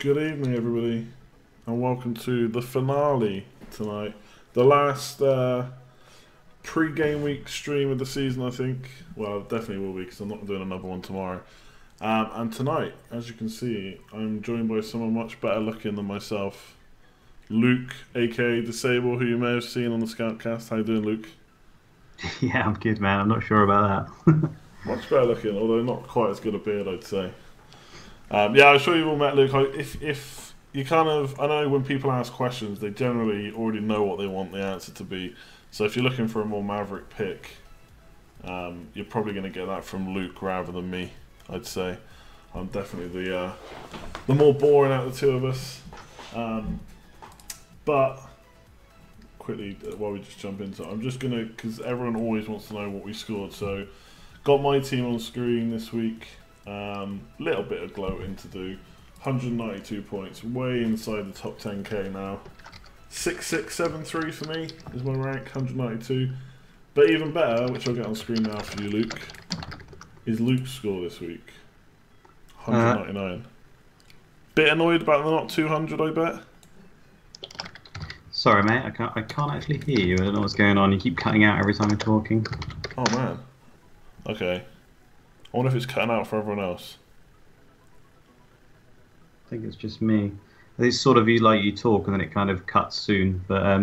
Good evening, everybody, and welcome to the finale tonight. The last pre-game week stream of the season, I think. Well, it definitely will be, because I'm not doing another one tomorrow. And tonight, as you can see, I'm joined by someone much better looking than myself. Luke, a.k.a. Disable, who you may have seen on the Scoutcast. How you doing, Luke? Yeah, I'm good, man. I'm not sure about that. Much better looking, although not quite as good a beard, I'd say. Yeah, I'm sure you've all met Luke. If you kind of, I know when people ask questions, they generally already know what they want the answer to be. So if you're looking for a more maverick pick, you're probably going to get that from Luke rather than me, I'd say. I'm definitely the more boring out of the two of us. But quickly, while we just jump into it, I'm just going to, because everyone always wants to know what we scored. So got my team on screen this week. Little bit of gloating to do. 192 points, way inside the top 10k now. 6673 for me is my rank, 192. But even better, which I'll get on screen now for you, Luke, is Luke's score this week, 199. Bit annoyed about the not 200, I bet. Sorry, mate, I can't actually hear you. I don't know what's going on. You keep cutting out every time you're talking. Oh man. Okay. I wonder if it's cutting out for everyone else. I think it's just me. It's sort of you talk and then it kind of cuts soon. But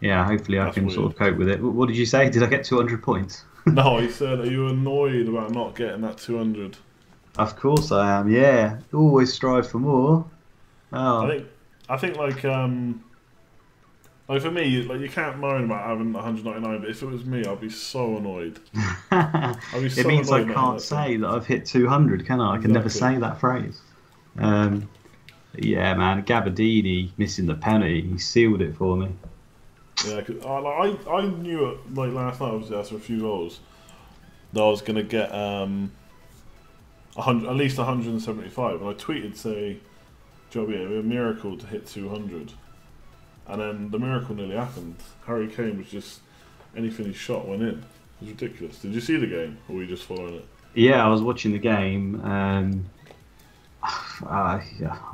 yeah, hopefully I can sort of cope with it. What did you say? Did I get 200 points? No, I said, are you annoyed about not getting that 200? Of course I am. Yeah, always strive for more. Oh. I think like for me, like you can't moan about having 199, but if it was me, I'd be so annoyed. It means I can't say that I've hit 200, can I? I can never say that phrase. Yeah, man, Gabbiadini missing the penalty, he sealed it for me. Yeah, cause I knew it, like last night, obviously after a few goals, that I was gonna get at least 175, and I tweeted say, "Joby, it'd be a miracle to hit 200." And then the miracle nearly happened. Harry Kane was just, anything he shot went in. It was ridiculous. Did you see the game, or were you just following it? Yeah, I was watching the game. Yeah, oh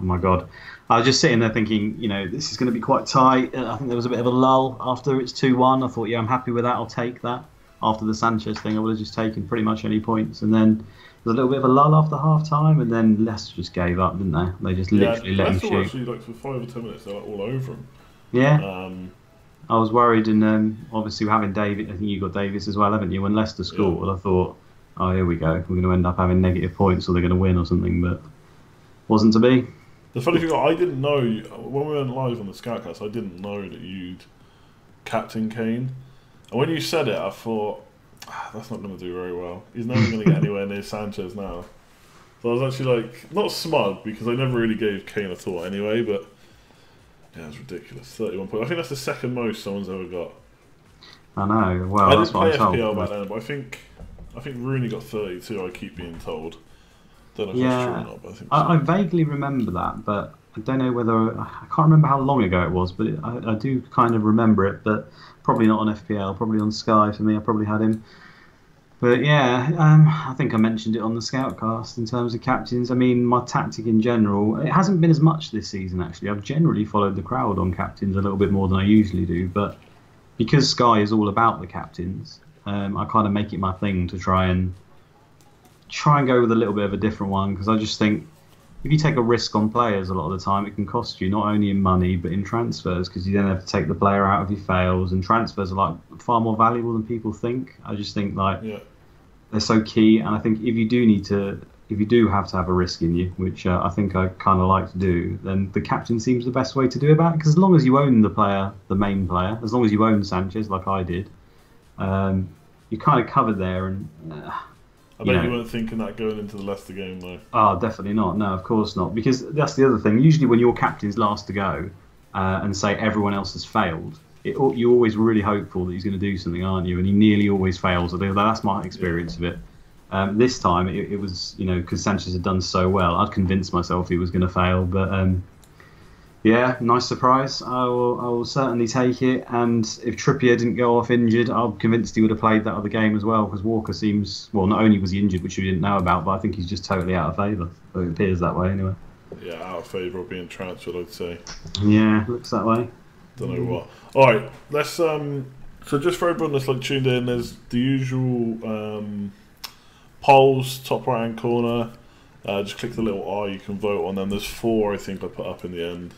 my God. I was just sitting there thinking, you know, this is going to be quite tight. I think there was a bit of a lull after it's 2-1. I thought, yeah, I'm happy with that. I'll take that. After the Sanchez thing, I would have just taken pretty much any points. And then there was a little bit of a lull after half-time, and then Leicester just gave up, didn't they? They just literally let him shoot. Actually, like, for 5 or 10 minutes, they were like, all over him. Yeah, I was worried, and obviously having Davies, I think you got Davies as well, haven't you? When Leicester scored, yeah. I thought, oh, here we go, we're going to end up having negative points, or they're going to win or something, but wasn't to be. The funny thing, I didn't know when we went live on the Scoutcast, I didn't know that you'd captain Kane, and when you said it, I thought that's not going to do very well. He's never going to get anywhere near Sanchez now. So I was actually like not smug because I never really gave Kane a thought anyway, but. Yeah, that's ridiculous. 31 points. I think that's the second most someone's ever got. I know. Well, I didn't play FPL back then, but I think Rooney got 32. I keep being told. Don't know if that's true or not, but I think I vaguely remember that, but I don't know whether I can't remember how long ago it was. But I do kind of remember it, but probably not on FPL. Probably on Sky for me. I probably had him. But yeah, I think I mentioned it on the Scoutcast in terms of captains. I mean, my tactic in general, it hasn't been as much this season, actually. I've generally followed the crowd on captains a little bit more than I usually do. But because Sky is all about the captains, I kind of make it my thing to try and go with a little bit of a different one. Because I just think if you take a risk on players a lot of the time, it can cost you not only in money, but in transfers. Because you then have to take the player out if he fails. And transfers are like far more valuable than people think. I just think like... Yeah. They're so key, and I think if you do have to have a risk in you, which I think I kind of like to do, then the captain seems the best way to do about it. Because as long as you own the player, the main player, as long as you own Sanchez, like I did, you're kind of covered there. And I bet you weren't thinking that going into the Leicester game, though. Oh, definitely not. No, of course not. Because that's the other thing. Usually, when your captain's last to go, and say everyone else has failed. You're always really hopeful that he's going to do something, aren't you? And he nearly always fails. That's my experience of it. This time, it was, you know, because Sanchez had done so well, I'd convinced myself he was going to fail. But, yeah, nice surprise. I will certainly take it. And if Trippier didn't go off injured, I'm convinced he would have played that other game as well, because Walker seems... Well, not only was he injured, which we didn't know about, but I think he's just totally out of favour. It appears that way, anyway. Yeah, out of favour of being transferred, I'd say. Yeah, looks that way. Don't know what. All right, let's. So just for everyone that's like tuned in, there's the usual polls, top right hand corner. Just click the little R, you can vote on them. There's 4, I think, I put up in the end.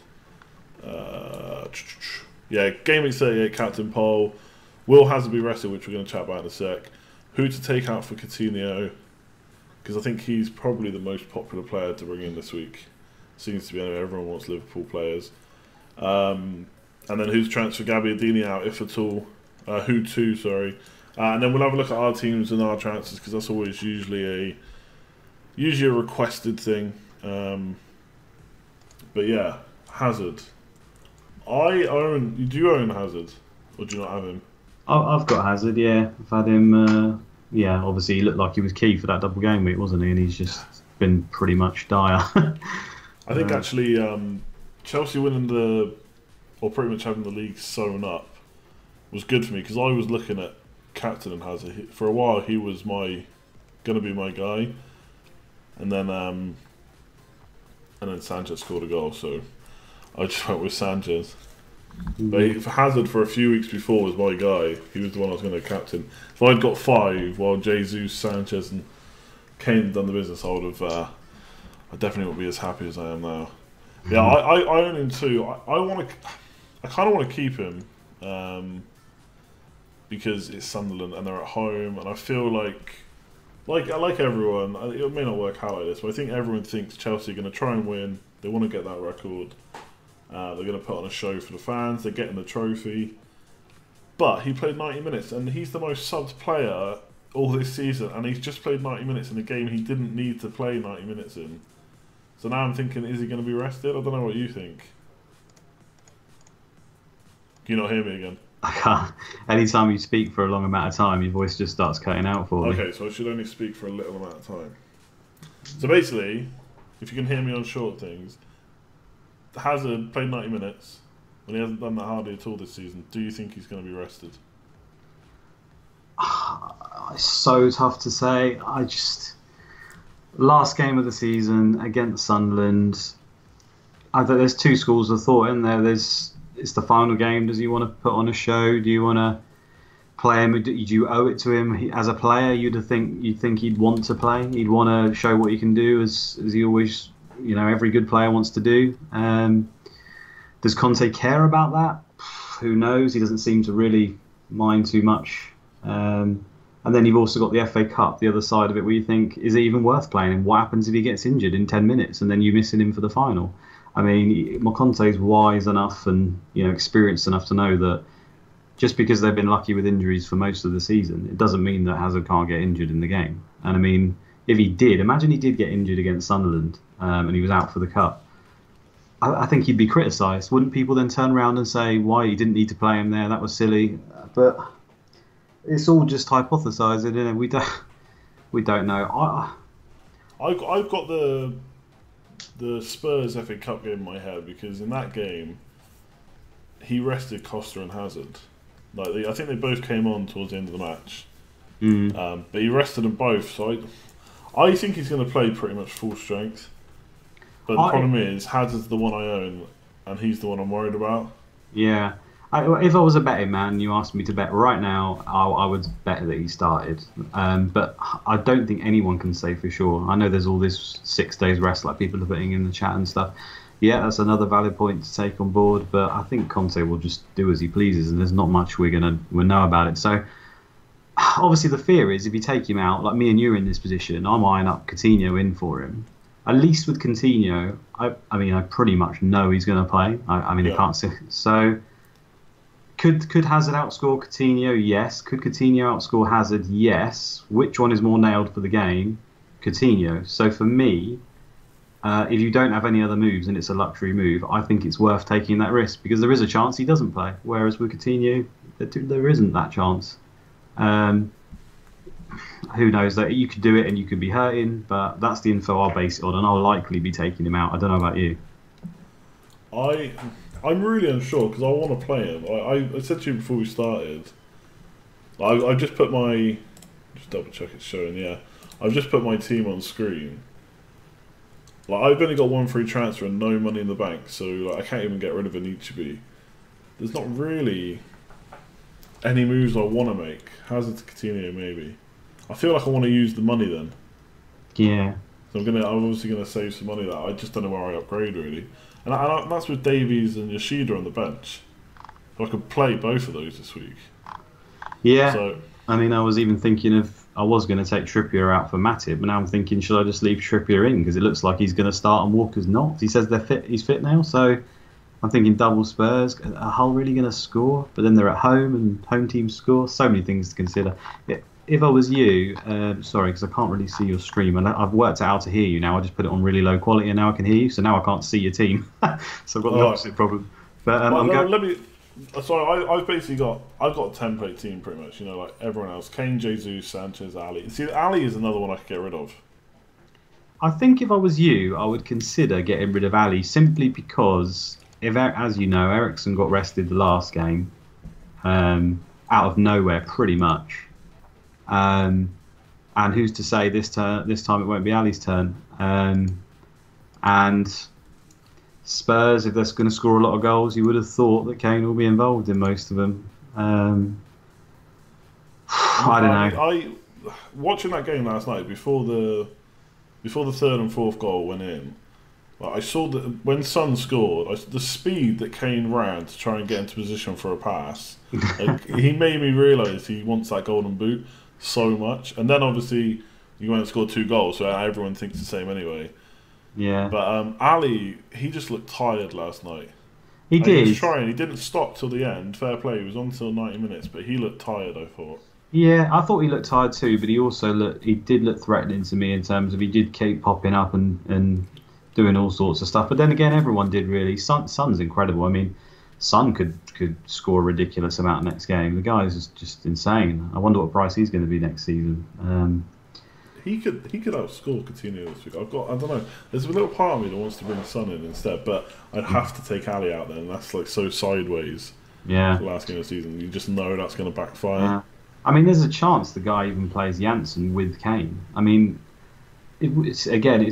Yeah, Game Week 38 captain poll. Will Hazard be rested, which we're going to chat about in a sec. Who to take out for Coutinho, because I think he's probably the most popular player to bring in this week. Seems to be, anyway, everyone wants Liverpool players. And then who's transferred Gabbiadini out, if at all. Who to, sorry. And then we'll have a look at our teams and our transfers, because that's always usually a requested thing. But yeah, Hazard. Do you own Hazard, or do you not have him? I've got Hazard, yeah. I've had him, yeah, obviously he looked like he was key for that double game week, wasn't he? And he's just been pretty much dire. I think actually Chelsea winning the, or pretty much having the league sewn up, was good for me, because I was looking at captain and Hazard. For a while he was going to be my guy. And then Sanchez scored a goal, so I just went with Sanchez. But Hazard for a few weeks before was my guy. He was the one I was going to captain. If I'd got 5 while Jesus, Sanchez and Kane had done the business, I would have. I definitely wouldn't be as happy as I am now. Yeah, I own him too. I kind of want to keep him because it's Sunderland and they're at home, and I feel like everyone, it may not work out like this, but I think everyone thinks Chelsea are going to try and win. They want to get that record. They're going to put on a show for the fans. They're getting the trophy. But he played 90 minutes, and he's the most subbed player all this season, and he's just played 90 minutes in a game he didn't need to play 90 minutes in. So now I'm thinking, is he going to be rested? I don't know what you think. Can you not hear me again? I can't. Anytime you speak for a long amount of time, your voice just starts cutting out for me. Okay, so I should only speak for a little amount of time. So basically, if you can hear me on short things, Hazard played 90 minutes, and he hasn't done that hardly at all this season. Do you think he's going to be rested? It's so tough to say. Last game of the season against Sunderland, there's 2 schools of thought in there. It's the final game. Does he want to put on a show? Do you want to play him? Do you owe it to him? As a player, you'd think he'd want to play. He'd want to show what he can do, as he always, you know, every good player wants to do. Does Conte care about that? Who knows? He doesn't seem to really mind too much. And then you've also got the FA Cup, the other side of it, where you think, is it even worth playing him? What happens if he gets injured in 10 minutes and then you're missing him for the final? I mean, Conte's wise enough and, you know, experienced enough to know that just because they've been lucky with injuries for most of the season, it doesn't mean that Hazard can't get injured in the game. And I mean, if he did, imagine he did get injured against Sunderland and he was out for the Cup. I think he'd be criticised. Wouldn't people then turn around and say, why, you didn't need to play him there, that was silly? But it's all just hypothesising, isn't it? We don't know. I've got the Spurs FA Cup game in my head, because in that game he rested Costa and Hazard. Like I think they both came on towards the end of the match, but he rested them both. So I think he's going to play pretty much full strength. But the problem is Hazard's the one I own, and he's the one I'm worried about. Yeah. If I was a betting man, you asked me to bet right now, I would bet that he started. But I don't think anyone can say for sure. I know there's all this 6 days rest, like people are putting in the chat and stuff. Yeah, that's another valid point to take on board. But I think Conte will just do as he pleases, and there's not much we'll know about it. So obviously the fear is, if you take him out, like me and you are in this position, I'm eyeing up Coutinho in for him. At least with Coutinho, I mean, I pretty much know he's going to play. I mean, I can't see. So. Could Hazard outscore Coutinho? Yes. Could Coutinho outscore Hazard? Yes. Which one is more nailed for the game? Coutinho. So for me, if you don't have any other moves and it's a luxury move, I think it's worth taking that risk, because there is a chance he doesn't play. Whereas with Coutinho, there isn't that chance. Who knows? That you could do it and you could be hurting, but that's the info I'll base it on, and I'll likely be taking him out. I don't know about you. I'm really unsure, because I want to play him. I said to you before we started, I've just put my... Just double check it's showing, yeah. I've just put my team on screen. Like, I've only got one free transfer and no money in the bank, so like, I can't even get rid of an Ichibi. There's not really any moves I want to make. Hazard to Coutinho, maybe. I feel like I want to use the money then. Yeah. So I'm obviously gonna save some money. That I just don't know where I upgrade really, and that's with Davies and Yoshida on the bench. So I could play both of those this week. Yeah. So, I mean, I was even thinking if I was going to take Trippier out for Matip, but now I'm thinking, should I just leave Trippier in because it looks like he's going to start and Walker's not. He says they're fit. He's fit now, so I'm thinking double Spurs. Are Hull really going to score? But then they're at home and home teams score. So many things to consider. If I was you, sorry, because I can't really see your stream, and I've worked out how to hear you now. I just put it on really low quality, and now I can hear you. So now I can't see your team. So I've got the opposite problem. But I've basically got a template team pretty much, you know, like everyone else. Kane, Jesus, Sanchez, Alli. See, Alli is another one I could get rid of. I think if I was you, I would consider getting rid of Alli simply because, as you know, Eriksen got rested the last game, out of nowhere pretty much. And who's to say this time it won't be Alli's turn? And Spurs, if they're going to score a lot of goals, you would have thought that Kane will be involved in most of them. I don't know. Watching that game last night, before the third and fourth goal went in, like, I saw that when Son scored, the speed that Kane ran to try and get into position for a pass, like, he made me realise he wants that golden boot so much. And then obviously you went and scored two goals, so everyone thinks the same anyway. Yeah, but Alli, he just looked tired last night. He did. He was trying. He didn't stop till the end. Fair play. He was on till 90 minutes, but he looked tired. I thought. Yeah, I thought he looked tired too. But he also looked. He did look threatening to me in terms of he did keep popping up and doing all sorts of stuff. But then again, everyone did really. Son's incredible. I mean, Son could score a ridiculous amount next game. The guy is just insane. I wonder what price he's going to be next season. He could outscore Coutinho this week. I don't know. There's a little part of me that wants to bring Son in instead, but I'd have to take Alli out there, and that's like so sideways. Yeah. The last game of the season, you just know that's going to backfire. Yeah. I mean, there's a chance the guy even plays Jansen with Kane. I mean, it's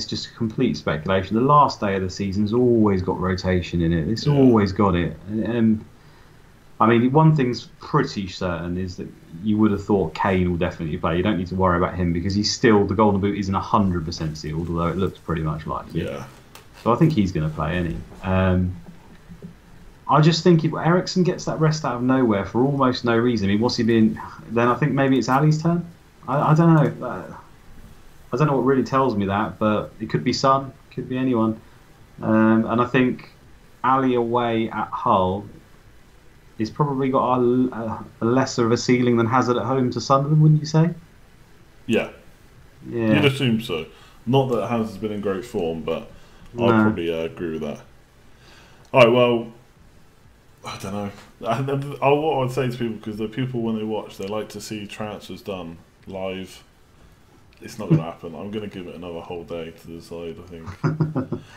just complete speculation. The last day of the season's always got rotation in it. It's always got it. And I mean, one thing's pretty certain is that you would have thought Kane will definitely play. You don't need to worry about him because he's still, the golden boot isn't 100% sealed, although it looks pretty much like it. Yeah. So I think he's going to play, isn't he? I just think if Eriksen gets that rest out of nowhere for almost no reason, I mean, what's he been? Then I think maybe it's Alli's turn. I don't know. I don't know what really tells me that, but it could be Son, could be anyone. And I think Alli away at Hull. He's probably got a lesser of a ceiling than Hazard at home to Sunderland, wouldn't you say? Yeah. You'd assume so. Not that Hazard's been in great form, but I'd probably agree with that. All right, well, I don't know. What I'd say to people, because the people, when they watch, they like to see transfers done live. It's not going to happen. I'm going to give it another whole day to decide, I think.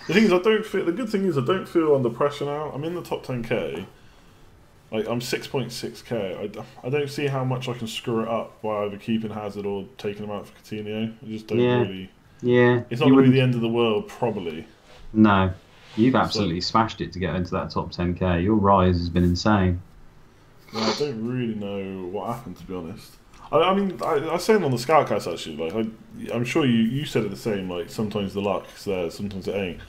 The good thing is I don't feel under pressure now. I'm in the top 10K. Like, I'm 6.6k. I don't see how much I can screw it up by either keeping Hazard or taking him out for Coutinho. I just don't really. Yeah. It's not going to be the end of the world, probably. No, you've absolutely smashed it to get into that top 10k. Your rise has been insane. No, I don't really know what happened, to be honest. I mean, I was saying on the Scoutcast actually. Like, I'm sure you said it the same. Like, sometimes the luck's there, sometimes it ain't.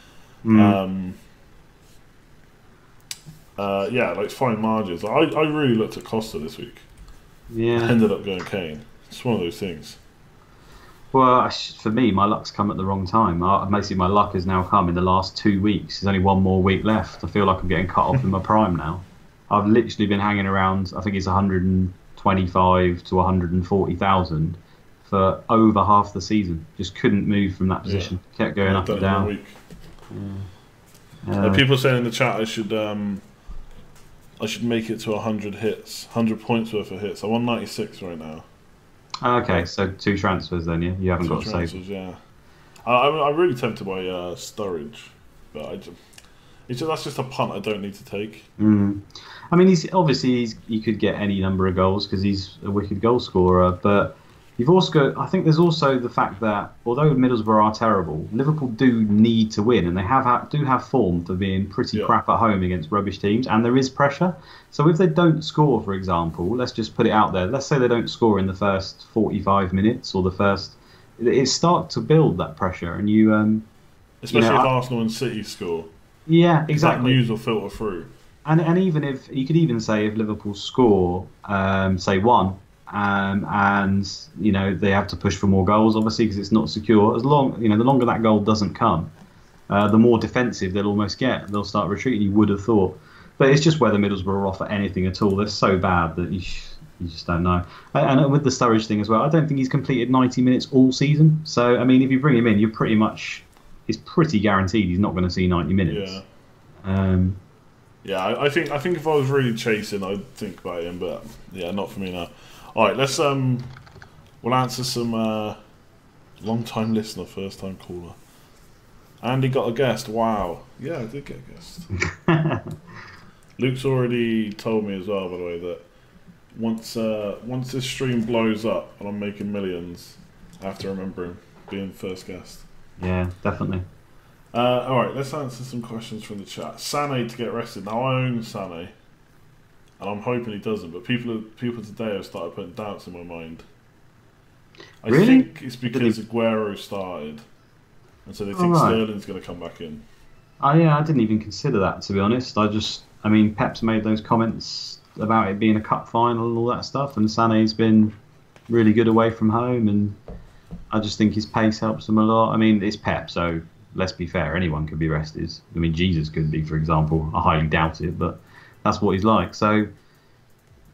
Mm. Yeah, like fine margins. I really looked at Costa this week. Yeah. I ended up going Kane. It's one of those things. Well, for me, my luck's come at the wrong time. Basically, my luck has now come in the last 2 weeks. There's only one more week left. I feel like I'm getting cut off in my prime now. I've literally been hanging around, I think it's 125 to 140,000 for over half the season. Just couldn't move from that position. Yeah. Kept going up and down. Week. Yeah. People saying in the chat I should make it to 100 hits, 100 points worth of hits. I'm on 96 right now. Okay, so 2 transfers then, yeah? You haven't got to save. 2 transfers, yeah. I'm really tempted by Sturridge, but that's just a punt I don't need to take. Mm. I mean, he could get any number of goals because he's a wicked goal scorer, but You've also got, I think there's also the fact that although Middlesbrough are terrible, Liverpool do need to win, and they do have form for being pretty crap at home against rubbish teams, and there is pressure. So if they don't score, for example, let's just put it out there. Let's say they don't score in the first 45 minutes or the first, it starts to build that pressure, and you especially if Arsenal and City score. Yeah, exactly. That news will filter through. And even if you could even say if Liverpool score, say one. And you know they have to push for more goals, obviously, because it's not secure. As long the longer that goal doesn't come, the more defensive they'll almost get. They'll start retreating. You would have thought, but it's just whether Middlesbrough are off at anything at all. They're so bad that you just don't know. And with the Sturridge thing as well, I don't think he's completed 90 minutes all season. So I mean, if you bring him in, it's pretty guaranteed he's not going to see 90 minutes. Yeah. I think if I was really chasing, I'd think about him, but yeah, not for me now. All right, let's we'll answer some long-time listener, first-time caller. Andy got a guest. Wow, yeah, I did get a guest. Luke's already told me as well, by the way, that once this stream blows up and I'm making millions, I have to remember him being first guest. Yeah, definitely. All right, let's answer some questions from the chat. Sane to get rested. Now I own Sane. And I'm hoping he doesn't, but people today have started putting doubts in my mind. I think it's because Aguero started, and so they think Sterling's going to come back in. Yeah, I didn't even consider that, to be honest. I mean, Pep's made those comments about it being a cup final and all that stuff, and Sané's been really good away from home, and I just think his pace helps him a lot. I mean, it's Pep, so let's be fair, anyone could be rested. I mean, Jesus could be, for example. I highly doubt it, but that's what he's like. So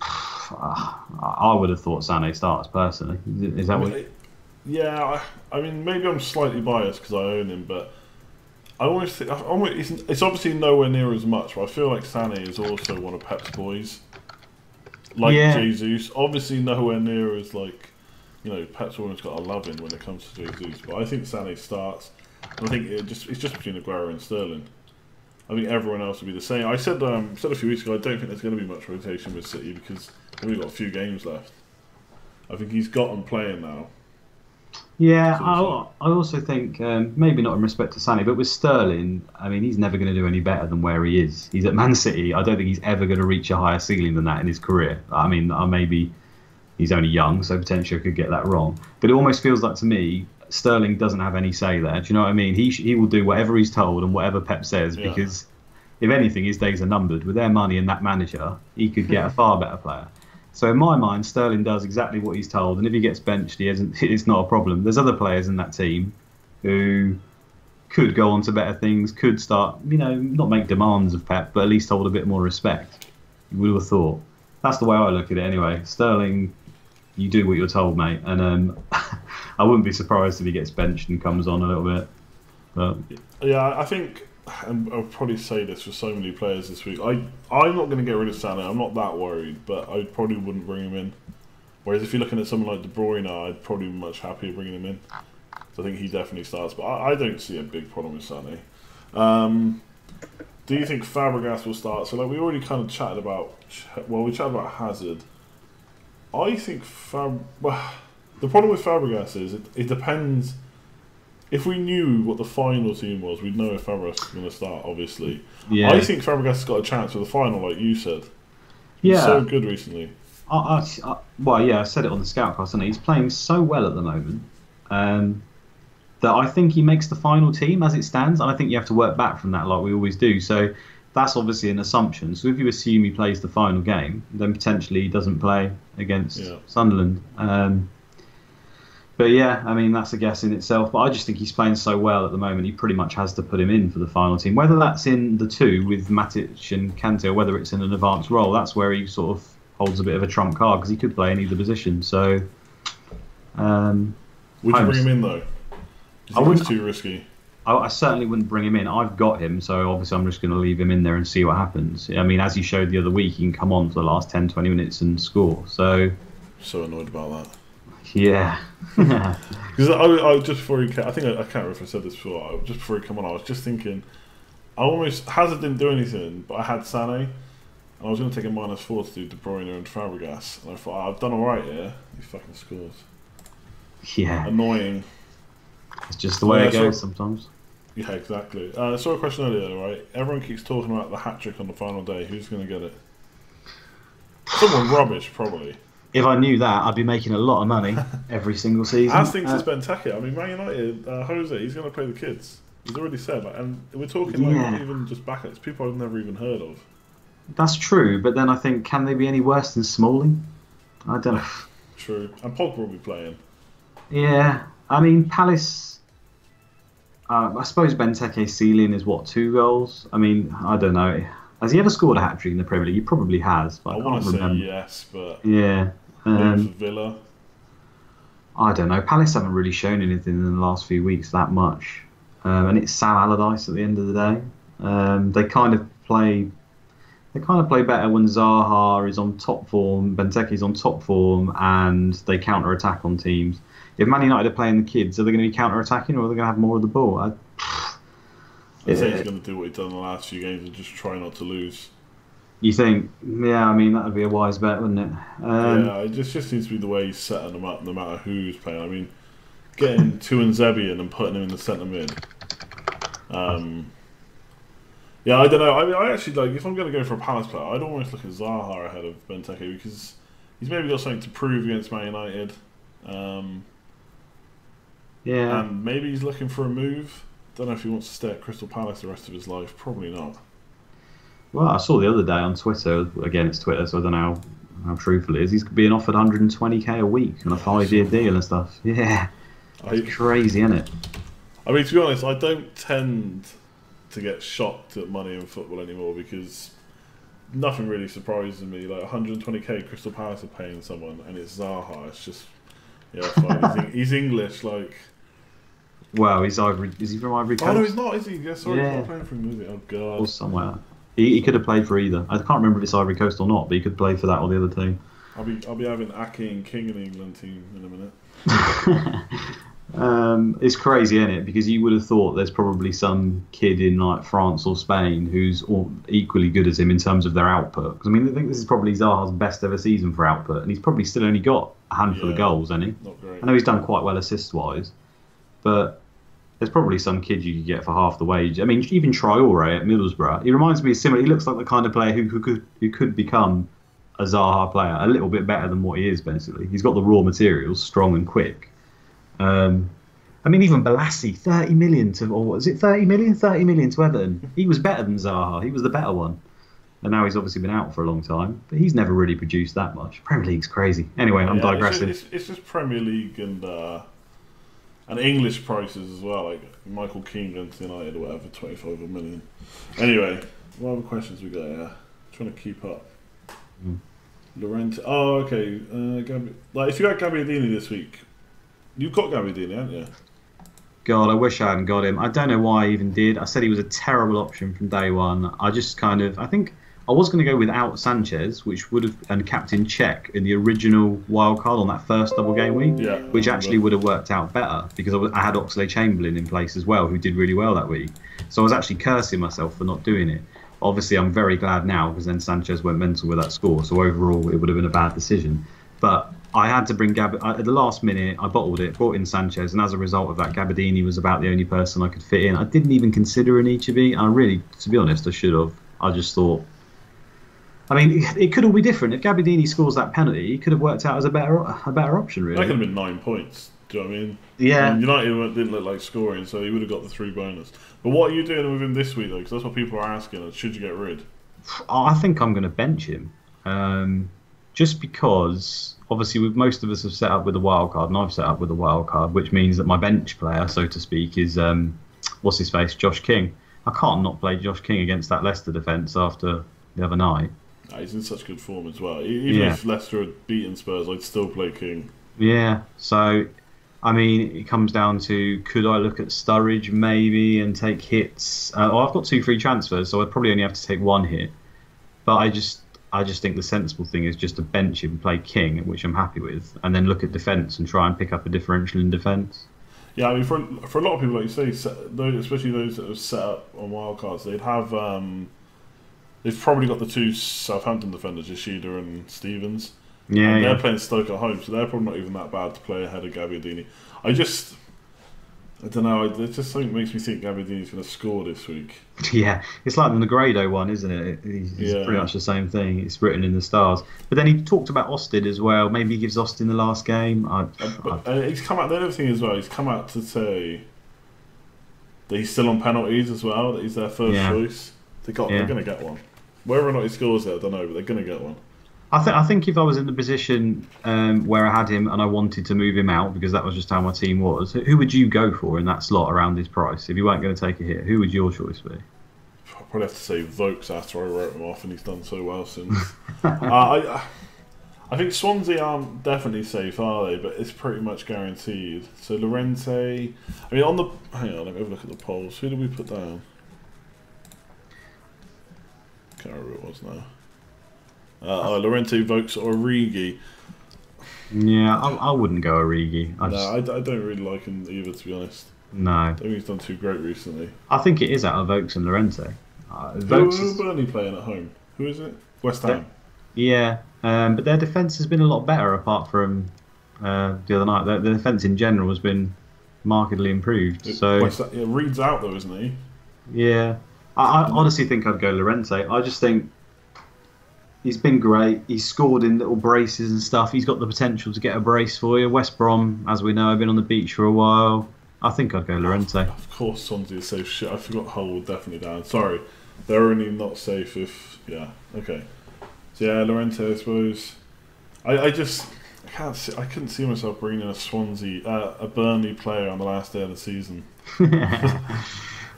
I would have thought Sané starts personally. Is that what? Yeah, I mean, maybe I'm slightly biased because I own him, but I always think it's obviously nowhere near as much. But I feel like Sané is also one of Pep's boys, like Jesus. Obviously, nowhere near as Pep's always got a loving when it comes to Jesus. But I think Sané starts. And I think it's just between Aguero and Sterling. I think everyone else will be the same. I said a few weeks ago, I don't think there's going to be much rotation with City because they've only got a few games left. I think he's got them playing now. Yeah, I also think, maybe not in respect to Sané, but with Sterling, I mean, he's never going to do any better than where he is. He's at Man City. I don't think he's ever going to reach a higher ceiling than that in his career. I mean, maybe he's only young, so potentially I could get that wrong. But it almost feels like, to me, Sterling doesn't have any say there. Do you know what I mean? He will do whatever he's told and whatever Pep says because, if anything, his days are numbered. With their money and that manager, he could get a far better player. So in my mind, Sterling does exactly what he's told, and if he gets benched, it's not a problem. There's other players in that team who could go on to better things, could start, not make demands of Pep, but at least hold a bit more respect. You would have thought. That's the way I look at it anyway. Sterling, you do what you're told, mate, and I wouldn't be surprised if he gets benched and comes on a little bit. But yeah, I think, and I'll probably say this for so many players this week, I'm not going to get rid of Sané. I'm not that worried, but I probably wouldn't bring him in. Whereas if you're looking at someone like De Bruyne, I'd probably be much happier bringing him in. So I think he definitely starts, but I don't see a big problem with Sané. Do you think Fabregas will start? So we already kind of chatted about, we chatted about Hazard. I think the problem with Fabregas is it depends. If we knew what the final team was, we'd know if Fabregas was going to start, obviously. Yeah. I think Fabregas has got a chance for the final, like you said. He's so good recently. I said it on the Scoutcast, and he's playing so well at the moment that I think he makes the final team as it stands, and I think you have to work back from that like we always do. So that's obviously an assumption. So if you assume he plays the final game, then potentially he doesn't play against Sunderland. But yeah, I mean, that's a guess in itself. But I just think he's playing so well at the moment, he pretty much has to put him in for the final team. Whether that's in the two with Matic and Kante, or whether it's in an advanced role, that's where he sort of holds a bit of a trump card because he could play in either position. So, would you bring him in, though? I wouldn't. Too risky. I certainly wouldn't bring him in. I've got him, so obviously I'm just going to leave him in there and see what happens. I mean, as you showed the other week, he can come on for the last 10, 20 minutes and score. So annoyed about that. Yeah. Because I just before he came, I think I can't remember if I said this before. Just before he came on, I was just thinking, Hazard didn't do anything, but I had Sané, and I was going to take a -4 to do De Bruyne and Fabregas, and I thought, I've done all right here. He fucking scores. Yeah. Annoying. It's just the way it goes sometimes. Yeah, exactly. I saw a question earlier, right? Everyone keeps talking about the hat-trick on the final day. Who's going to get it? Someone rubbish, probably. If I knew that, I'd be making a lot of money every single season. As things has been tacky. I mean, Man United, Jose, he's going to play the kids. He's already said, like, and we're talking like not even just backups, people I've never even heard of. That's true, but then I think, can they be any worse than Smalling? I don't know. True, and Pogba will be playing. Yeah, I mean, Palace. I suppose Benteke's ceiling is what, 2 goals? I mean, I don't know. Has he ever scored a hat trick in the Premier League? He probably has. But I want to say yes, but yeah. Villa. I don't know. Palace haven't really shown anything in the last few weeks that much, and it's Sam Allardyce at the end of the day. They kind of play better when Zaha is on top form, Benteke's on top form, and they counter attack on teams. If Man United are playing the kids, are they going to be counter attacking, or are they going to have more of the ball? I'd say he's going to do what he's done in the last few games and just try not to lose. You think? Yeah, I mean, that would be a wise bet, wouldn't it? Yeah, it just seems to be the way he's setting them up, no matter who's playing. I mean, getting Tuanzebe in and putting him in the centre mid. Yeah, I don't know. I mean, I actually, like, if I'm going to go for a Palace player, I'd almost look at Zaha ahead of Benteke because he's maybe got something to prove against Man United. Yeah. And maybe he's looking for a move. Don't know if he wants to stay at Crystal Palace the rest of his life. Probably not. Well, I saw the other day on Twitter, again, it's Twitter, so I don't know how truthful it is. He's being offered 120k a week on a 5-year deal and stuff. Yeah. It's crazy, isn't it? I mean, to be honest, I don't tend to get shocked at money in football anymore because nothing really surprises me. Like 120k Crystal Palace are paying someone, and it's Zaha. It's just, yeah, fine. He's English, like. Wow, he's Is he from Ivory Coast? Oh no, he's not. Is he? Yeah, sorry, he's not playing for him, is he? Oh god. Or somewhere. He could have played for either. I can't remember if it's Ivory Coast or not, but he could play for that or the other team. I'll be having Aki and King in the England team in a minute. It's crazy, isn't it? Because you would have thought there's probably some kid in like France or Spain who's equally good as him in terms of their output. Because I mean, I think this is probably Zaha's best ever season for output, and he's probably still only got a handful of goals, hasn't he? Not great. I know he's done quite well assist-wise, but there's probably some kid you could get for half the wage. I mean, even Traoré at Middlesbrough, he reminds me similar. He looks like the kind of player who could become a Zaha player, a little bit better than what he is. Basically, he's got the raw materials, strong and quick. I mean, even Balassi, 30 million to, or was it 30 million? 30 million to Everton. He was better than Zaha. He was the better one. And now he's obviously been out for a long time, but he's never really produced that much. Premier League's crazy. Anyway, I'm digressing. It's just Premier League and English prices as well, like Michael Keane going to United or whatever, 25 million. Anyway, what other questions we got here? Trying to keep up. Llorente. Oh, okay. If you had Gabbiadini this week. You've got Gabbiadini, haven't you? God, I wish I hadn't got him. I don't know why I even did. I said he was a terrible option from day one. I just kind of... I think I was going to go without Sanchez, which would have... And Captain Czech in the original wildcard on that first double game week, which actually would have worked out better because I had Oxlade-Chamberlain in place as well, who did really well that week. So I was actually cursing myself for not doing it. Obviously, I'm very glad now because then Sanchez went mental with that score. So overall, it would have been a bad decision. But... I had to bring Gabbiadini at the last minute. I bottled it, brought in Sanchez, and as a result of that, Gabbiadini was about the only person I could fit in. I didn't even consider an Ichibi. I really, to be honest, I should have. I just thought, I mean, it could all be different. If Gabbiadini scores that penalty, it could have worked out as a better option, really. That could have been 9 points. Do you know what I mean? Yeah. I mean, United didn't look like scoring, so he would have got the 3 bonus. But what are you doing with him this week, though? Because that's what people are asking. Should you get rid? I think I'm going to bench him, just because. Obviously, most of us have set up with a wild card, and I've set up with a wild card, which means that my bench player, so to speak, is what's his face, Josh King. I can't not play Josh King against that Leicester defence after the other night. He's in such good form as well. Even if Leicester had beaten Spurs, I'd still play King. Yeah. So, I mean, it comes down to could I look at Sturridge maybe and take hits? I've got 2 free transfers, so I'd probably only have to take 1 hit. But I just think the sensible thing is just to bench him, play King, which I'm happy with, and then look at defence and try and pick up a differential in defence. Yeah, I mean, for a lot of people, like you say, especially those that have set up on wildcards, they've probably got the 2 Southampton defenders, Yoshida and Stevens. Yeah, and they're playing Stoke at home, so they're probably not even that bad to play ahead of Gabbiadini. I don't know. There's just something that makes me think Gabbiadini's going to score this week. Yeah, it's like the Negredo one, isn't it? It's pretty much the same thing. It's written in the stars. But then he talked about Austin as well. Maybe he gives Austin the last game. He's come out. The other thing as well, he's come out to say that he's still on penalties as well. That he's their first choice. They're going to get one. Whether or not he scores it, I don't know. But they're going to get one. I think if I was in the position where I had him and I wanted to move him out because that was just how my team was, who would you go for in that slot around his price? If you weren't going to take a hit, who would your choice be? I'd probably have to say Vokes after I wrote him off, and he's done so well since. I think Swansea aren't definitely safe, are they? But it's pretty much guaranteed. So Llorente... I mean, let me have a look at the polls. Who did we put down? I can't remember who it was now. Llorente, Vokes, Origi. Yeah, I wouldn't go Origi. I don't really like him either, to be honest. No. I think he's done too great recently. I think it is out of Vokes and Llorente. Who are Burnley playing at home? Who is it? West Ham. Yeah, but their defence has been a lot better apart from the other night. The defence in general has been markedly improved. Reed's out though, isn't he? Yeah. I honestly think I'd go Llorente. I just think... he's been great. He's scored in little braces and stuff. He's got the potential to get a brace for you. West Brom, as we know, have been on the beach for a while. I think I'd go Llorente. Of course, Swansea is safe. Shit, I forgot Hull were definitely down. Sorry. They're only not safe if... yeah, okay. So, yeah, Llorente, I suppose. I couldn't see myself bringing in a Burnley player on the last day of the season.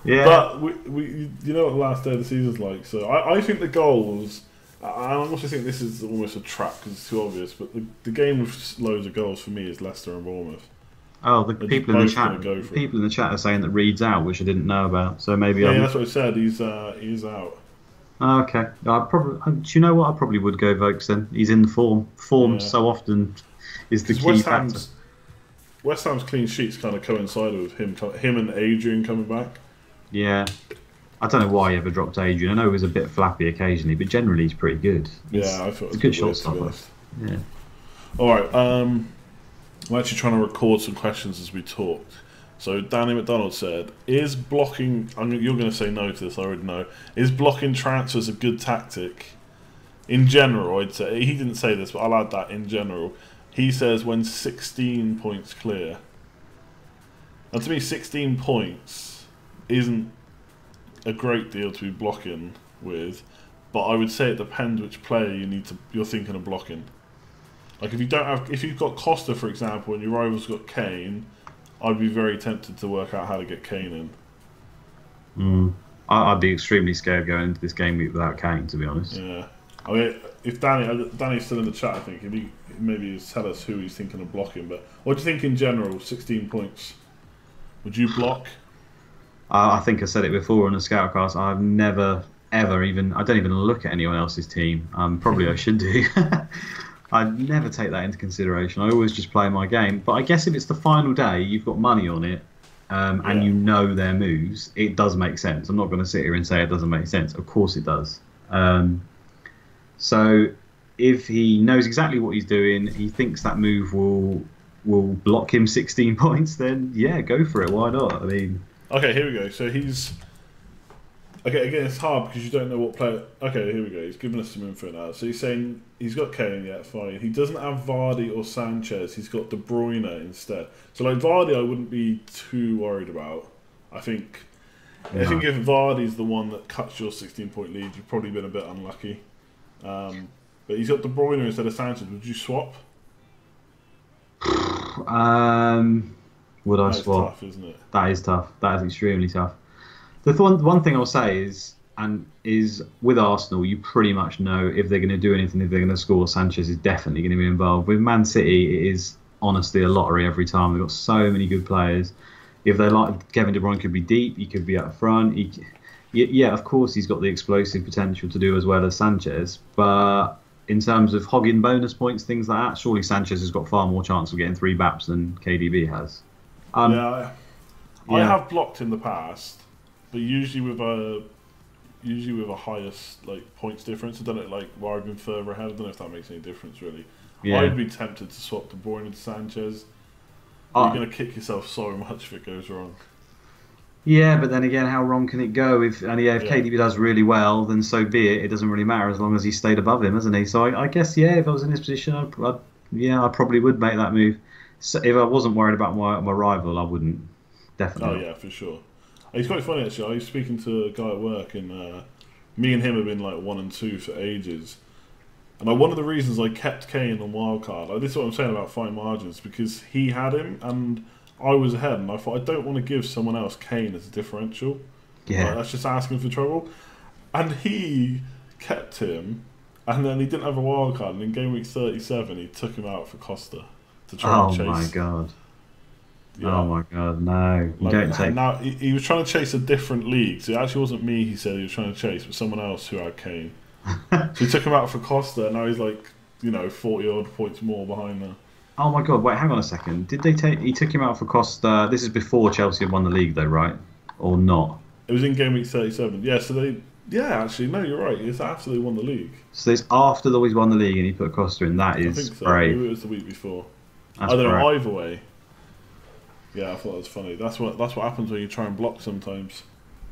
Yeah. But, you know what the last day of the season's like. So, I think the goals... I also think this is almost a trap because it's too obvious, but the game with loads of goals for me is Leicester and Bournemouth. Oh, people in the chat are saying that Reed's out, which I didn't know about. So maybe that's what I said. He's out. Okay, do you know what? I probably would go Vokes then. He's in the form. So often is the key factor. West Ham's clean sheets kind of coincided with him and Adrian coming back. Yeah. I don't know why he ever dropped Adrian. I know he was a bit flappy occasionally, but generally he's pretty good. I thought it was a good shot stopper. Yeah. All right. I'm actually trying to record some questions as we talked. So Danny McDonald said, "Is blocking? You're going to say no to this. I already know. Is blocking transfers a good tactic? In general, I'd say." He didn't say this, but I'll add that in general. He says when 16 points clear, and to me, 16 points isn't a great deal to be blocking with, but I would say it depends which player you're thinking of blocking. Like if you've got Costa, for example, and your rival's got Kane, I'd be very tempted to work out how to get Kane in. I'd be extremely scared going into this game without Kane, to be honest. Yeah, I mean, if Danny's still in the chat, I think maybe he'll tell us who he's thinking of blocking. But what do you think in general? 16 points. Would you block? I think I said it before on the Scoutcast. I've never, ever I don't even look at anyone else's team. Probably I should do. I'd never take that into consideration. I always just play my game. But I guess if it's the final day, you've got money on it, and you know their moves, it does make sense. I'm not going to sit here and say it doesn't make sense. Of course it does. So if he knows exactly what he's doing, he thinks that move will block him 16 points, then yeah, go for it. Why not? I mean... okay, here we go. So he's... okay, again, it's hard because you don't know what player... okay, here we go. He's giving us some info now. So he's saying he's got Kane, yeah, fine. He doesn't have Vardy or Sanchez. He's got De Bruyne instead. So, like, Vardy I wouldn't be too worried about. I think if Vardy's the one that cuts your 16-point lead, you've probably been a bit unlucky. But he's got De Bruyne instead of Sanchez. Would you swap? Would I swap? Tough, isn't it? That is tough. That is extremely tough. The one thing I'll say is with Arsenal, you pretty much know if they're going to do anything, if they're going to score, Sanchez is definitely going to be involved. With Man City, it is honestly a lottery every time. They've got so many good players. If they like, Kevin De Bruyne could be deep. He could be up front. Yeah, of course, he's got the explosive potential to do as well as Sanchez, but... in terms of hogging bonus points, things like that, surely Sanchez has got far more chance of getting 3 baps than KDB has. I have blocked in the past, but usually with a highest like points difference. I don't know, like where I've been further ahead. I don't know if that makes any difference really. Yeah. I'd be tempted to swap De Bruyne to Sanchez. You're going to kick yourself so much if it goes wrong. Yeah, but then again, how wrong can it go? If KDB does really well, then so be it. It doesn't really matter as long as he stayed above him, hasn't he? So I guess, yeah, if I was in his position, I probably would make that move. So if I wasn't worried about my rival, I wouldn't. Definitely. Oh, yeah, for sure. It's quite funny, actually. I was speaking to a guy at work, and me and him have been like 1 and 2 for ages. And one of the reasons I kept Kane on wildcard, this is what I'm saying about fine margins, because he had him, and I was ahead, and I thought, I don't want to give someone else Kane as a differential. Yeah. Like, that's just asking for trouble. And he kept him, and then he didn't have a wild card, and in game week 37, he took him out for Costa to try and chase. Oh, my God. Yeah. Oh, my God, no. Like, don't take... Now, he was trying to chase a different league, so it actually wasn't me he said he was trying to chase, but someone else who had Kane. So he took him out for Costa, and now he's like, 40-odd points more behind there. Oh my God! Wait, hang on a second. He took him out for Costa. This is before Chelsea had won the league, though, right? Or not? It was in game week 37. Yeah. So actually, no, you're right. It's after they won the league. So it's after they won the league, and he put Costa in. That is brave. Maybe it was the week before. That's I don't know. Either way. Yeah, I thought that was funny. That's what happens when you try and block sometimes.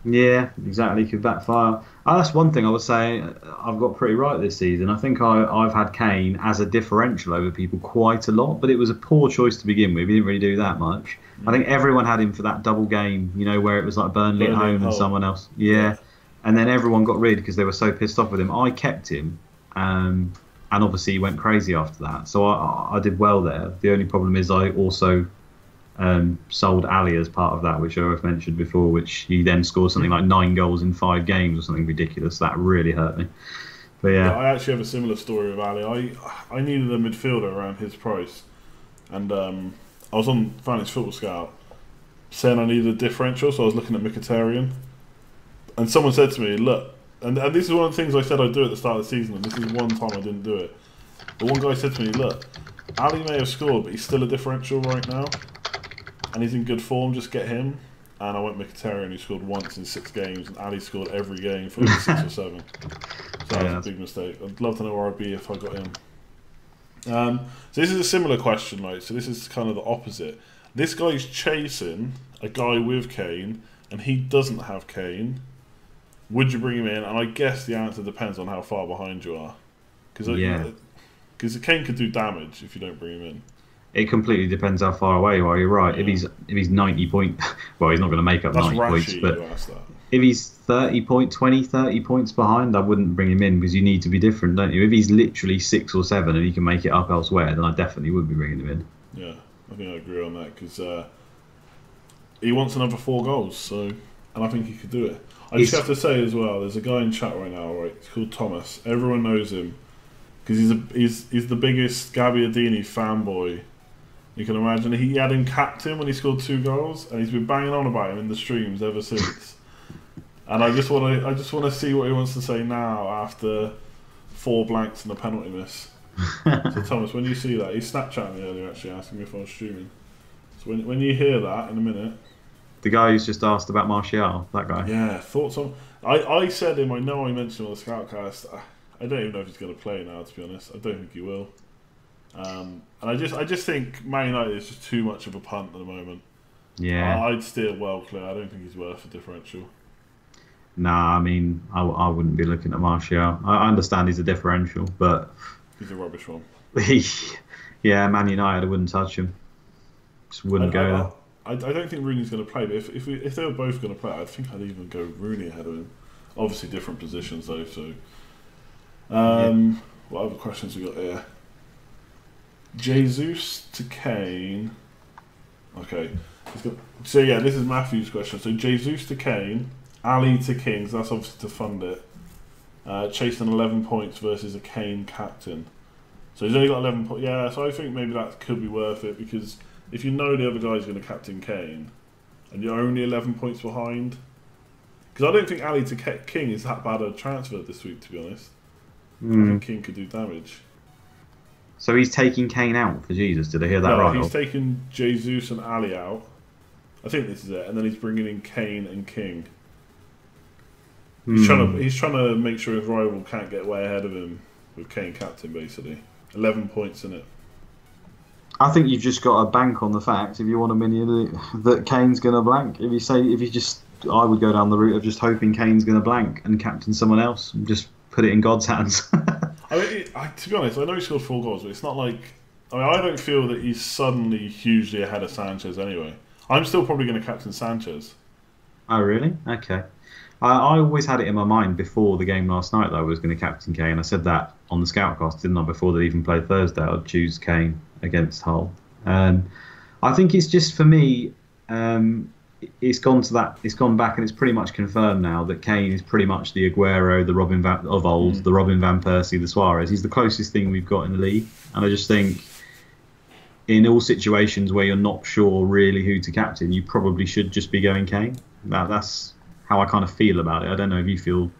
Yeah, exactly. Could backfire. That's one thing I would say I've got pretty right this season. I think I've had Kane as a differential over people quite a lot, but it was a poor choice to begin with. He didn't really do that much. Mm. I think everyone had him for that double game, where it was like Burnley at home and someone else. Yeah. And then everyone got rid because they were so pissed off with him. I kept him, and obviously he went crazy after that. So I did well there. The only problem is I also... sold Alli as part of that, which I've mentioned before, which he then scored something like 9 goals in 5 games or something ridiculous. That really hurt me. But yeah, I actually have a similar story with Alli. I needed a midfielder around his price, and I was on Fantasy Football Scout saying I needed a differential, so I was looking at Mkhitaryan, and someone said to me, look, and this is one of the things I said I'd do at the start of the season, and this is one time I didn't do it, but one guy said to me, look, Alli may have scored, but he's still a differential right now. And he's in good form, just get him. And I went Mkhitaryan, who scored once in 6 games, and Alli scored every game for 6 or 7. So that was a big mistake. I'd love to know where I'd be if I got him. So this is a similar question, right? So this is kind of the opposite. This guy's chasing a guy with Kane, and he doesn't have Kane. Would you bring him in? And I guess the answer depends on how far behind you are. Because Kane could do damage if you don't bring him in. It completely depends how far away you are. You're right. Yeah. If he's 90 points... Well, he's not going to make up 90 points, but if he's 30 points behind, I wouldn't bring him in because you need to be different, don't you? If he's literally 6 or 7 and he can make it up elsewhere, then I definitely would be bringing him in. Yeah, I think I agree on that because he wants another 4 goals, and I think he could do it. I just have to say as well, there's a guy in chat right now, right? It's called Thomas. Everyone knows him because he's the biggest Gabbiadini fanboy. You can imagine he had him captain when he scored 2 goals, and he's been banging on about him in the streams ever since. And I just want to see what he wants to say now after 4 blanks and a penalty miss. So Thomas, when you see that, he Snapchatted me earlier actually asking me if I was streaming. So when you hear that in a minute, the guy who's just asked about Martial, that guy. Yeah, thoughts on? I said him. I know I mentioned on the Scoutcast. I don't even know if he's going to play now. To be honest, I don't think he will. And I just think Man United is just too much of a punt at the moment. Yeah, I'd steer well clear. I don't think he's worth a differential. Nah, I mean, I wouldn't be looking at Martial. I understand he's a differential, but he's a rubbish one. Yeah, Man United, I wouldn't touch him. Just wouldn't go there. I don't think Rooney's going to play, but if they were both going to play, I think I'd even go Rooney ahead of him. Obviously, different positions though. So, What other questions we got here? Jesus to Kane. Okay. So yeah, this is Matthew's question. So Jesus to Kane, Alli to King, so that's obviously to fund it. Chasing 11 points versus a Kane captain. So he's only got 11 points. Yeah, so I think maybe that could be worth it because if you know the other guy's going to captain Kane and you're only 11 points behind. Because I don't think Alli to King is that bad a transfer this week, to be honest. I think King could do damage. So he's taking Kane out for Jesus. Did I hear that right? No, he's taking Jesus and Alli out. I think this is it. And then he's bringing in Kane and King. He's trying to make sure his rival can't get way ahead of him with Kane captain, basically. 11 points in it. I think you've just got to bank on the fact, if you want a minion, that Kane's going to blank. I would go down the route of just hoping Kane's going to blank and captain someone else and just put it in God's hands. To be honest, I know he scored 4 goals, but it's not like... I don't feel that he's suddenly hugely ahead of Sanchez anyway. I'm still probably going to captain Sanchez. Oh, really? Okay. I always had it in my mind before the game last night that I was going to captain Kane. I said that on the Scoutcast, didn't I, before they even played Thursday. I'd choose Kane against Hull. I think it's just, for me, it's gone back, and it's pretty much confirmed now that Kane is pretty much the Aguero, the Robin Van, of old, the Robin Van Persie, the Suarez. He's the closest thing we've got in the league. And I just think in all situations where you're not sure really who to captain, you probably should just be going Kane. That's how I kind of feel about it. I don't know if you feel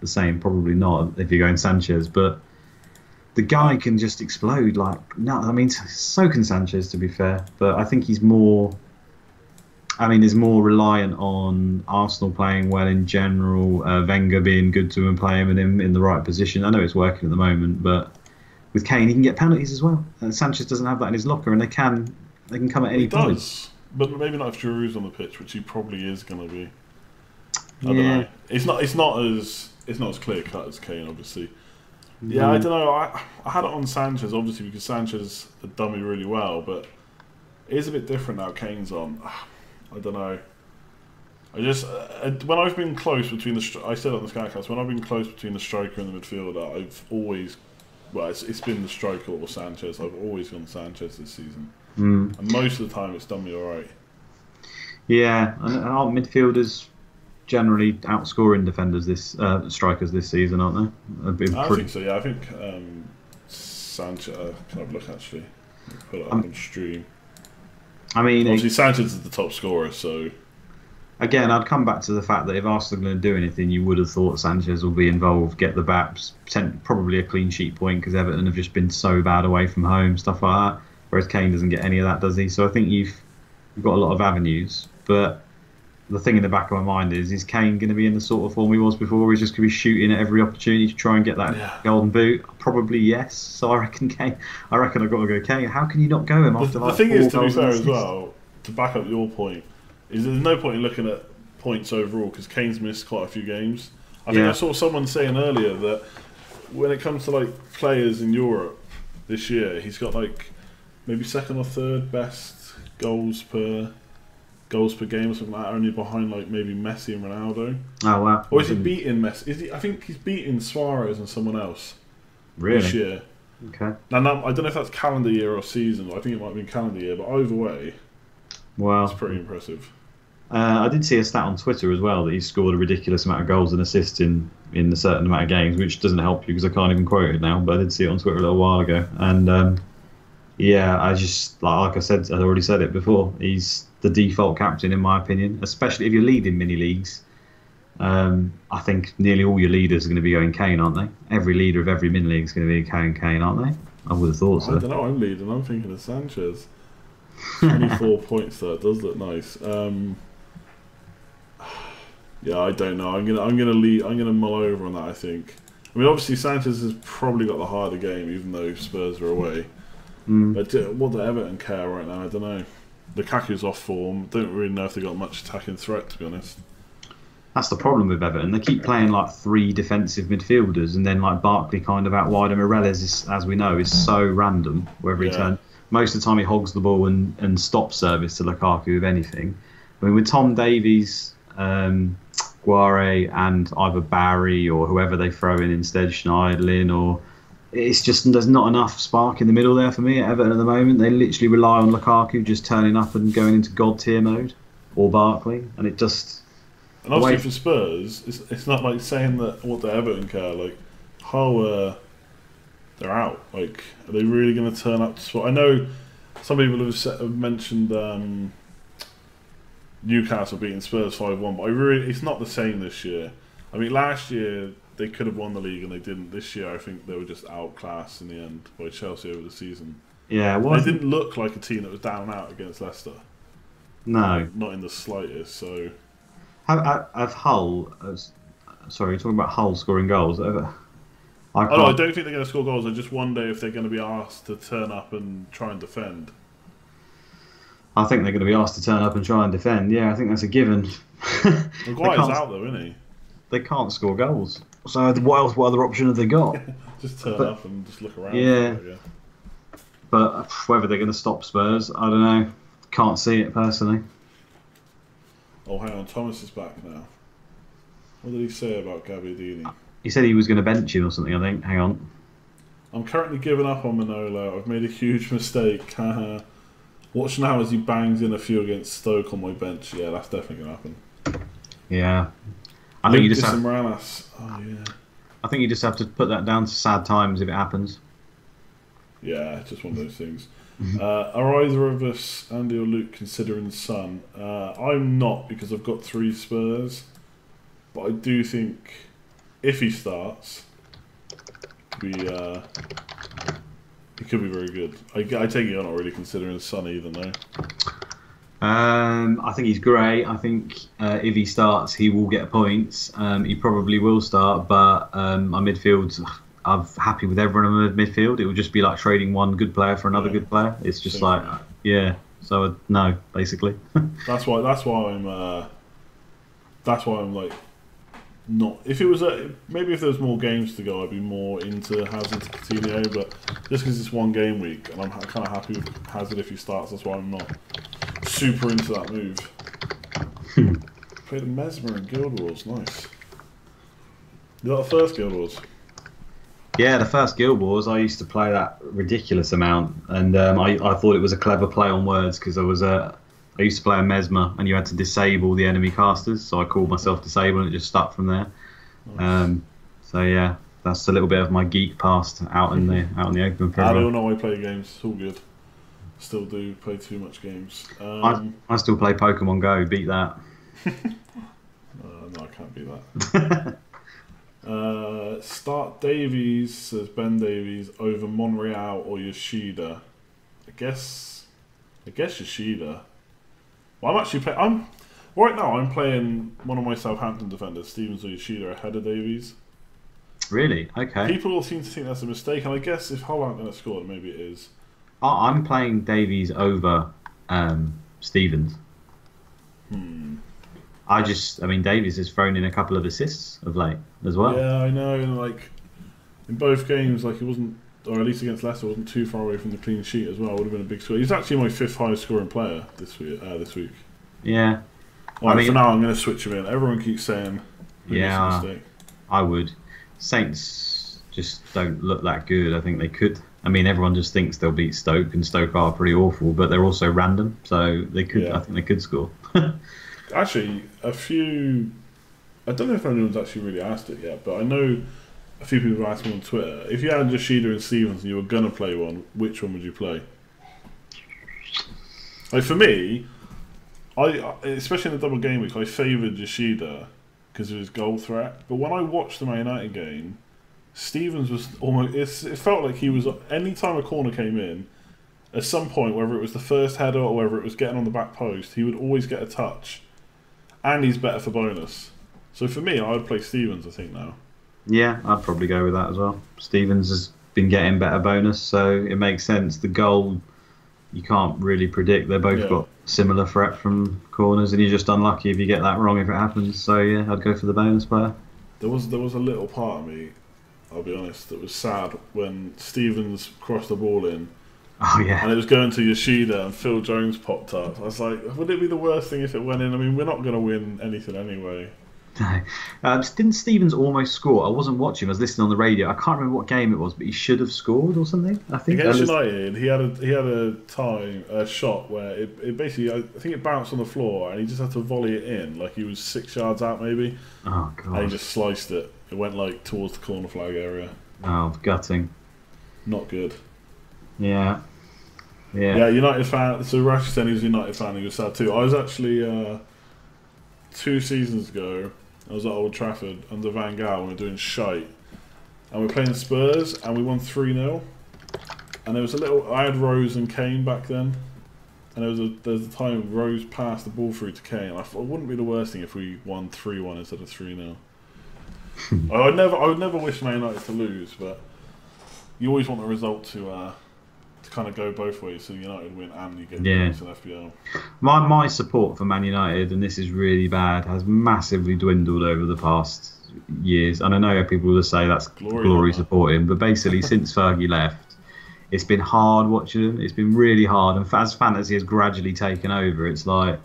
the same. Probably not if you're going Sanchez, but the guy can just explode. So can Sanchez, to be fair, but I think he's more. He's more reliant on Arsenal playing well in general. Wenger being good to him, playing with him in the right position. I know it's working at the moment, but with Kane, he can get penalties as well. Sanchez doesn't have that in his locker, and they can come at any point. But maybe not if Giroud's on the pitch, which he probably is going to be. I don't know. It's not as clear cut as Kane, obviously. Yeah, I don't know. I had it on Sanchez, obviously, because Sanchez had done me really well, but it is a bit different now. Kane's on. I don't know. I just when I've been close between the I said on the Skycast, when I've been close between the striker and the midfielder, I've always it's been the striker or Sanchez. I've always gone Sanchez this season, and most of the time it's done me all right. Yeah, and our midfielders generally outscoring defenders strikers this season, aren't they? I think so. Yeah, I think Sanchez. Can I have a look actually? Put it up on stream. Obviously Sanchez is the top scorer, so... Again, I'd come back to the fact that if Arsenal are going to do anything, you would have thought Sanchez will be involved, get the baps, probably a clean sheet point because Everton have just been so bad away from home, stuff like that, whereas Kane doesn't get any of that, does he? So I think you've got a lot of avenues, but the thing in the back of my mind is Kane going to be in the sort of form he was before, where he's just going to be shooting at every opportunity to try and get that golden boot? Probably yes. So I reckon Kane. I reckon I've got to go Kane. How can you not go him after like 4 goals? The thing is, to be fair as well, to back up your point, is there's no point in looking at points overall because Kane's missed quite a few games. I think I saw someone saying earlier that when it comes to like players in Europe this year, he's got like maybe 2nd or 3rd best goals per game or something like that, only behind like maybe Messi and Ronaldo. Oh wow! Or is he beating Messi? I think he's beating Suarez and someone else. Really? This year. Okay. Now I don't know if that's calendar year or season. But I think it might have been calendar year, but either way, wow, it's pretty impressive. I did see a stat on Twitter as well that he scored a ridiculous amount of goals and assists in a certain amount of games, which doesn't help you because I can't even quote it now. But I did see it on Twitter a little while ago, and yeah, I just like I said, I'd already said it before. He's the default captain, in my opinion, especially if you're leading mini leagues. I think nearly all your leaders are going to be going Kane, aren't they? Every leader of every mini league is going to be going Kane, aren't they? I would have thought so. I don't know. I'm leading. I'm thinking of Sanchez. 24 points. That does look nice. Yeah, I don't know. I'm gonna mull over on that. I think. Obviously Sanchez has probably got the harder game, even though Spurs are away. But what do Everton care right now? I don't know. Lukaku's off form. Don't really know if they got much attacking threat, to be honest. That's the problem with Everton. They keep playing like 3 defensive midfielders, and then like Barkley kind of out wide, and Morelles is, as we know, is so random wherever he turns. Most of the time he hogs the ball and stops service to Lukaku, if anything. With Tom Davies, Guare, and either Barry or whoever they throw in instead, Schneidlin or. It's just there's not enough spark in the middle there for me at Everton at the moment. They literally rely on Lukaku just turning up and going into God tier mode, or Barkley, and it just. And obviously for Spurs, it's not like saying that what the Everton care like how they're out. Like, are they really going to turn up to spot? I know some people have mentioned Newcastle beating Spurs 5-1, but it's not the same this year. Last year. They could have won the league and they didn't. This year, I think they were just outclassed in the end by Chelsea over the season. Yeah, well, they didn't look like a team that was down and out against Leicester. No, not in the slightest. So, have Hull? Sorry, talking about Hull scoring goals. I don't think they're going to score goals. I just wonder if they're going to be asked to turn up and try and defend. I think they're going to be asked to turn up and try and defend. Yeah, I think that's a given. Maguire's out though, isn't he? They can't score goals. So what other option have they got? Just turn up and just look around. Yeah. But whether they're going to stop Spurs, I don't know. Can't see it personally. Oh, hang on. Thomas is back now. What did he say about Gabbiadini? He said he was going to bench him or something, I think. Hang on. I'm currently giving up on Manolo. I've made a huge mistake. Watch now as he bangs in a few against Stoke on my bench. Yeah, that's definitely going to happen. Yeah. I think, I think you just have to put that down to sad times if it happens. Yeah, just one of those things. Are either of us, Andy or Luke, considering Son? I'm not, because I've got 3 Spurs. But I do think if he starts, he could be very good. I take it you're not really considering Son either, though. I think he's great. I think if he starts, he will get points. He probably will start, but my midfield, I'm happy with everyone in midfield. It would just be like trading one good player for another good player. It's just like, yeah. So no, basically. That's why I'm like not. If it was maybe if there was more games to go, I'd be more into Hazard to Coutinho. But just because it's one game week, and I'm kind of happy with Hazard if he starts. That's why I'm not super into that move. Played a Mesmer in Guild Wars, nice. Is that the first Guild Wars? Yeah, the first Guild Wars, I used to play that ridiculous amount, and I thought it was a clever play on words because I used to play a Mesmer, and you had to disable the enemy casters, so I called myself Disable, and it just stuck from there. Nice. So yeah, that's a little bit of my geek past out in the open. I don't know why I play games, it's all good. Still do play too much games. I still play Pokemon Go. Beat that. No, I can't beat that. Start Davies, says Ben Davies, over Monreal or Yoshida. I guess Yoshida. Well, right now I'm playing one of my Southampton defenders, Stevens or Yoshida, ahead of Davies. Really? Okay. People seem to think that's a mistake, and I guess if Haaland going to score, maybe it is. I'm playing Davies over Stevens. I mean, Davies has thrown in a couple of assists of late as well. Yeah, I know. And like in both games, like he wasn't, or at least against Leicester, wasn't too far away from the clean sheet as well. Would have been a big score. He's actually my 5th highest scoring player this week. Yeah. Right, I mean, for now, I'm going to switch him in. Everyone keeps saying, yeah, I would. Saints just don't look that good. I think they could. I mean, everyone just thinks they'll beat Stoke, and Stoke are pretty awful, but they're also random, so they could. Yeah. I think they could score. Actually, a few. I don't know if anyone's actually really asked it yet, but I know a few people have asked me on Twitter. If you had Yoshida and Stevens, and you were gonna play one, which one would you play? Like for me, I especially in the double game week, I favoured Yoshida because of his goal threat. But when I watched the Man United game, Stevens was almost. It felt like he was. Any time a corner came in, at some point, whether it was the first header or whether it was getting on the back post, he would always get a touch, and he's better for bonus. So for me, I would play Stevens, I think, now. Yeah, I'd probably go with that as well. Stevens has been getting better bonus, so it makes sense. The goal, you can't really predict. They both got similar threat from corners, and you're just unlucky if you get that wrong if it happens. So yeah, I'd go for the bonus player. There was a little part of me, I'll be honest, it was sad when Stevens crossed the ball in. Oh, yeah. And it was going to Yoshida, and Phil Jones popped up. I was like, would it be the worst thing if it went in? I mean, we're not going to win anything anyway. No. Didn't Stevens almost score? I wasn't watching. I was listening on the radio. I can't remember what game it was, but he should have scored or something. I think against United, he had a shot where it basically, I think it bounced on the floor, and he just had to volley it in. Like he was 6 yards out, maybe. Oh, God. And he just sliced it. It went like towards the corner flag area. Oh, gutting. Not good. Yeah. Yeah, United fan. So Rash said he was a United fan. He was sad too. I was actually 2 seasons ago. I was at Old Trafford under Van Gaal, and we were doing shite, and we were playing Spurs, and we won 3-0. And there was a little. I had Rose and Kane back then, and there's a time Rose passed the ball through to Kane. I thought it wouldn't be the worst thing if we won 3-1 instead of 3-0. I would never wish Man United to lose, but you always want the result to kind of go both ways, so United win and you get points in FPL. My support for Man United, and this is really bad, has massively dwindled over the past years. And I know people will say that's glory supporting, but basically since Fergie left, it's been hard watching them. It's been really hard, and as fantasy has gradually taken over, it's like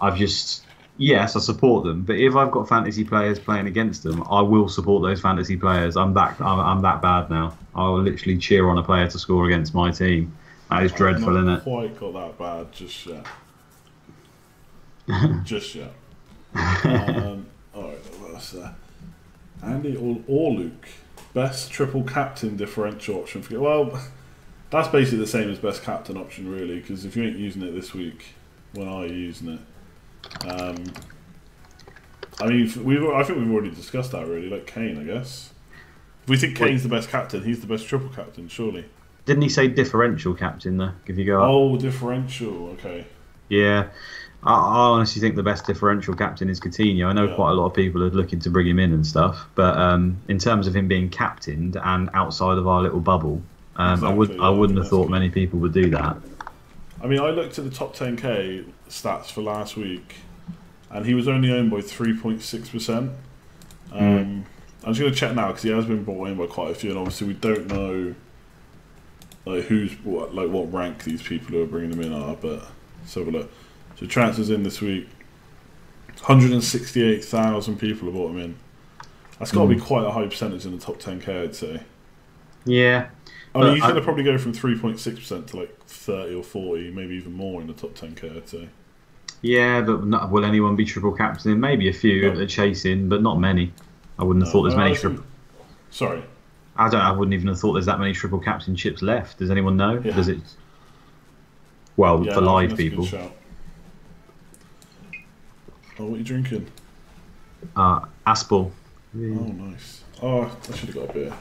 I've just... Yes, I support them, but if I've got fantasy players playing against them, I will support those fantasy players. I'm that bad now. I will literally cheer on a player to score against my team. That is dreadful, isn't it? I've not quite got that bad just yet. Just yet. All right, what else there? Andy or Luke, best triple captain differential option. Well, that's basically the same as best captain option, really, because if you ain't using it this week, when are you using it? I mean, I think we've already discussed that, really. Like Kane, I guess. If we think Kane's the best captain, he's the best triple captain, surely. Didn't he say differential captain though? If you go up. Oh, differential. Okay. Yeah, I honestly think the best differential captain is Coutinho. I know quite a lot of people are looking to bring him in and stuff, but in terms of him being captained and outside of our little bubble, exactly, I wouldn't have thought many people would do that. I mean, I looked at the top 10K stats for last week, and he was only owned by 3.6%. I'm just going to check now, because he has been bought in by quite a few, and obviously we don't know like what rank these people who are bringing them in are. But let's have a look. So transfers in this week, 168,000 people have bought him in. That's got to be quite a high percentage in the top 10K, I'd say. Yeah. I mean, he's going to probably go from 3.6% to like 30 or 40, maybe even more in the top 10K, I'd say. Yeah, but will anyone be triple captain? Maybe a few that are chasing, but not many. I wouldn't have thought there's many triple... Sorry? I wouldn't even have thought there's that many triple captain chips left. Does anyone know? Yeah. Does it? Well, for live people. Oh, what are you drinking? Aspel. Oh, nice. Oh, I should have got a beer.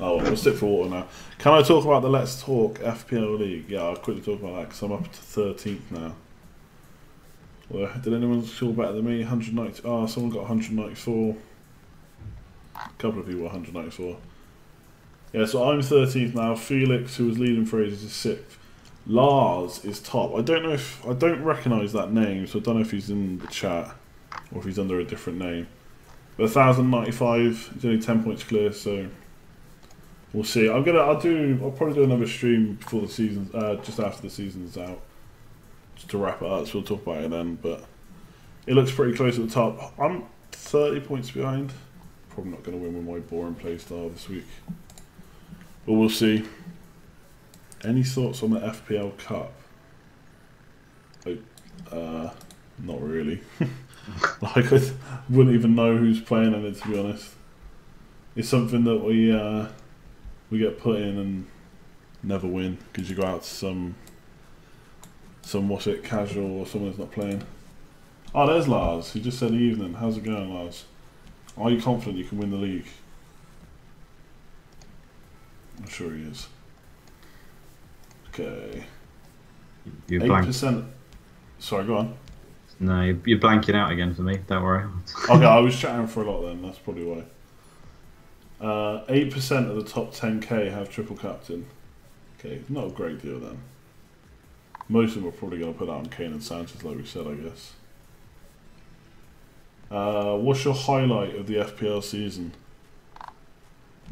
Oh, we'll sit for water now. Can I talk about the Let's Talk FPL League? Yeah, I'll quickly talk about that because I'm up to 13th now. Well, did anyone score better than me? 190. Oh, someone got 194. A couple of people 194. Yeah, so I'm 13th now. Felix, who was leading Fraser, is 6th. Lars is top. I don't recognise that name, so I don't know if he's in the chat or if he's under a different name. But 1,095. He's only 10 points clear, so. We'll see. I'll probably do another stream before the season, just after the season's out, just to wrap it up. So we'll talk about it then. But it looks pretty close at the top. I'm 30 points behind. Probably not going to win with my boring playstyle this week, but we'll see. Any thoughts on the FPL Cup? Not really. I wouldn't even know who's playing in it, to be honest. It's something that we get put in and never win because you go out to some what's it, casual or someone that's not playing. Oh, there's Lars. He just said evening. How's it going, Lars? Are you confident you can win the league? I'm sure he is. Okay. 8%. Sorry, go on. No, you're blanking out again for me. Don't worry. Okay, I was chatting for a lot then. That's probably why. 8% of the top 10K have triple captain. Okay, not a great deal then. Most of them are probably going to put out on Kane and Sanchez, like we said, I guess. What's your highlight of the FPL season?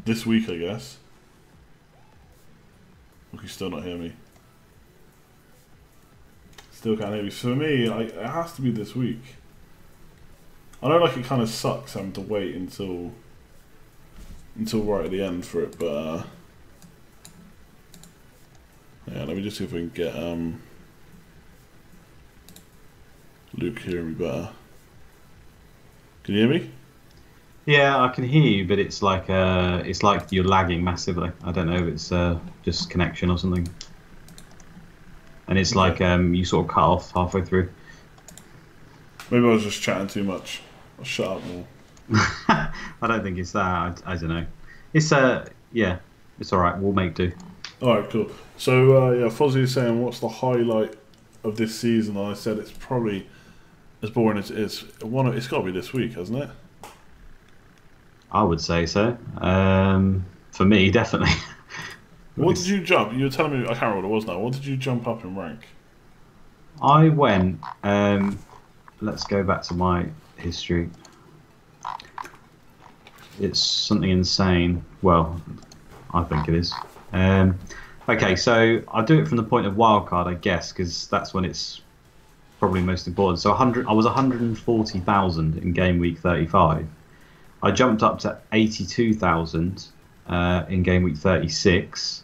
This week, I guess. You can still not hear me. Still can't hear me. So for me, it has to be this week. I know, like, it kind of sucks having to wait until right at the end for it, but yeah, let me just see if we can get Luke hearing me better. Can you hear me? Yeah, I can hear you, but it's like you're lagging massively. I don't know if it's just connection or something, and it's like you sort of cut off halfway through. Maybe I was just chatting too much. I'll shut up more. I don't think it's that. I don't know. It's yeah, it's all right. We'll make do. All right, cool. So yeah, Fozzie is saying, what's the highlight of this season? And I said it's probably as boring as it is. It's got to be this week, hasn't it? I would say so. For me, definitely. What did you jump? You were telling me, I can't remember what it was now. What did you jump up in rank? I went, let's go back to my history. It's something insane. Well, I think it is. Okay, so I'll do it from the point of wildcard, I guess, because that's when it's probably most important. So I was 140,000 in game week 35. I jumped up to 82,000 in game week 36,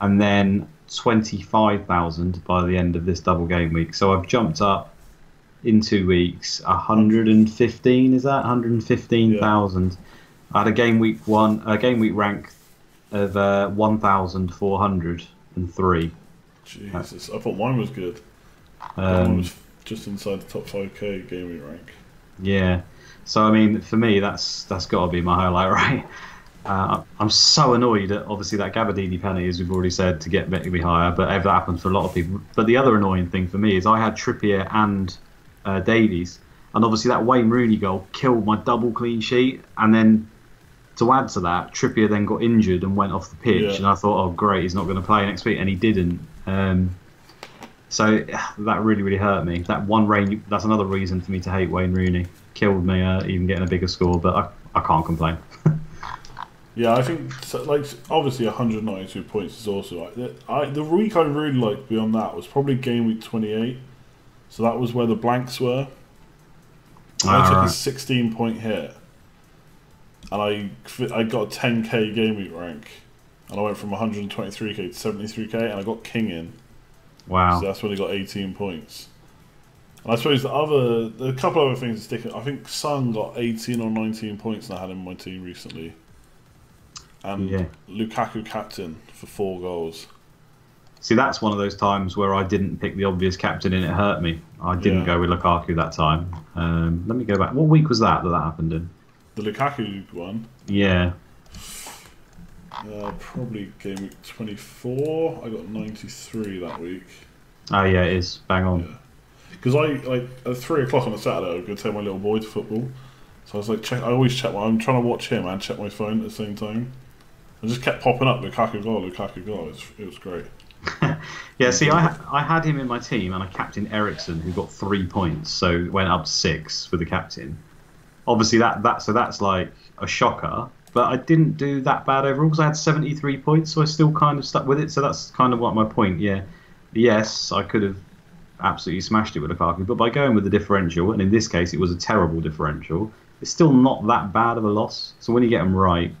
and then 25,000 by the end of this double game week. So I've jumped up in 2 weeks, 115, is that? 115,000. Yeah. I had a game week rank of 1,403. Jesus, I thought mine was good. Mine was just inside the top 5k game week rank. Yeah. So, I mean, for me, that's got to be my highlight, right? I'm so annoyed at, obviously, that Gabbiadini penalty, as we've already said, to get me higher, but that happens for a lot of people. But the other annoying thing for me is I had Trippier and Davies, and obviously that Wayne Rooney goal killed my double clean sheet, and then to add to that, Trippier then got injured and went off the pitch, and I thought, oh, great, he's not going to play next week, and he didn't. So that really, really hurt me. That's another reason for me to hate Wayne Rooney. Killed me even getting a bigger score, but I can't complain. Yeah, I think like obviously 192 points is also the week I really liked beyond that was probably game week 28. So that was where the blanks were. I took a 16-point hit, and I got a 10k game week rank, and I went from 123k to 73k, and I got King in. Wow! So that's when he got 18 points. And I suppose the couple other things that stick. I think Son got 18 or 19 points, and I had him in my team recently. And Lukaku captain for 4 goals. See, that's one of those times where I didn't pick the obvious captain, and it hurt me. I didn't go with Lukaku that time. Let me go back. What week was that happened in? The Lukaku one. Yeah. Probably game week 24. I got 93 that week. Oh yeah, it is bang on. Because I like at 3 o'clock on a Saturday, I would go take my little boy to football. So I was like, I always check. I'm trying to watch him and check my phone at the same time. I just kept popping up Lukaku goal. It was great. Yeah, see, I had him in my team, and I captained Eriksen, who got 3 points, so went up 6 for the captain. Obviously, that's like a shocker. But I didn't do that bad overall because I had 73 points, so I still kind of stuck with it. So that's kind of what my point. Yeah, yes, I could have absolutely smashed it with Lukaku, but by going with the differential, and in this case it was a terrible differential, it's still not that bad of a loss. So when you get them right,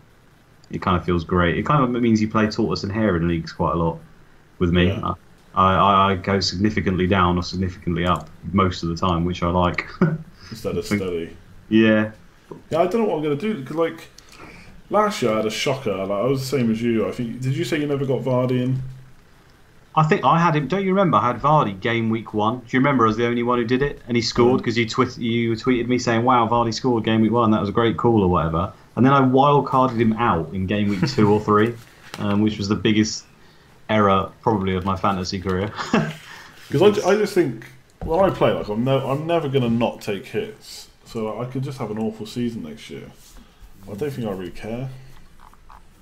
it kind of feels great. It kind of means you play tortoise and hare in leagues quite a lot. With me, I go significantly down or significantly up most of the time, which I like. Instead of steady. Yeah, I don't know what I'm gonna do because like. Last year I had a shocker. Like, I was the same as you. I think. Did you say you never got Vardy in? I think I had him. Don't you remember? I had Vardy game week 1. Do you remember? I was the only one who did it, and he scored because you tweeted me saying, "Wow, Vardy scored game week 1. That was a great call" or whatever. And then I wildcarded him out in game week 2 or 3, which was the biggest error probably of my fantasy career. Because I just think when I play, like I'm never gonna not take hits. So like, I could just have an awful season next year. I don't think I really care.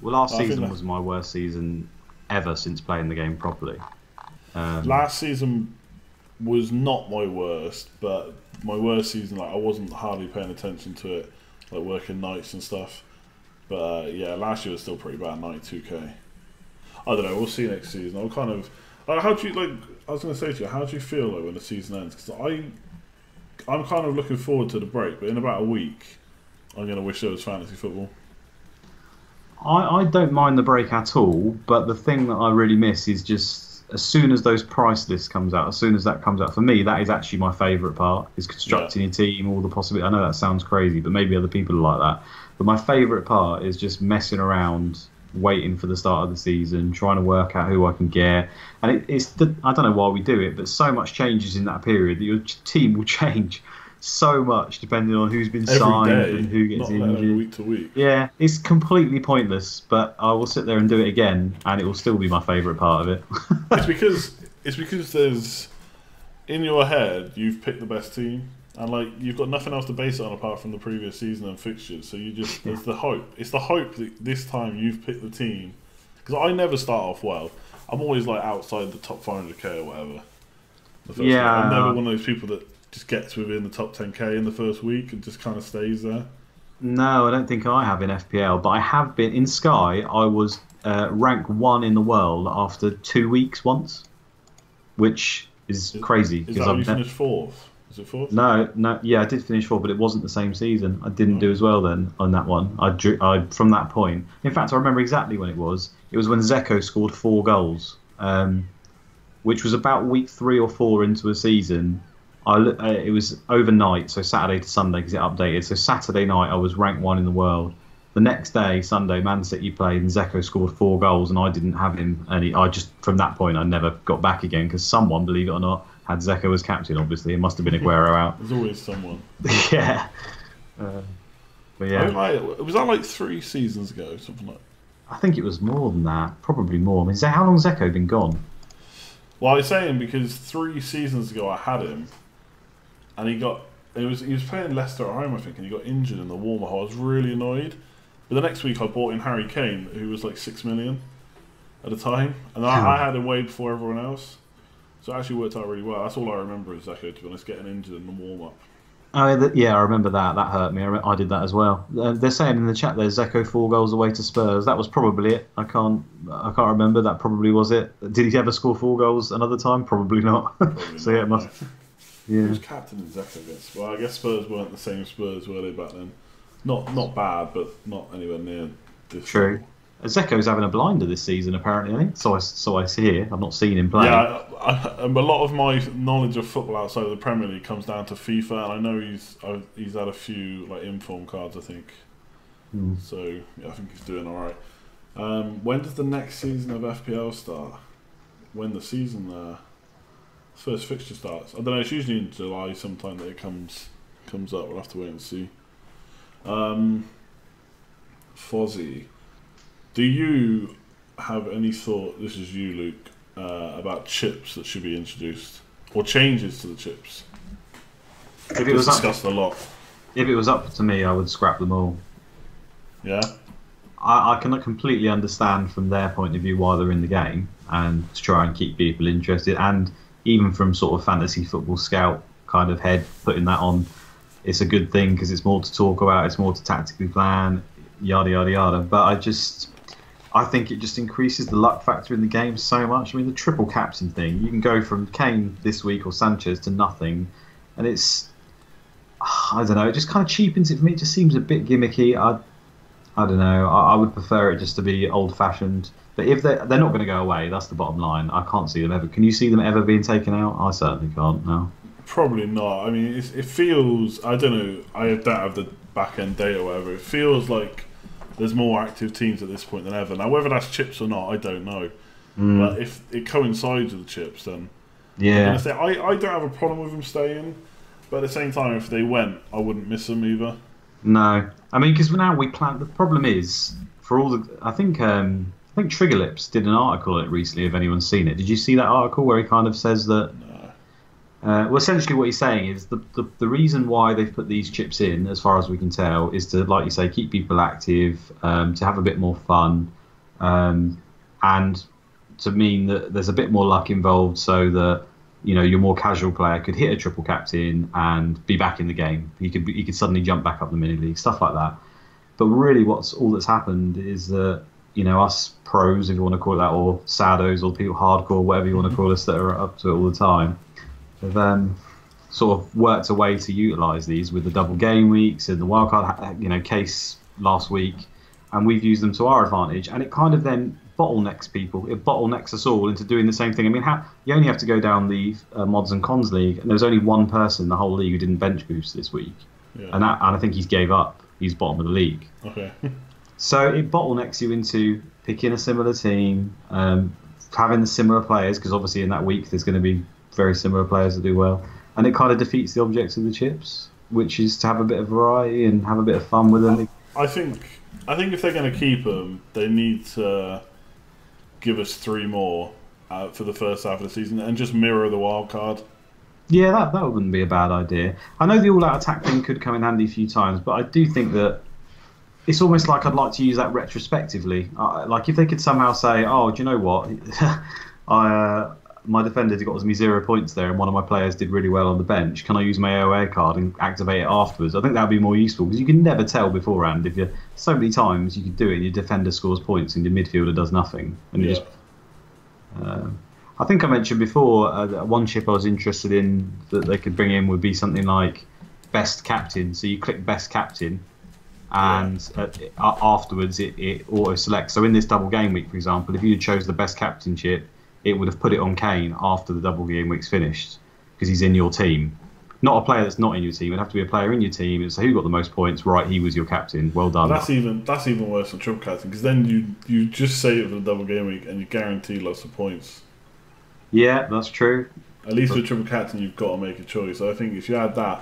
Well, last season was my worst season ever since playing the game properly. Last season was not my worst, but my worst season, like I wasn't hardly paying attention to it, like working nights and stuff. But yeah, last year was still pretty bad, 92k. I don't know. We'll see next season. I'll kind of. How do you like? I was going to say to you, how do you feel like when the season ends? Because I'm kind of looking forward to the break, but in about a week. I'm going to wish there was fantasy football. I don't mind the break at all, but the thing that I really miss is just as soon as those price lists comes out, as soon as that comes out, for me, that is actually my favourite part, is constructing your team, all the possibilities. I know that sounds crazy, but maybe other people are like that. But my favourite part is just messing around, waiting for the start of the season, trying to work out who I can get. And I don't know why we do it, but so much changes in that period that your team will change. So much depending on who's been signed and who gets injured. Week to week. Yeah, it's completely pointless, but I will sit there and do it again, and it will still be my favourite part of it. It's because there's in your head you've picked the best team, And like, you've got nothing else to base it on apart from the previous season and fixtures. So you just, there's the hope. It's the hope that this time you've picked the team. Because I never start off well. I'm always like outside the top 500k or whatever. Yeah. I'm never one of those people that just gets within the top 10k in the first week and just kind of stays there. No, I don't think I have in FPL, but I have been in Sky. I was ranked 1 in the world after 2 weeks once, which is crazy. Is that how you finished 4th? Is it 4th? No, yeah, I did finish 4th, but it wasn't the same season. I didn't do as well then on that one. I from that point. In fact, I remember exactly when it was. It was when Džeko scored 4 goals, which was about week 3 or 4 into a season. It was overnight, so Saturday to Sunday, because it updated. So Saturday night, I was ranked 1 in the world. The next day, Sunday, Man City played, and Džeko scored 4 goals, and I didn't have him. And I just, from that point, I never got back again, because someone, believe it or not, had Džeko as captain, obviously. It must have been Aguero out. There's always someone. Yeah. But yeah. Was that like 3 seasons ago, something like that? I think it was more than that, probably more. I mean, how long has Džeko been gone? Well, I was saying, because 3 seasons ago, I had him. And he was playing Leicester at home, I think, and he got injured in the warm-up. I was really annoyed. But the next week I bought in Harry Kane, who was like 6 million at a time, and I had him way before everyone else. So it actually worked out really well. That's all I remember is Džeko, to be honest, getting injured in the warm-up. Oh yeah, I remember that. That hurt me. I did that as well. They're saying in the chat there, Džeko 4 goals away to Spurs. That was probably it. I can't remember. That probably was it. Did he ever score 4 goals another time? Probably not. Probably so yeah, it must. Yeah. He was captain in Džeko against. Well, I guess Spurs weren't the same Spurs, were they, back then? Not bad, but not anywhere near this. True. Džeko's having a blinder this season, apparently. So I hear. I've not seen him play. Yeah, a lot of my knowledge of football outside of the Premier League comes down to FIFA, and I know he's had a few like inform cards, I think. Mm. So yeah, I think he's doing all right. When does the next season of FPL start? When the season there? First fixture starts. I don't know. It's usually in July sometime that it comes up. We'll have to wait and see. Fozzy, do you have any thought? This is you, Luke. About chips that should be introduced or changes to the chips? If it was discussed a lot. If it was up to me, I would scrap them all. Yeah. I cannot completely understand from their point of view why they're in the game and to try and keep people interested and. Even from sort of fantasy football scout kind of head, putting that on, it's a good thing because it's more to talk about, it's more to tactically plan, yada, yada, yada. But I think it just increases the luck factor in the game so much. I mean, the triple captain thing, you can go from Kane this week or Sanchez to nothing. And it's, I don't know, it just kind of cheapens it for me. It just seems a bit gimmicky. I don't know. I would prefer it just to be old-fashioned. But if they're not going to go away, that's the bottom line. I can't see them ever. Can you see them ever being taken out? I certainly can't. No. Probably not. I mean, it feels. I don't know. I don't have the back end data or whatever. It feels like there's more active teams at this point than ever. Now, whether that's chips or not, I don't know. Mm. But if it coincides with the chips, then yeah. I don't have a problem with them staying. But at the same time, if they went, I wouldn't miss them either. No, I mean, because now we plan. The problem is for all the. I think Triggerlips did an article on it recently. If anyone's seen it, did you see that article where he kind of says that? No. Well, essentially what he's saying is the reason why they've put these chips in, as far as we can tell, is to, like you say, keep people active, to have a bit more fun, and to mean that there's a bit more luck involved, so that. You know, your more casual player could hit a triple captain and be back in the game. He could suddenly jump back up the mini league, stuff like that. But really, all that's happened is that, you know, us pros, if you want to call it that, or saddos, or people hardcore, whatever you want to call us, that are up to it all the time, have sort of worked a way to utilise these with the double game weeks and the wildcard, you know, case last week, and we've used them to our advantage. And it kind of then. Bottlenecks people. It bottlenecks us all into doing the same thing. I mean, you only have to go down the mods and cons league, and there's only one person in the whole league who didn't bench boost this week, yeah. and I think he's gave up. He's bottom of the league. Okay. So it bottlenecks you into picking a similar team, having the similar players, because obviously in that week there's going to be very similar players that do well, and it kind of defeats the object of the chips, which is to have a bit of variety and have a bit of fun with them. I think if they're going to keep them, they need to. Give us 3 more for the first half of the season and just mirror the wild card. Yeah, that wouldn't be a bad idea. I know the all-out attack thing could come in handy a few times, but I do think that it's almost like I'd like to use that retrospectively. Like if they could somehow say, oh, do you know what? My defender got me 0 points there and one of my players did really well on the bench. Can I use my AOA card and activate it afterwards? I think that would be more useful because you can never tell beforehand. If you're so many times you could do it and your defender scores points and your midfielder does nothing. And you just... I think I mentioned before that one chip I was interested in that they could bring in would be something like best captain. So you click best captain and afterwards it auto-selects. So in this double game week, for example, if you chose the best captain chip, it would have put it on Kane after the double game week's finished because he's in your team. Not a player that's not in your team. It'd have to be a player in your team. It's who got the most points, right? He was your captain. Well done. That's even worse than triple captain because then you just save it for the double game week and you guarantee lots of points. Yeah, that's true. At least with triple captain, you've got to make a choice. I think if you had that,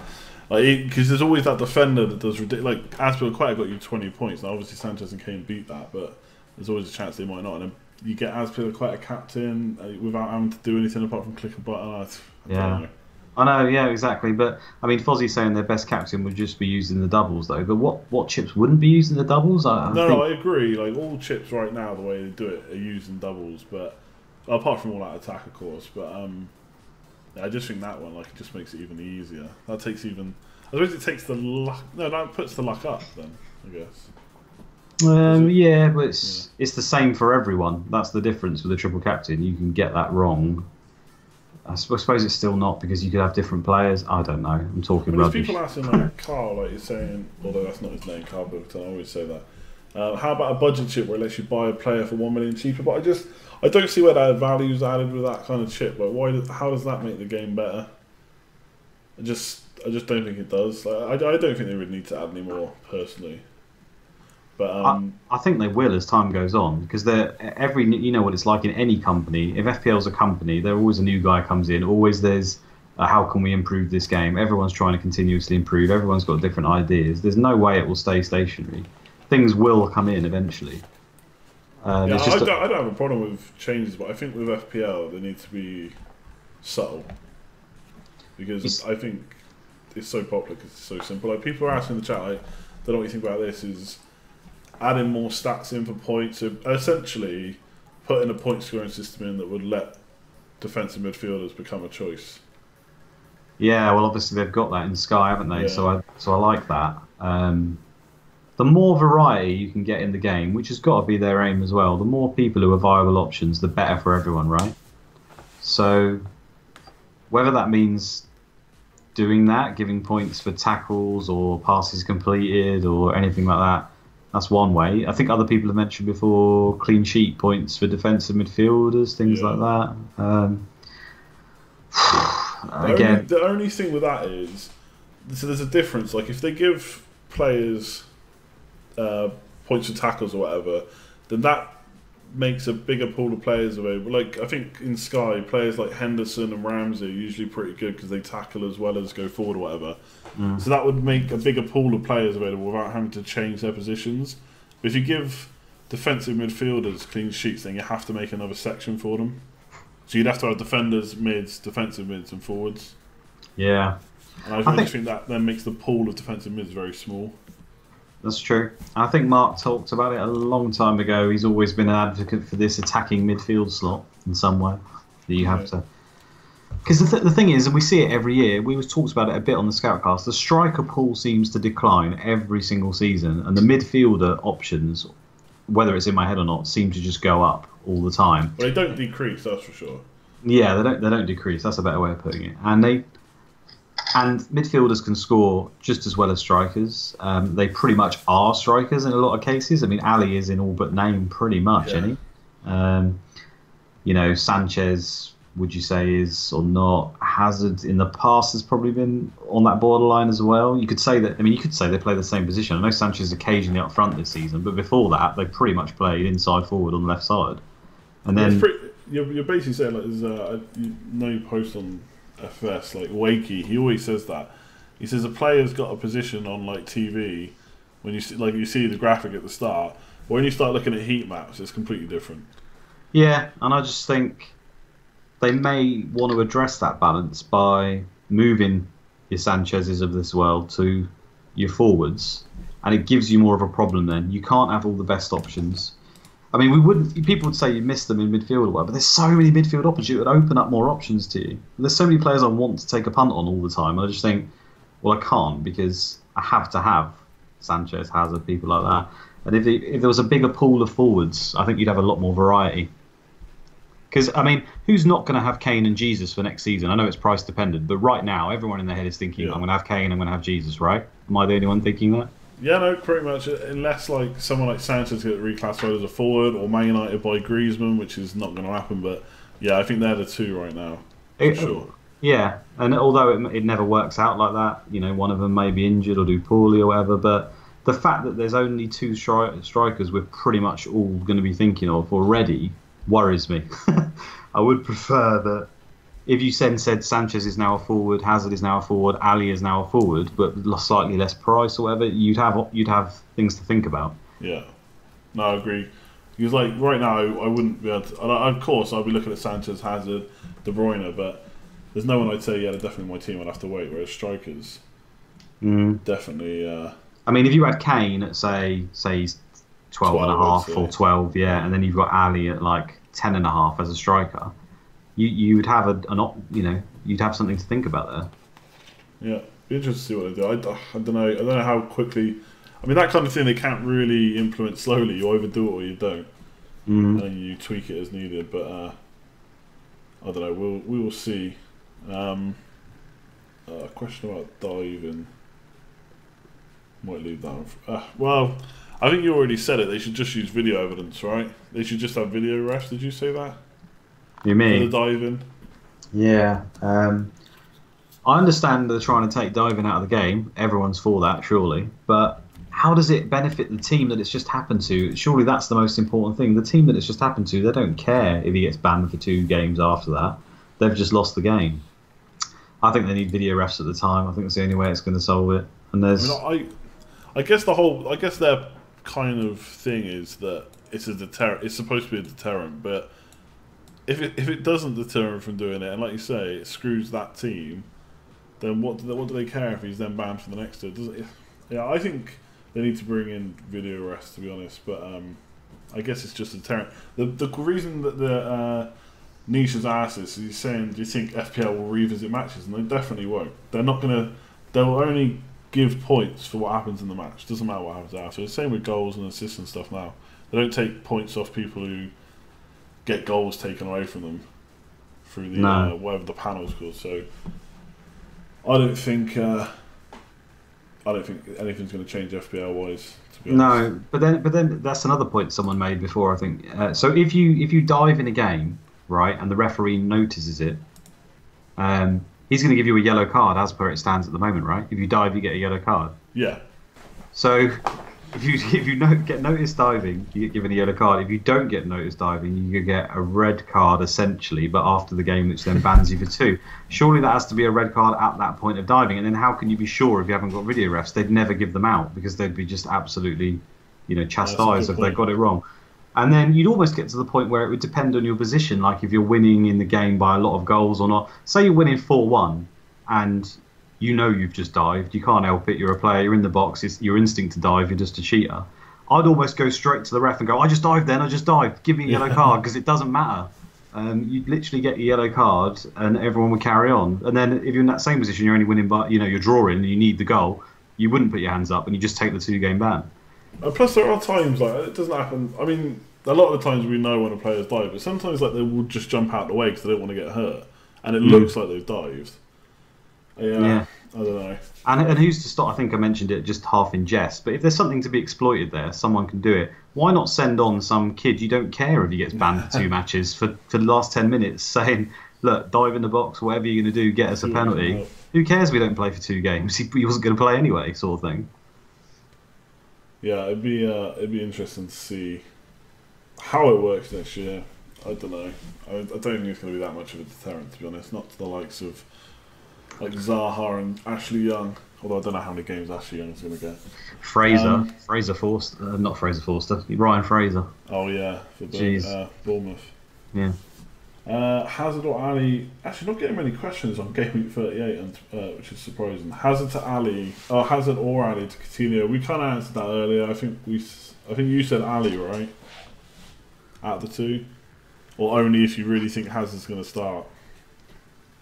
like, because there's always that defender that does ridiculous. Like Azpilicueta got you 20 points. Now obviously Sanchez and Kane beat that, but there's always a chance they might not. And you get Azpilicueta captain without having to do anything apart from click a button. I don't know. I know, yeah, exactly. But I mean, Fozzie's saying their best captain would just be used in the doubles, though. But what chips wouldn't be used in the doubles? I agree. Like all chips right now, the way they do it, are used in doubles, but. Apart from all that attack, of course, but I just think that one, like, it just makes it even easier. That takes even. I suppose it takes the luck. No, that puts the luck up. Then I guess. Yeah, but it's the same for everyone. That's the difference with the triple captain. You can get that wrong. I suppose it's still not because you could have different players. I don't know. I'm talking rubbish. There's people asking like Carl, like you're saying, although that's not his name, Carl Bilton. I always say that. How about a budget chip where it lets you buy a player for $1 million cheaper? But I don't see where that value's added with that kind of chip. Like, how does that make the game better? I just don't think it does. Like, I don't think they would need to add any more personally. But I think they will as time goes on because you know what it's like in any company. If FPL's a company, there always a new guy comes in. Always there's how can we improve this game? Everyone's trying to continuously improve. Everyone's got different ideas. There's no way it will stay stationary. Things will come in eventually. Yeah, I don't have a problem with changes, but I think with FPL they need to be subtle because I think it's so popular because it's so simple. Like people are asking in the chat, like, "Don't know what you think about this." Is adding more stats in for points, so essentially putting a point scoring system in that would let defensive midfielders become a choice. Yeah, well, obviously they've got that in Sky, haven't they? Yeah. So I like that. The more variety you can get in the game, which has got to be their aim as well, the more people who are viable options, the better for everyone, right? So whether that means doing that, giving points for tackles or passes completed or anything like that, that's one way. I think other people have mentioned before clean sheet points for defensive midfielders, things like that. Again, the only thing with that is, so there's a difference. Like if they give players points for tackles or whatever, then that makes a bigger pool of players available. Like I think in Sky, players like Henderson and Ramsey are usually pretty good because they tackle as well as go forward or whatever. Mm. So that would make a bigger pool of players available without having to change their positions. But if you give defensive midfielders clean sheets, then you have to make another section for them. So you'd have to have defenders, mids, defensive mids, and forwards. Yeah, and I just think that then makes the pool of defensive mids very small. That's true. I think Mark talked about it a long time ago. He's always been an advocate for this attacking midfield slot in some way that you have to. Because the thing is, and we see it every year, we talked about it a bit on the Scoutcast, the striker pool seems to decline every single season, and the midfielder options, whether it's in my head or not, seem to just go up all the time. But they don't decrease, that's for sure. Yeah, they don't decrease. That's a better way of putting it. And midfielders can score just as well as strikers. They pretty much are strikers in a lot of cases. I mean, Alli is in all but name pretty much, isn't he? You know, Sanchez, would you say, is or not? Hazard in the past has probably been on that borderline as well. You could say that. I mean, you could say they play the same position. I know Sanchez is occasionally up front this season, but before that, they pretty much played inside forward on the left side. And then you're basically saying, like, there's no post on FS, like Wakey, he always says that. He says a player's got a position on like TV when you see, like you see the graphic at the start, but when you start looking at heat maps, it's completely different. Yeah, and I just think they may want to address that balance by moving your Sanchez's of this world to your forwards, and it gives you more of a problem then. You can't have all the best options. I mean, we wouldn't. People would say you miss them in midfield or whatever, but there's so many midfield options. It would open up more options to you. And there's so many players I want to take a punt on all the time, and I just think, well, I can't because I have to have Sanchez, Hazard, people like that. And if there was a bigger pool of forwards, I think you'd have a lot more variety. Because, I mean, who's not going to have Kane and Jesus for next season? I know it's price dependent, but right now, everyone in their head is thinking, I'm going to have Kane, I'm going to have Jesus, right? Am I the only one thinking that? Yeah, no, pretty much. Unless like someone like Sanchez gets reclassified as a forward, or Man United by Griezmann, which is not going to happen. But yeah, I think they're the two right now. For sure. Yeah, and although it never works out like that, you know, one of them may be injured or do poorly or whatever. But the fact that there's only two strikers we're pretty much all going to be thinking of already worries me. I would prefer that. If you said Sanchez is now a forward, Hazard is now a forward, Alli is now a forward, but slightly less price or whatever, you'd have things to think about. Yeah, no, I agree. Because like right now, I wouldn't be able to. Of course, I'd be looking at Sanchez, Hazard, De Bruyne, but there's no one I'd say, yeah, definitely my team. I'd have to wait. Whereas strikers, definitely. I mean, if you had Kane at say he's 12 and a half or 12, yeah, and then you've got Alli at like 10 and a half as a striker. You would have you'd have something to think about there. Yeah, be interested to see what they do. I don't know how quickly. I mean, that kind of thing they can't really implement slowly. You either do it or you don't, and you tweak it as needed. But I don't know. We will see. A question about diving. Might leave that on. Well, I think you already said it. They should just use video evidence, right? They should just have video refs. Did you say that? You mean? The diving. Yeah. I understand they're trying to take diving out of the game. Everyone's for that, surely. But how does it benefit the team that it's just happened to? Surely that's the most important thing. The team that it's just happened to, they don't care if he gets banned for 2 games after that. They've just lost the game. I think they need video refs at the time. I think it's the only way it's going to solve it. And there's, I guess their kind of thing is that it's a deterrent. It's supposed to be a deterrent, but if it doesn't deter him from doing it, and like you say, it screws that team, then what do they care if he's then banned for the next year? Yeah, I think they need to bring in video refs, to be honest. But I guess it's just a deterrent. The reason that Nish has asked this is he's saying, do you think FPL will revisit matches? And they definitely won't. They're not gonna. They'll only give points for what happens in the match. Doesn't matter what happens after. It's the same with goals and assists and stuff now. They don't take points off people who get goals taken away from them through the whatever the panel's called. So I don't think anything's going to change FPL wise. To be honest. No, but then that's another point someone made before. I think so. If you dive in a game, right, and the referee notices it, he's going to give you a yellow card as per it stands at the moment, right? If you dive, you get a yellow card. Yeah. So. If you get noticed diving, you get given a yellow card. If you don't get noticed diving, you get a red card, essentially, but after the game, which then bans you for 2. Surely that has to be a red card at that point of diving. And then how can you be sure if you haven't got video refs? They'd never give them out because they'd be just absolutely, you know, chastised if they got it wrong. And then you'd almost get to the point where it would depend on your position, like if you're winning in the game by a lot of goals or not. Say you're winning 4-1 and you know you've just dived. You can't help it. You're a player. You're in the box. It's your instinct to dive. You're just a cheater. I'd almost go straight to the ref and go, I just dived then. I just dived. Give me a yellow card because it doesn't matter. You'd literally get a yellow card and everyone would carry on. And then if you're in that same position, you're only winning, but, you know, you're drawing and you need the goal, you wouldn't put your hands up and you just take the 2-game ban. And plus there are times, like, it doesn't happen. I mean, a lot of the times we know when a player's dived, but sometimes like they will just jump out of the way because they don't want to get hurt. And it looks like they've dived. Yeah, I don't know. And who's to stop? I think I mentioned it just half in jest, but if there's something to be exploited there, someone can do it. Why not send on some kid you don't care if he gets banned for 2 matches for the last 10 minutes saying, look, dive in the box, whatever you're going to do, get us a penalty. Who cares we don't play for 2 games? He wasn't going to play anyway, sort of thing. Yeah, it'd be interesting to see how it works next year. I don't know. I don't think it's going to be that much of a deterrent, to be honest. Not to the likes of like Zaha and Ashley Young, although I don't know how many games Ashley Young is going to get. Ryan Fraser. Oh yeah, for Bournemouth. Yeah. Hazard or Alli? Actually, not getting many questions on Game Week 38, and, which is surprising. Hazard to Alli, or Hazard or Alli to Coutinho? We kind of answered that earlier. I think you said Alli, right? Out of the two, or only if you really think Hazard's going to start.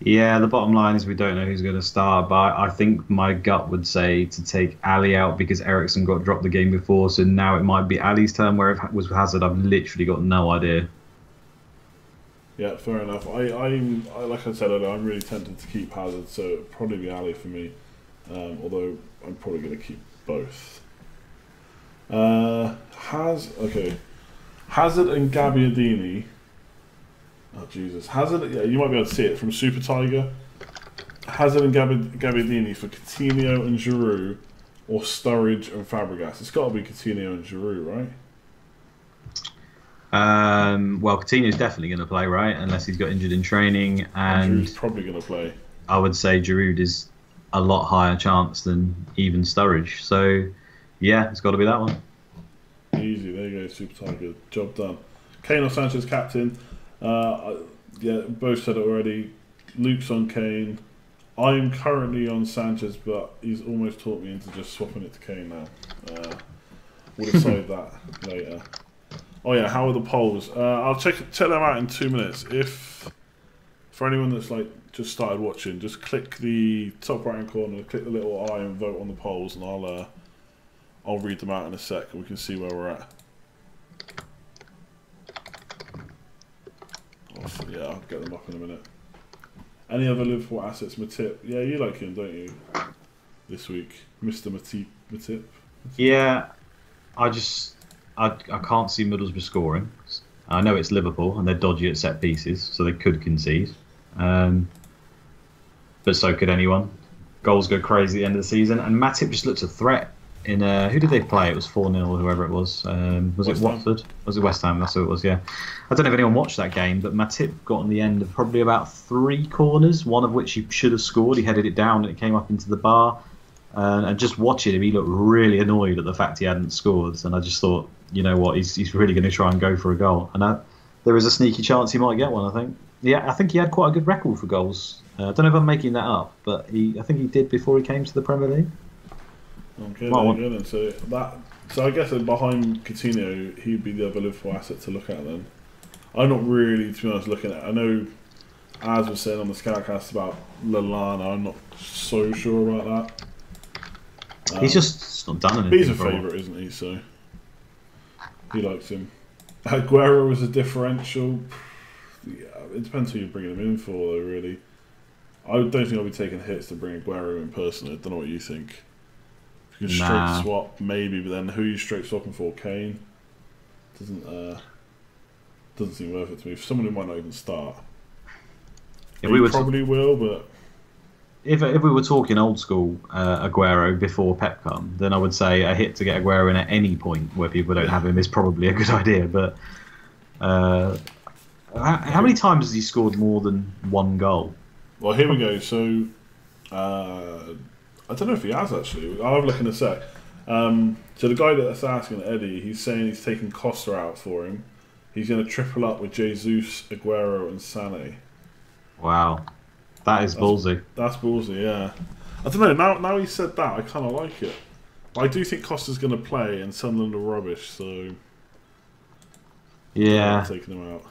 Yeah, the bottom line is we don't know who's going to start, but I think my gut would say to take Alli out because Eriksen got dropped the game before, so now it might be Ali's turn. Where if it was Hazard, I've literally got no idea. Yeah, fair enough. I like I said earlier, I'm really tempted to keep Hazard, so it'd probably be Alli for me. Although I'm probably going to keep both. Hazard and Gabbiadini. Oh, Jesus. Hazard, yeah, you might be able to see it from Super Tiger. Hazard and Gabbiadini for Coutinho and Giroud, or Sturridge and Fabregas. It's got to be Coutinho and Giroud, right? Well, Coutinho's definitely going to play, right? Unless he's got injured in training. And Giroud's probably going to play. I would say Giroud is a lot higher chance than even Sturridge. So, yeah, it's got to be that one. Easy. There you go, Super Tiger. Job done. Kane or Sanchez captain? Yeah, both said it already. Luke's on Kane. I am currently on Sanchez, but he's almost talked me into just swapping it to Kane now. We'll decide that later. Oh yeah, how are the polls? I'll check them out in 2 minutes. If for anyone that's like just started watching, just click the top right hand corner, click the little eye, and vote on the polls, and I'll read them out in a sec, and we can see where we're at. Yeah, I'll get them up in a minute. Any other Liverpool assets? Matip. Yeah, you like him, don't you? This week, Mr. Matip. Yeah, I can't see Middlesbrough scoring. I know it's Liverpool and they're dodgy at set pieces, so they could concede. But so could anyone. Goals go crazy at the end of the season, and Matip just looks a threat. In who did they play? It was 4-0 or whoever it was. Was it Watford? Was it West Ham? That's who it was, yeah. I don't know if anyone watched that game, but Matip got on the end of probably about 3 corners, one of which he should have scored. He headed it down and it came up into the bar. And just watching him, he looked really annoyed at the fact he hadn't scored. And I just thought, you know what, he's really going to try and go for a goal. And there is a sneaky chance he might get one, I think. Yeah, I think he had quite a good record for goals. I don't know if I'm making that up, but I think he did before he came to the Premier League. Okay, well, there you go then. So I guess behind Coutinho, he'd be the other Liverpool asset to look at then. I'm not really, to be honest, looking at it. I know, as was saying on the Scoutcast about Lallana, I'm not so sure about that. He's just not done anything. He's a favourite, isn't he? So he likes him. Aguero is a differential. Yeah, it depends who you're bringing him in for, though. Really, I don't think I'll be taking hits to bring Aguero in personally. I don't know what you think. You can straight swap, maybe, but then who are you straight swapping for? Kane? Doesn't seem worth it to me. For someone who might not even start. If we were talking old school Aguero before Pep come, then I would say a hit to get Aguero in at any point where people don't have him is probably a good idea. But how many times has he scored more than 1 goal? Well, here we go. So... I don't know if he has, actually. I'll have a look in a sec. So the guy that's asking, Eddie, he's saying he's taking Costa out for him. He's going to triple up with Jesus, Aguero and Sane. Wow. That's ballsy. That's ballsy, yeah. I don't know. Now he said that, I kind of like it. But I do think Costa's going to play and Sunderland are rubbish, so... Yeah. I'm taking him out.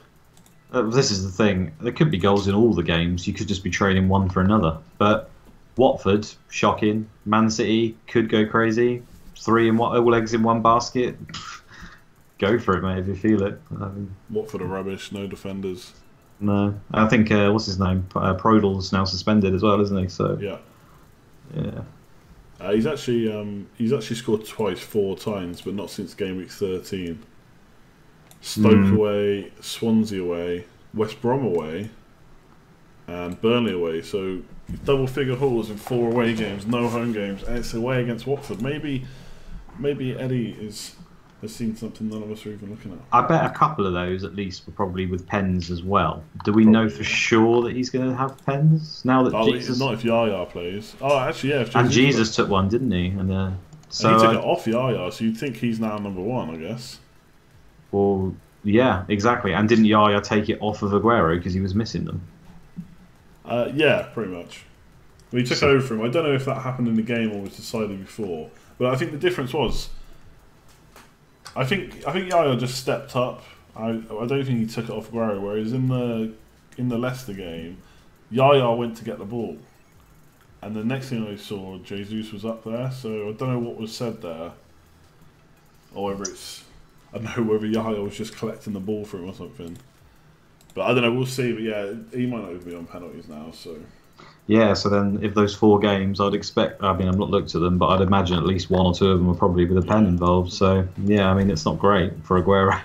This is the thing. There could be goals in all the games. You could just be trading one for another. But... Watford, shocking. Man City could go crazy. 3 all eggs in 1 basket. Go for it, mate, if you feel it. Watford are rubbish, no defenders. No. I think, what's his name? Prodal's now suspended as well, isn't he? So yeah. Yeah. He's actually scored twice, 4 times, but not since game week 13. Stoke away, Swansea away, West Brom away, and Burnley away, so... Double-figure hauls in 4 away games, no home games, and it's away against Watford. Maybe Eddie has seen something none of us are even looking at. I bet a couple of those, at least, were probably with pens as well. Do we know for sure that he's going to have pens? Now that Jesus... Not if Yaya plays. Oh, actually, yeah. If Jesus and Jesus took one, didn't he? And he took it off Yaya, so you'd think he's now number 1, I guess. Well, Yeah, exactly. And didn't Yaya take it off of Aguero because he was missing them? Yeah, pretty much. Well, he took over for him. I don't know if that happened in the game or was decided before, but I think the difference was, I think Yaya just stepped up. I don't think he took it off Aguero. Whereas in the Leicester game, Yaya went to get the ball, and the next thing I saw, Jesus was up there. So I don't know what was said there, or whether it's, I don't know whether Yaya was just collecting the ball for him or something. But I don't know. We'll see. But yeah, he might not even be on penalties now. So. Yeah, so then if those four games, I'd expect, I mean, I've not looked at them, but I'd imagine at least one or two of them were probably with a pen involved. So, yeah, I mean, it's not great for Aguero.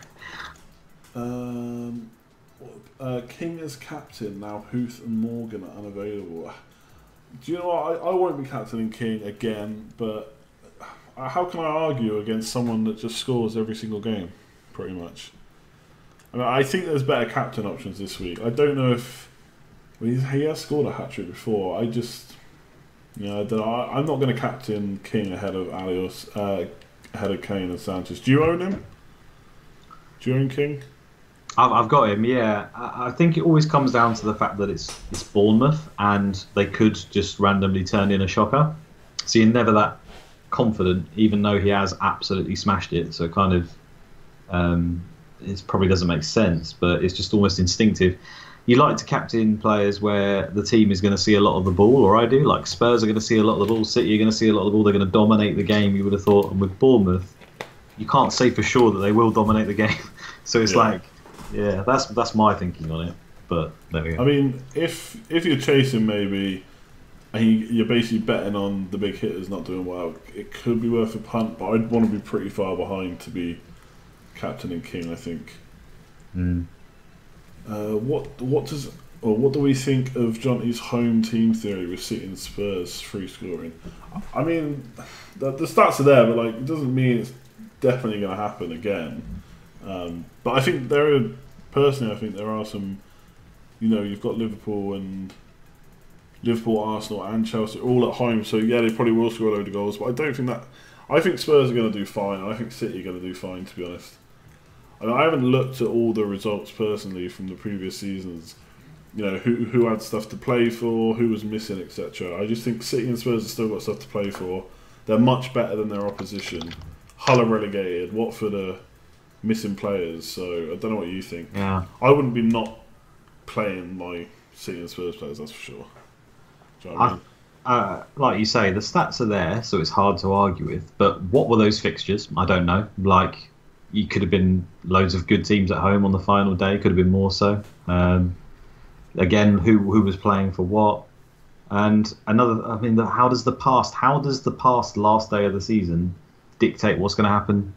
King is captain now. Huth and Morgan are unavailable. Do you know what? I won't be captaining King again, but how can I argue against someone that just scores every single game, pretty much? I mean, I think there's better captain options this week. I don't know if... He has scored a hat-trick before. I just, you know, I don't know. I'm not going to captain King ahead of Alli or ahead of Kane and Sanchez. Do you own him? Do you own King? I've got him. Yeah, I think it always comes down to the fact that it's Bournemouth and they could just randomly turn in a shocker. So you're never that confident, even though he has absolutely smashed it. So kind of, it probably doesn't make sense, but it's just almost instinctive. You like to captain players where the team is going to see a lot of the ball, or I do. Like Spurs are going to see a lot of the ball, City are going to see a lot of the ball, they're going to dominate the game, you would have thought. And with Bournemouth, you can't say for sure that they will dominate the game. So it's like, yeah, that's my thinking on it. But there we go. I mean, if you're chasing maybe, and you're basically betting on the big hitters not doing well, it could be worth a punt, but I'd want to be pretty far behind to be captaining King, I think. Mm. What does, or what do we think of Jonty's home team theory with City and Spurs free scoring? I mean, the stats are there, but like it doesn't mean it's definitely going to happen again. But I think there are, personally, I think there are some, you know, you've got Liverpool, Arsenal, and Chelsea all at home, so yeah, they probably will score a load of goals. But I don't think that. I think Spurs are going to do fine, and I think City are going to do fine, to be honest. I haven't looked at all the results personally from the previous seasons, you know, who had stuff to play for, who was missing, etc. I just think City and Spurs have still got stuff to play for. They're much better than their opposition. Hull are relegated. Watford are missing players. So I don't know what you think. Yeah. I wouldn't be not playing my City and Spurs players, that's for sure. Do you know what I mean? Like you say, the stats are there, so it's hard to argue with. But what were those fixtures? I don't know. Like... You could have been loads of good teams at home on the final day. Could have been more so. Again, who was playing for what? And another, I mean, how does the past last day of the season dictate what's going to happen?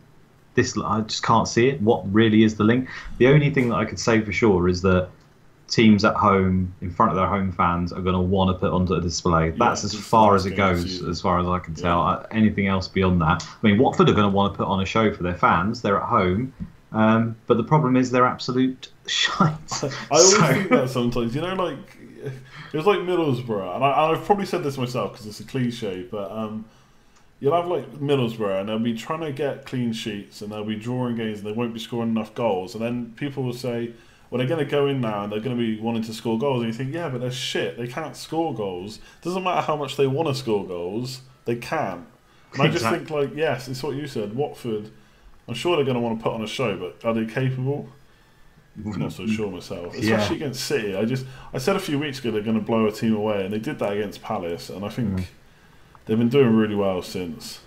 I just can't see it. What really is the link? The only thing that I could say for sure is that teams at home, in front of their home fans, are going to want to put onto a display. That's as far as it goes, as far as I can tell. Anything else beyond that, I mean, Watford are going to want to put on a show for their fans. They're at home, but the problem is they're absolute shite. I always think that sometimes, you know, like it was like Middlesbrough, and I've probably said this myself because it's a cliche, but you'll have like Middlesbrough, and they'll be trying to get clean sheets, and they'll be drawing games, and they won't be scoring enough goals, and then people will say, well, they're going to go in now and they're going to be wanting to score goals. And you think, yeah, but they're shit. They can't score goals. Doesn't matter how much they want to score goals, they can't. And I just think, like, yes, it's what you said. Watford, I'm sure they're going to want to put on a show, but are they capable? I'm not so sure myself. Especially against City. I said a few weeks ago they're going to blow a team away, and they did that against Palace. And I think they've been doing really well since.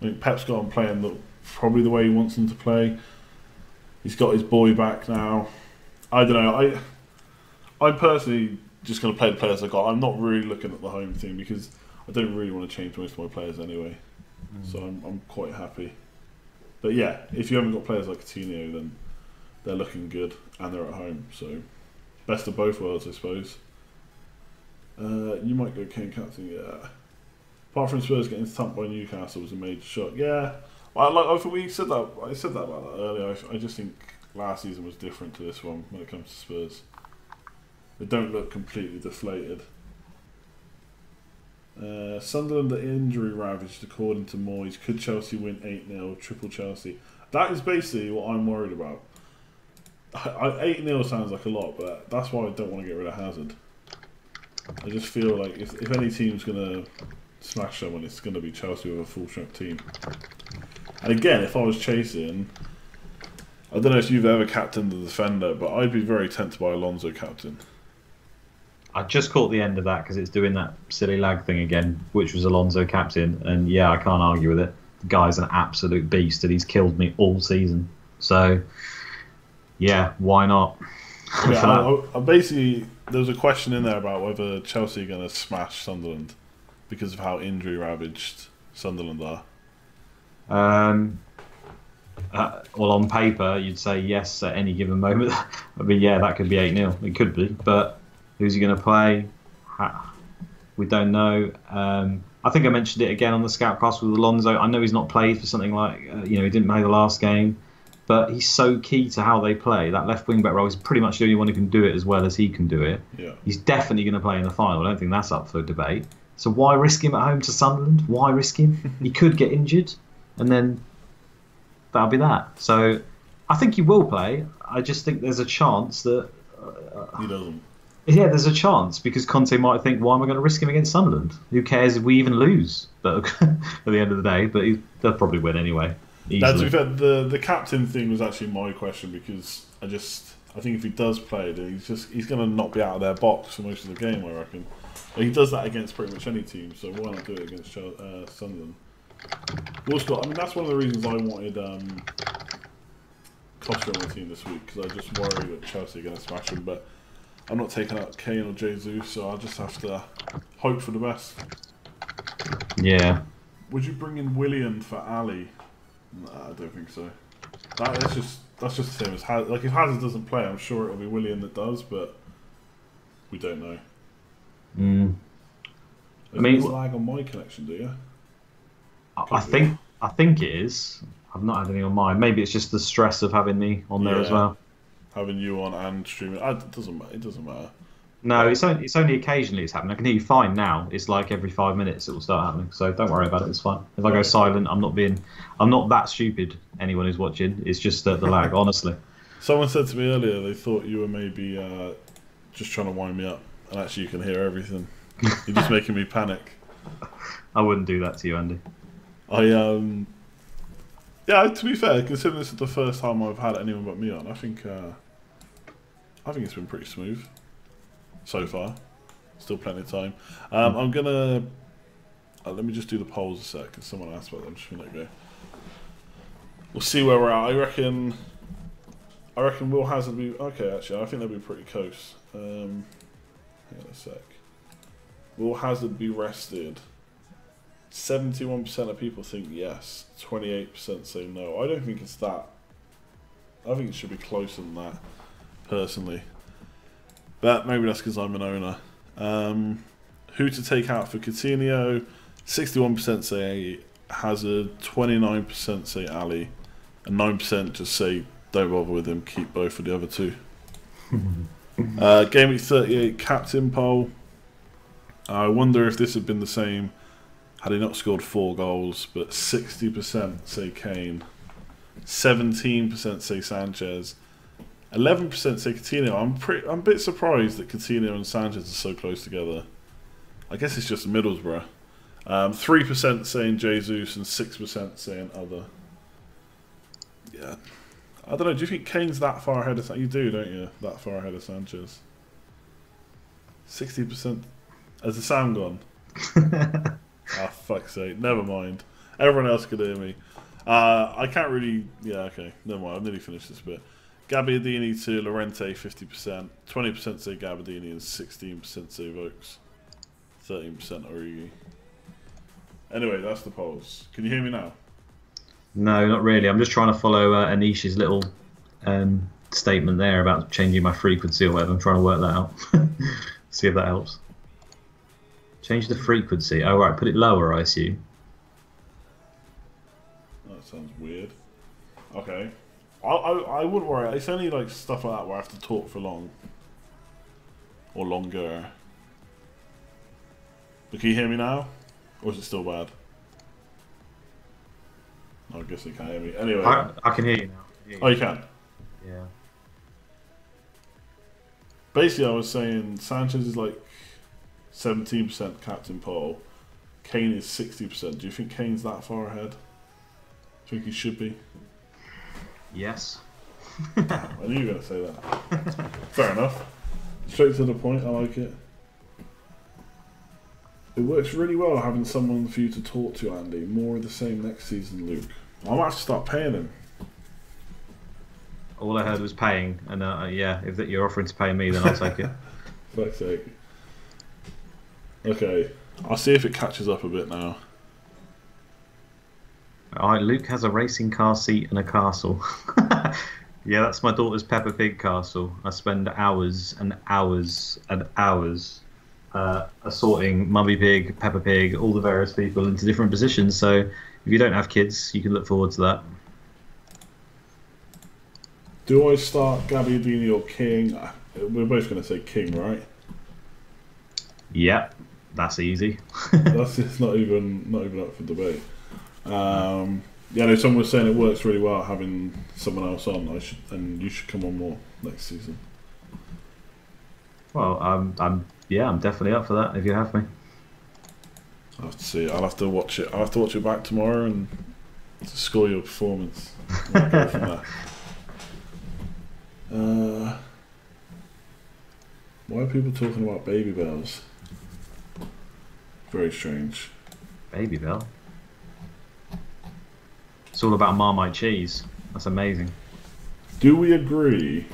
I think Pep's got them playing probably the way he wants them to play. He's got his boy back now. I don't know. I'm personally just going to play the players I got. I'm not really looking at the home thing because I don't really want to change most of my players anyway. So I'm quite happy. But yeah, if you haven't got players like Coutinho, then they're looking good and they're at home. So best of both worlds, I suppose. You might go Kane captain, yeah. Apart from Spurs getting thumped by Newcastle was a major shock. Yeah, I said that about that earlier. I just think last season was different to this one when it comes to Spurs. They don't look completely deflated. Sunderland are injury ravaged, according to Moyes. Could Chelsea win 8-0? Triple Chelsea. That is basically what I'm worried about. 8-0 sounds like a lot, but that's why I don't want to get rid of Hazard. I just feel like if any team's going to smash someone, it's going to be Chelsea with a full-strength team. And again, if I was chasing, I don't know if you've ever captained the defender, but I'd be very tempted by Alonso captain. I just caught the end of that because it's doing that silly lag thing again, which was Alonso captain, and yeah, I can't argue with it. The guy's an absolute beast, and he's killed me all season. So, yeah, why not? Yeah, I basically, there was a question in there about whether Chelsea are going to smash Sunderland because of how injury-ravaged Sunderland are. Well, on paper, you'd say yes at any given moment. I mean, yeah, that could be 8-0. It could be, but who's he going to play? We don't know. I think I mentioned it again on the Scoutcast with Alonso. I know he's not played for something like, he didn't play the last game, but he's so key to how they play. That left wing back role is pretty much the only one who can do it as well as he can do it. Yeah. He's definitely going to play in the final. I don't think that's up for debate. So why risk him at home to Sunderland? Why risk him? He could get injured, and then that'll be that. So I think he will play. I just think there's a chance that he doesn't. Yeah, there's a chance because Conte might think, why am I going to risk him against Sunderland? Who cares if we even lose? But at the end of the day, but they'll probably win anyway. Now, to be fair, the captain thing was actually my question because I think if he does play, he's going to not be out of their box for most of the game, I reckon. He does that against pretty much any team, so why not do it against Sunderland? Also, I mean, that's one of the reasons I wanted Costa on my team this week because I just worry that Chelsea are going to smash him, but I'm not taking out Kane or Jesus, so I'll just have to hope for the best. Yeah. Would you bring in Willian for Alli? Nah, I don't think so. That's just the same as Hazard. Like, if Hazard doesn't play, I'm sure it'll be Willian that does, but we don't know. Mm. I mean, lag on my connection, do you? I think it is. I've not had anything on mine. Maybe it's just the stress of having me on there as well. Having you on and streaming, it doesn't matter. No, it's only occasionally it's happening. I can hear you fine now. It's like every 5 minutes it will start happening. So don't worry about it. It's fine. If I go silent, I'm not that stupid. Anyone who's watching, it's just the lag. Honestly, someone said to me earlier they thought you were maybe just trying to wind me up, and actually you can hear everything. You're just making me panic. I wouldn't do that to you, Andy. Yeah. To be fair, considering this is the first time I've had anyone but me on, I think it's been pretty smooth so far. Still plenty of time. I'm going to... let me just do the polls a sec, because someone asked about them. Just going to go. We'll see where we're at. I reckon Will Hazard be... Okay, actually, I think they'll be pretty close. Hang on a sec. Will Hazard be rested? 71% of people think yes. 28% say no. I don't think it's that. I think it should be closer than that, personally. But maybe that's because I'm an owner. Who to take out for Coutinho? 61% say Hazard, 29% say Alli, and 9% just say don't bother with him, keep both of the other two. Game Week 38 captain poll. I wonder if this had been the same had he not scored 4 goals, but 60% say Kane, 17% say Sanchez, 11% say Coutinho. I'm a bit surprised that Coutinho and Sanchez are so close together. I guess it's just Middlesbrough. 3% saying Jesus and 6% saying other. Yeah. I don't know, do you think Kane's that far ahead of Sanchez? You do, don't you? That far ahead of Sanchez. 60%. Has the sound gone? Ah, fuck's sake. Never mind. Everyone else could hear me. I can't really... Yeah, okay. Never mind. I've nearly finished this bit. Gabbiadini to Llorente, 50%. 20% say Gabbiadini and 16% say Vokes. 13% Origi. Anyway, that's the polls. Can you hear me now? No, not really. I'm just trying to follow Anish's little statement there about changing my frequency or whatever. I'm trying to work that out. See if that helps. Change the frequency. Oh, right. Put it lower, I assume. That sounds weird. Okay. I wouldn't worry. It's only like stuff like that where I have to talk for long. Or longer. But can you hear me now? Or is it still bad? I guess you can't hear me. Anyway. I can hear you now. Oh, you can? Yeah. Basically, I was saying Sanchez is like 17% captain poll. Kane is 60%. Do you think Kane's that far ahead? Do you think he should be? Yes. Damn, I knew you were going to say that. Fair enough. Straight to the point, I like it. It works really well having someone for you to talk to, Andy. More of the same next season, Luke. I might have to start paying him. All I heard was paying, and yeah, if that you're offering to pay me, then I'll take it. Fuck's sake. Okay, I'll see if it catches up a bit now. Alright, Luke has a racing car seat and a castle. Yeah, that's my daughter's Peppa Pig castle. I spend hours and hours and hours assorting Mummy Pig, Peppa Pig, all the various people into different positions. So if you don't have kids, you can look forward to that. Do I start Gabbiadini or King? We're both going to say King, right? Yep, that's easy. That's it's not even up for debate. Yeah, no, someone was saying it works really well having someone else on. And you should come on more next season. Well, I'm definitely up for that if you have me. I'll have to see. I'll have to watch it. I'll have to watch it back tomorrow and score your performance. I'll go from there. Why are people talking about baby bells? Very strange. Baby bell? It's all about Marmite cheese. That's amazing. Do we agree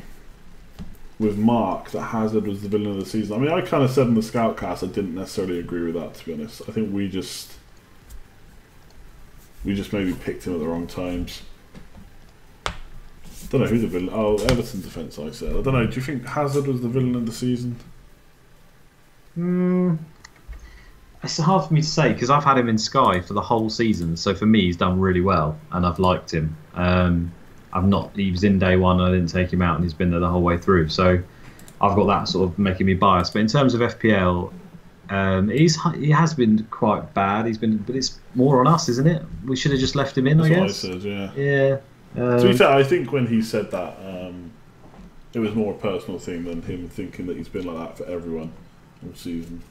with Mark that Hazard was the villain of the season? I mean, I kind of said in the Scoutcast I didn't necessarily agree with that, to be honest. I think we just maybe picked him at the wrong times. Don't know who the villain. Oh, Everton defence, I said. I don't know. Do you think Hazard was the villain of the season? It's hard for me to say because I've had him in Sky for the whole season. So for me, he's done really well, and I've liked him. I've not. He was in day one, and I didn't take him out, and he's been there the whole way through. So I've got that sort of making me biased. But in terms of FPL, he has been quite bad. He's been, but it's more on us, isn't it? We should have just left him in. That's I guess. What I said, yeah. Yeah. To be fair, I think when he said that, it was more a personal thing than him thinking that he's been like that for everyone all season.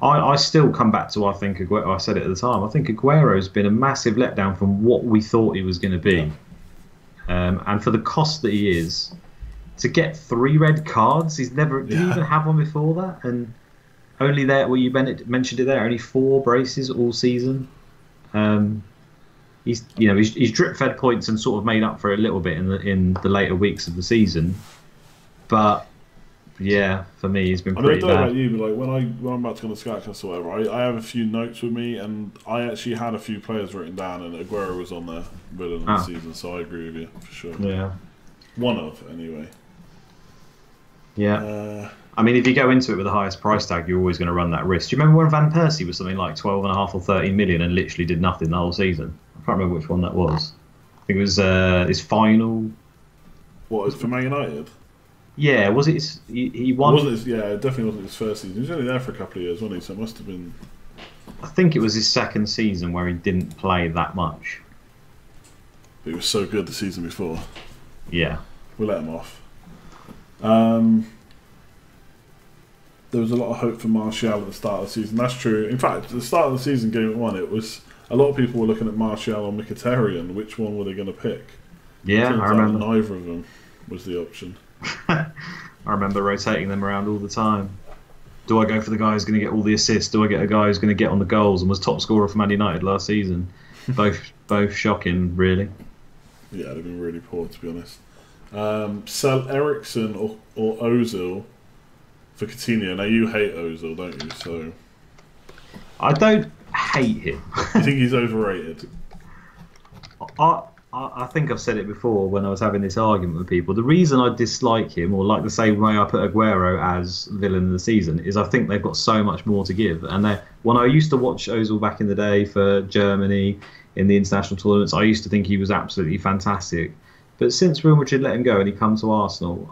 I still come back to, I think, Aguero. I said it at the time, I think Aguero's been a massive letdown from what we thought he was going to be. Yeah. And for the cost that he is, to get 3 red cards, he's never did he even have one before that? And only there, well, you mentioned it there, only 4 braces all season. He's, you know, he's drip fed points and sort of made up for a little bit in the later weeks of the season, but yeah, for me, he's been pretty bad. I don't know about you, but like when I'm about to go on the Scoutcast or whatever, I have a few notes with me, and I actually had a few players written down, and Aguero was on there villain of the season, so I agree with you for sure. Yeah, one of anyway. Yeah. I mean, if you go into it with the highest price tag, you're always going to run that risk. Do you remember when Van Persie was something like 12.5 or 13 million and literally did nothing the whole season? I can't remember which one that was. I think it was his final. What, was it for Man United? Yeah, was it? He won. Wasn't his, yeah, it definitely wasn't his first season. He was only there for a couple of years, wasn't he? So it must have been. I think it was his second season where he didn't play that much. But he was so good the season before. Yeah, we let him off. There was a lot of hope for Martial at the start of the season. That's true. In fact, at the start of the season, game one, it was a lot of people were looking at Martial or Mkhitaryan. Which one were they going to pick? Yeah, I remember. Neither of them was the option. I remember rotating them around all the time. Do I go for the guy who's going to get all the assists? Do I get a guy who's going to get on the goals and was top scorer for Man United last season? Both shocking, really. Yeah, they've been really poor, to be honest. Sell Eriksen or Ozil for Coutinho. Now you hate Ozil, don't you? So I don't hate him. You think he's overrated? I think I've said it before when I was having this argument with people. The reason I dislike him, or like the same way I put Aguero as villain of the season, is I think they've got so much more to give. And when I used to watch Ozil back in the day for Germany in the international tournaments, I used to think he was absolutely fantastic. But since Real Madrid let him go and he come to Arsenal,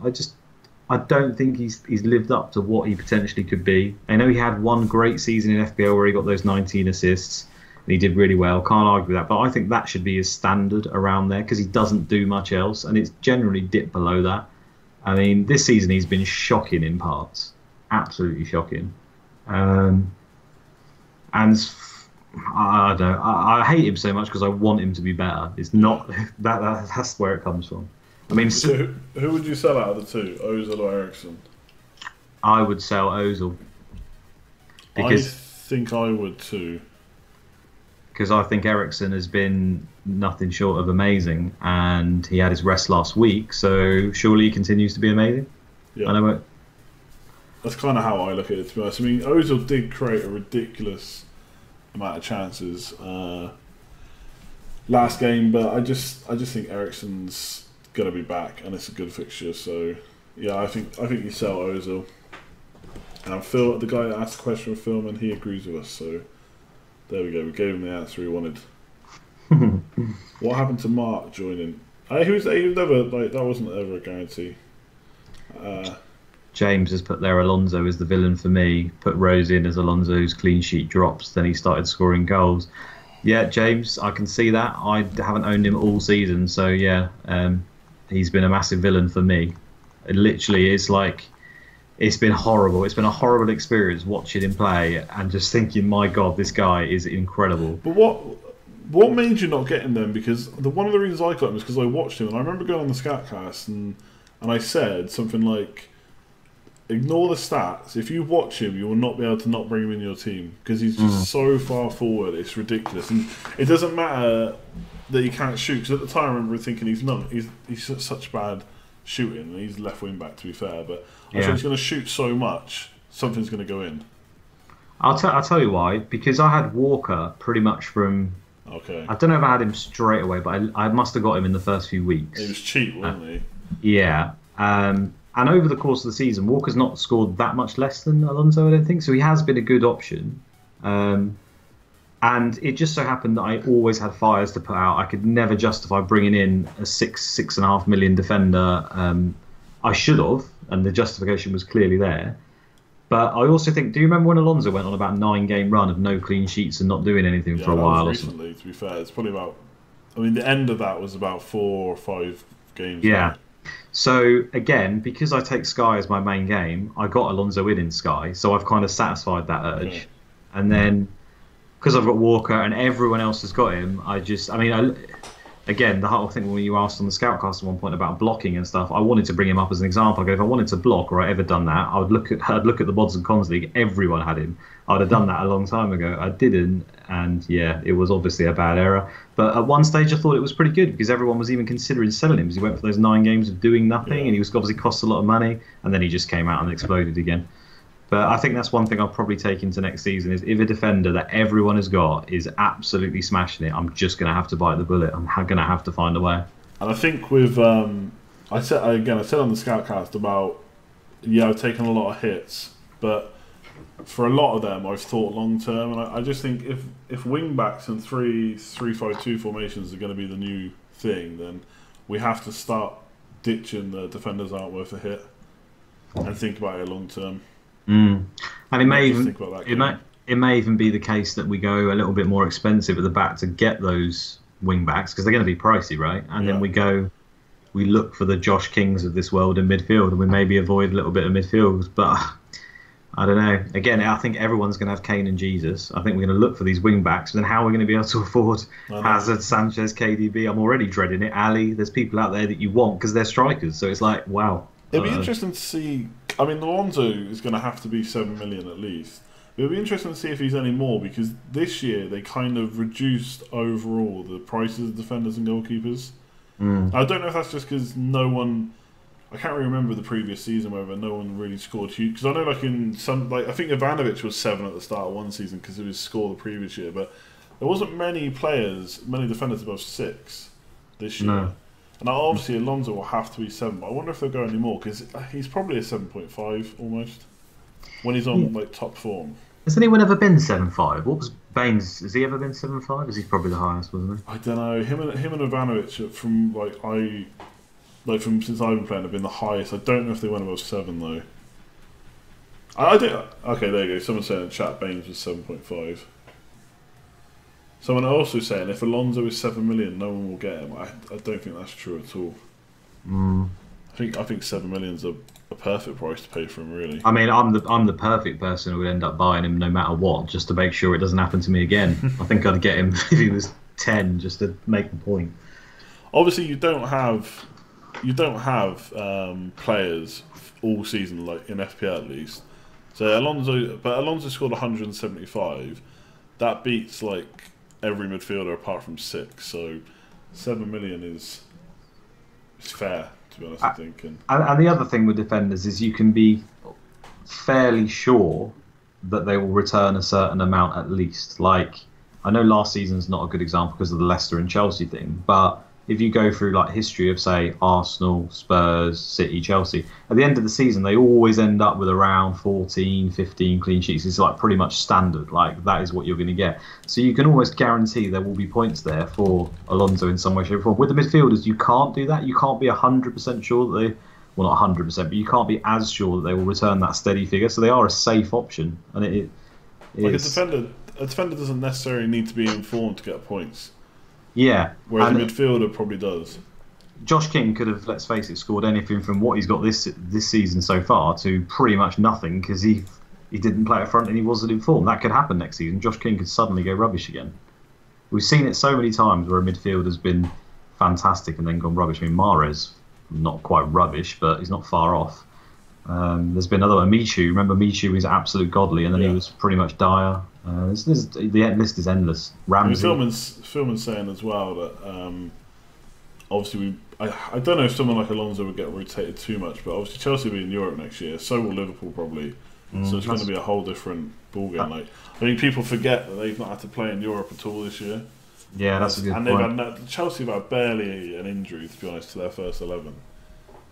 I don't think he's lived up to what he potentially could be. I know he had one great season in FPL where he got those 19 assists and he did really well. Can't argue with that. But I think that should be his standard around there because he doesn't do much else and it's generally dipped below that. I mean, this season he's been shocking in parts. Absolutely shocking. And I don't know, I hate him so much because I want him to be better. It's not that's where it comes from. I mean, so who would you sell out of the two, Ozil or Eriksen? I would sell Ozil. Because I think I would too. Because I think Eriksen has been nothing short of amazing, and he had his rest last week, so surely he continues to be amazing. Yeah. I know it. That's kind of how I look at it, to be honest. I mean, Ozil did create a ridiculous amount of chances last game, but I just think Eriksen's gonna be back, and it's a good fixture. So yeah, I think you sell Ozil. And Phil, the guy that asked the question with Phil, and he agrees with us. So. There we go. We gave him the answer he wanted. What happened to Mark joining? He was never like that. Wasn't ever a guarantee. James has put there. Alonso is the villain for me. Put Rose in as Alonso's clean sheet drops. Then he started scoring goals. Yeah, James, I can see that. I haven't owned him all season, so yeah, he's been a massive villain for me. It literally, it's like. It's been horrible. It's been a horrible experience watching him play and just thinking, my God, this guy is incredible. But what made you not get him then? Because one of the reasons I got him is because I watched him, and I remember going on the Scoutcast and I said something like, ignore the stats. If you watch him, you will not be able to not bring him in your team because he's just so far forward. It's ridiculous. And it doesn't matter that he can't shoot because at the time I remember thinking he's such bad shooting. He's left wing back, to be fair, but I think he's going to shoot so much, something's going to go in. I'll tell you why. Because I had Walker pretty much from. Okay. I don't know if I had him straight away, but I must have got him in the first few weeks. He was cheap, wasn't he? Yeah. And over the course of the season, Walker's not scored that much less than Alonso, I don't think. So he has been a good option. And it just so happened that I always had fires to put out. I could never justify bringing in a £6.5 million defender. I should have, and the justification was clearly there. But I also think, do you remember when Alonso went on about a 9-game run of no clean sheets and not doing anything for a while? Or something? Recently, to be fair, it's probably about. I mean, the end of that was about 4 or 5 games. Yeah. Now. So again, because I take Sky as my main game, I got Alonso in Sky, so I've kind of satisfied that urge, and then. Because I've got Walker and everyone else has got him, again, the whole thing when you asked on the Scoutcast at one point about blocking and stuff, I wanted to bring him up as an example. I go, if I wanted to block or I ever done that, I'd look at the Bods and Cons League. Everyone had him. I'd have done that a long time ago. I didn't, and yeah, it was obviously a bad error. But at one stage, I thought it was pretty good because everyone was even considering selling him because he went for those 9 games of doing nothing, and he was obviously cost a lot of money, and then he just came out and exploded again. But I think that's one thing I'll probably take into next season is if a defender that everyone has got is absolutely smashing it, I'm just going to have to bite the bullet. I'm going to have to find a way. And I think with I said on the Scoutcast about I've taken a lot of hits, but for a lot of them I've thought long term, and I just think if wing backs and 3-5-2 formations are going to be the new thing, then we have to start ditching the defenders aren't worth a hit and think about it long term. And it may even be the case that we go a little bit more expensive at the back to get those wing backs because they're going to be pricey, right? And then we look for the Josh Kings of this world in midfield, and we maybe avoid a little bit of midfield. But I don't know. Again, I think everyone's going to have Kane and Jesus. I think we're going to look for these wing backs. Then how are we going to be able to afford Hazard, Sanchez, KDB? I'm already dreading it. Alli, there's people out there that you want because they're strikers. So it's like, wow. It'd be interesting to see. I mean, Alonso is going to have to be $7 million at least. It'll be interesting to see if he's any more because this year they kind of reduced overall the prices of defenders and goalkeepers. I don't know if that's just because no one. I can't really remember the previous season whether no one really scored huge. Because I know, like in some, like I think Ivanovic was 7 at the start of one season because of his score the previous year, but there wasn't many defenders above 6 this year. No. And obviously Alonso will have to be 7, but I wonder if they'll go any more because he's probably a 7.5 almost when he's on like top form. Has anyone ever been 7.5? What was Baines? Has he ever been 7.5? Is he probably the highest, wasn't he? I don't know. Him and Ivanovic from since I've been playing have been the highest. I don't know if they went above 7 though. I don't. Okay, there you go. Someone said in the chat Baines was 7.5. Someone also saying if Alonso is $7 million, no one will get him. I don't think that's true at all. I think 7 million's a perfect price to pay for him, really. I mean, I'm the perfect person who would end up buying him no matter what, just to make sure it doesn't happen to me again. I think I'd get him if he was 10, just to make the point. Obviously, you don't have players all season, like in FPL at least. So Alonso scored 175. That beats like every midfielder apart from 6. So 7 million is fair, to be honest, I think. And the other thing with defenders is you can be fairly sure that they will return a certain amount at least. Like, I know last season's not a good example because of the Leicester and Chelsea thing, but if you go through like history of, say, Arsenal, Spurs, City, Chelsea, at the end of the season they always end up with around 14, 15 clean sheets. It's like pretty much standard. Like, that is what you're going to get. So you can almost guarantee there will be points there for Alonso in some way, shape, or form. With the midfielders, you can't do that. You can't be 100% sure that they, well, not 100%, but you can't be as sure that they will return that steady figure. So they are a safe option, and a defender doesn't necessarily need to be informed to get points. Yeah. Whereas the midfielder probably does. Josh King could have, let's face it, scored anything from what he's got this season so far to pretty much nothing because he didn't play up front and he wasn't in form. That could happen next season. Josh King could suddenly go rubbish again. We've seen it so many times where a midfielder's been fantastic and then gone rubbish. I mean, Mahrez, not quite rubbish, but he's not far off. There's been another one, Michu. Remember, Michu was absolute godly and then he was pretty much dire. The list is endless. Ramsey. I mean, Philman's saying as well that obviously I don't know if someone like Alonso would get rotated too much, but obviously Chelsea will be in Europe next year, so will Liverpool probably. So it's going to be a whole different ballgame. Like, I think people forget that they've not had to play in Europe at all this year. Yeah, that's a good point. Chelsea have had barely an injury, to be honest, to their first 11.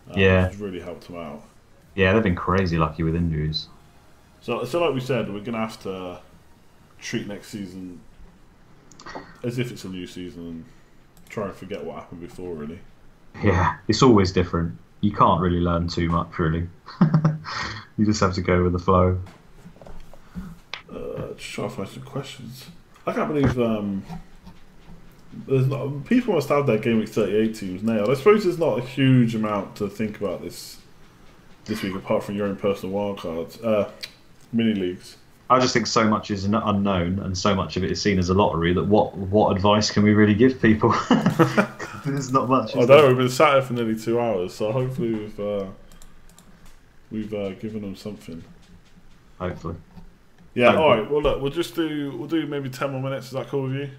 Which really helped them out. Yeah, they've been crazy lucky with injuries. So like we said, we're going to have to treat next season as if it's a new season and try and forget what happened before, really. Yeah, it's always different. You can't really learn too much, really. You just have to go with the flow. Just try to find some questions. I can't believe people must have their Game Week 38 teams nailed. I suppose there's not a huge amount to think about this week apart from your own personal wildcards, mini leagues. I just think so much is unknown, and so much of it is seen as a lottery. That what advice can we really give people? There's not much. We've been sat here for nearly 2 hours, so hopefully we've given them something. Hopefully. Yeah. Hopefully. All right. Well, look, we'll do maybe 10 more minutes. Is that cool with you?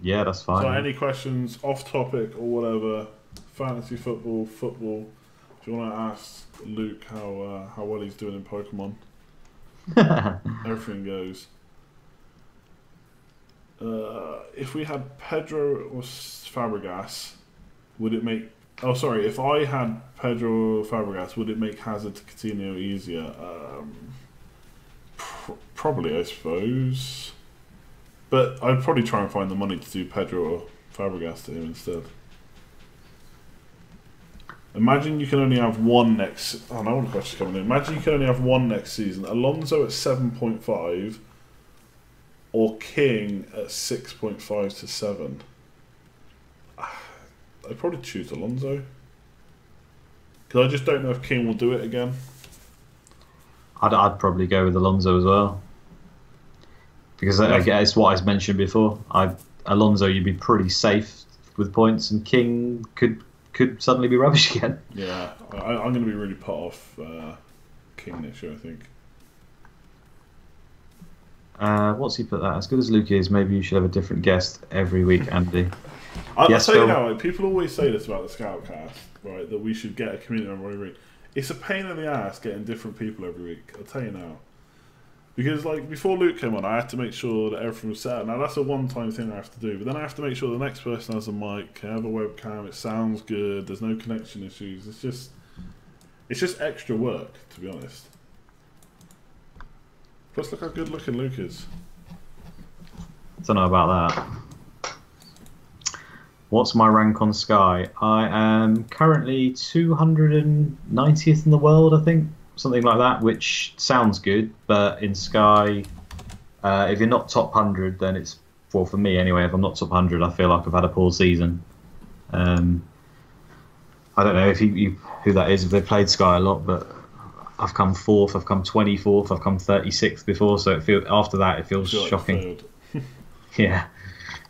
Yeah, that's fine. So, any questions off topic or whatever, fantasy football. If you want to ask Luke how well he's doing in Pokemon. Everything goes. If we had Pedro or Fabregas, would it make? Oh, sorry. If I had Pedro or Fabregas, would it make Hazard to Coutinho easier? Probably, I suppose. But I'd probably try and find the money to do Pedro or Fabregas to him instead. Imagine you can only have one next... Oh, no, the question's coming in. Imagine you can only have one next season. Alonso at 7.5 or King at 6.5 to 7. I'd probably choose Alonso. Because I just don't know if King will do it again. I'd probably go with Alonso as well. Because I guess what I mentioned before. Alonso, you'd be pretty safe with points, and King could suddenly be rubbish again. Yeah, I'm going to be really put off King next year, I think. What's he put that? As good as Luke is, maybe you should have a different guest every week, Andy. I'll tell you now, like, people always say this about the Scoutcast, right? That we should get a community member every week. It's a pain in the ass getting different people every week, I'll tell you now. Because like before Luke came on, I had to make sure that everything was set up. Now that's a one-time thing I have to do, but then I have to make sure the next person has a mic, can have a webcam, it sounds good, there's no connection issues. It's just extra work, to be honest. Plus, look how good-looking Luke is. Don't know about that. What's my rank on Sky? I am currently 290th in the world, I think. Something like that, which sounds good, but in Sky, if you're not top 100, then it's, well, for me anyway, if I'm not top 100, I feel like I've had a poor season. I don't know if you who that is, if they've played Sky a lot, but I've come 4th, I've come 24th, I've come 36th before, so it feels, after that it feels shocking. Yeah.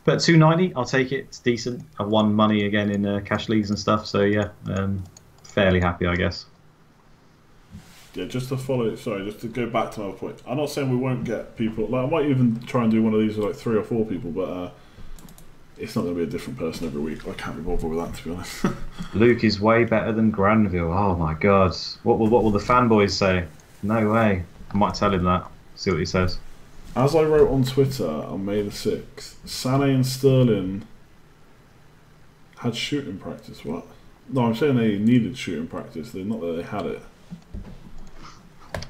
But 290, I'll take it. It's decent. I won money again in cash leagues and stuff, so yeah, fairly happy, I guess. Yeah, just to follow it, sorry, just to go back to another point. I'm not saying we won't get people, like I might even try and do one of these with like 3 or 4 people, but it's not going to be a different person every week. I can't be bothered with that, to be honest. Luke is way better than Granville. Oh my God. What will the fanboys say? No way. I might tell him that. See what he says. As I wrote on Twitter on May the 6th, Sane and Sterling had shooting practice. What? No, I'm saying they needed shooting practice. They're not that they had it.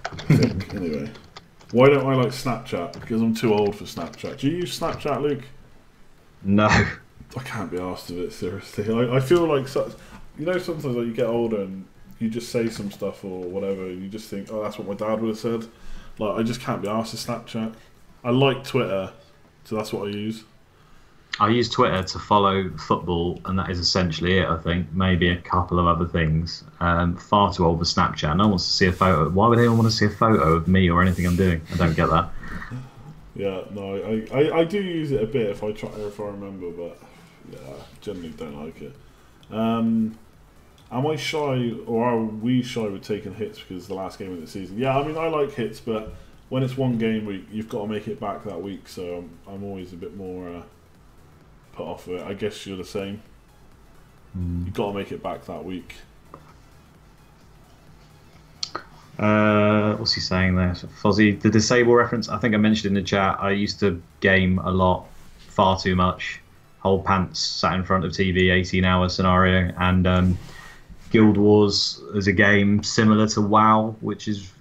I think, anyway. Why don't I like Snapchat? Because I'm too old for Snapchat. Do you use Snapchat, Luke? No, I can't be asked of it, seriously. I feel like, you know, sometimes like, you get older and you just say some stuff or whatever and you just think, oh, that's what my dad would have said. Like, I just can't be asked of Snapchat. I like Twitter, so that's what I use. I use Twitter to follow football, and that is essentially it, I think. Maybe a couple of other things. Far too old for Snapchat. No one wants to see a photo. Why would anyone want to see a photo of me or anything I'm doing? I don't get that. Yeah, no, I do use it a bit if I remember, but yeah, I generally don't like it. Am I shy, or are we shy with taking hits because it's the last game of the season? Yeah, I mean, I like hits, but when it's one game week, you've got to make it back that week, so I'm always a bit more put off with it. I guess you're the same. You've got to make it back that week. What's he saying there? Fozzie, the disable reference, I think I mentioned in the chat, I used to game a lot, far too much, whole pants, sat in front of TV, 18-hour scenario, and Guild Wars is a game similar to WoW, which is,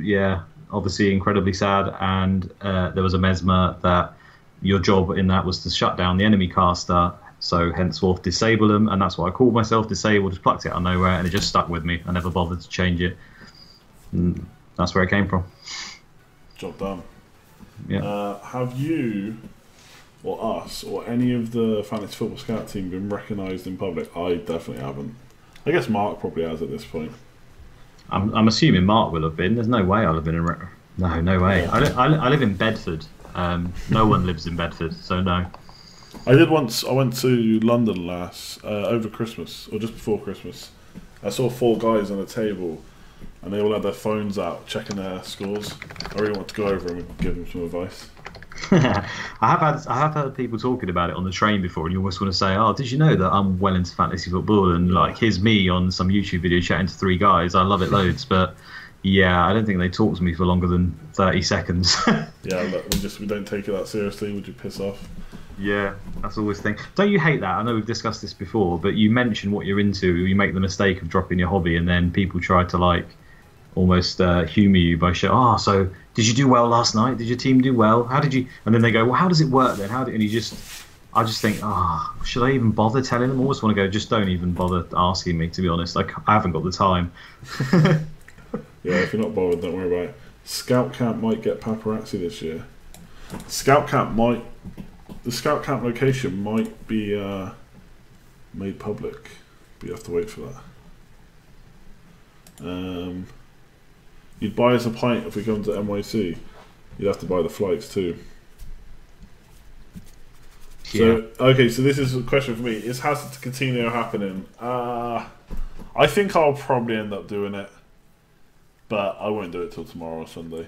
yeah, obviously incredibly sad, and there was a mesmer that your job in that was to shut down the enemy caster, so henceforth disable them, and that's what I called myself, disabled, just plucked it out of nowhere, and it just stuck with me. I never bothered to change it. And that's where it came from. Job done. Yeah. Have you, or us, or any of the Fantasy Football Scout team been recognised in public? I definitely haven't. I guess Mark probably has at this point. I'm assuming Mark will have been. There's no way I'll have been in. No way. Yeah. I live in Bedford. No one lives in Bedford, so no. I did once. I went to London last over Christmas or just before Christmas. I saw 4 guys on a table. And they all had their phones out, checking their scores. I really want to go over and give them some advice. I have heard people talking about it on the train before, and you always want to say, "Oh, did you know that I'm well into fantasy football?" And like, here's me on some YouTube video chatting to 3 guys. I love it loads, but yeah, I don't think they talk to me for longer than 30 seconds. Yeah, look, we don't take it that seriously. Would you piss off? Yeah, that's always the thing. Don't you hate that? I know we've discussed this before, but you mention what you're into, you make the mistake of dropping your hobby, and then people try to like almost humour you by showing, "Oh, so did you do well last night? Did your team do well? How did you?" And then they go, "Well, how does it work then? How?" And I just think, "Oh, should I even bother telling them?" I always want to go, "Just don't even bother asking me." To be honest, I haven't got the time. Yeah, if you're not bothered, don't worry about it. Scout Camp might get paparazzi this year. Scout Camp might. The Scout Camp location might be made public, but you have to wait for that. You'd buy us a pint if we come to NYC. You'd have to buy the flights too. Yeah. So okay, so this is a question for me: is Hazard to Coutinho happening? I think I'll probably end up doing it, but I won't do it till tomorrow or Sunday.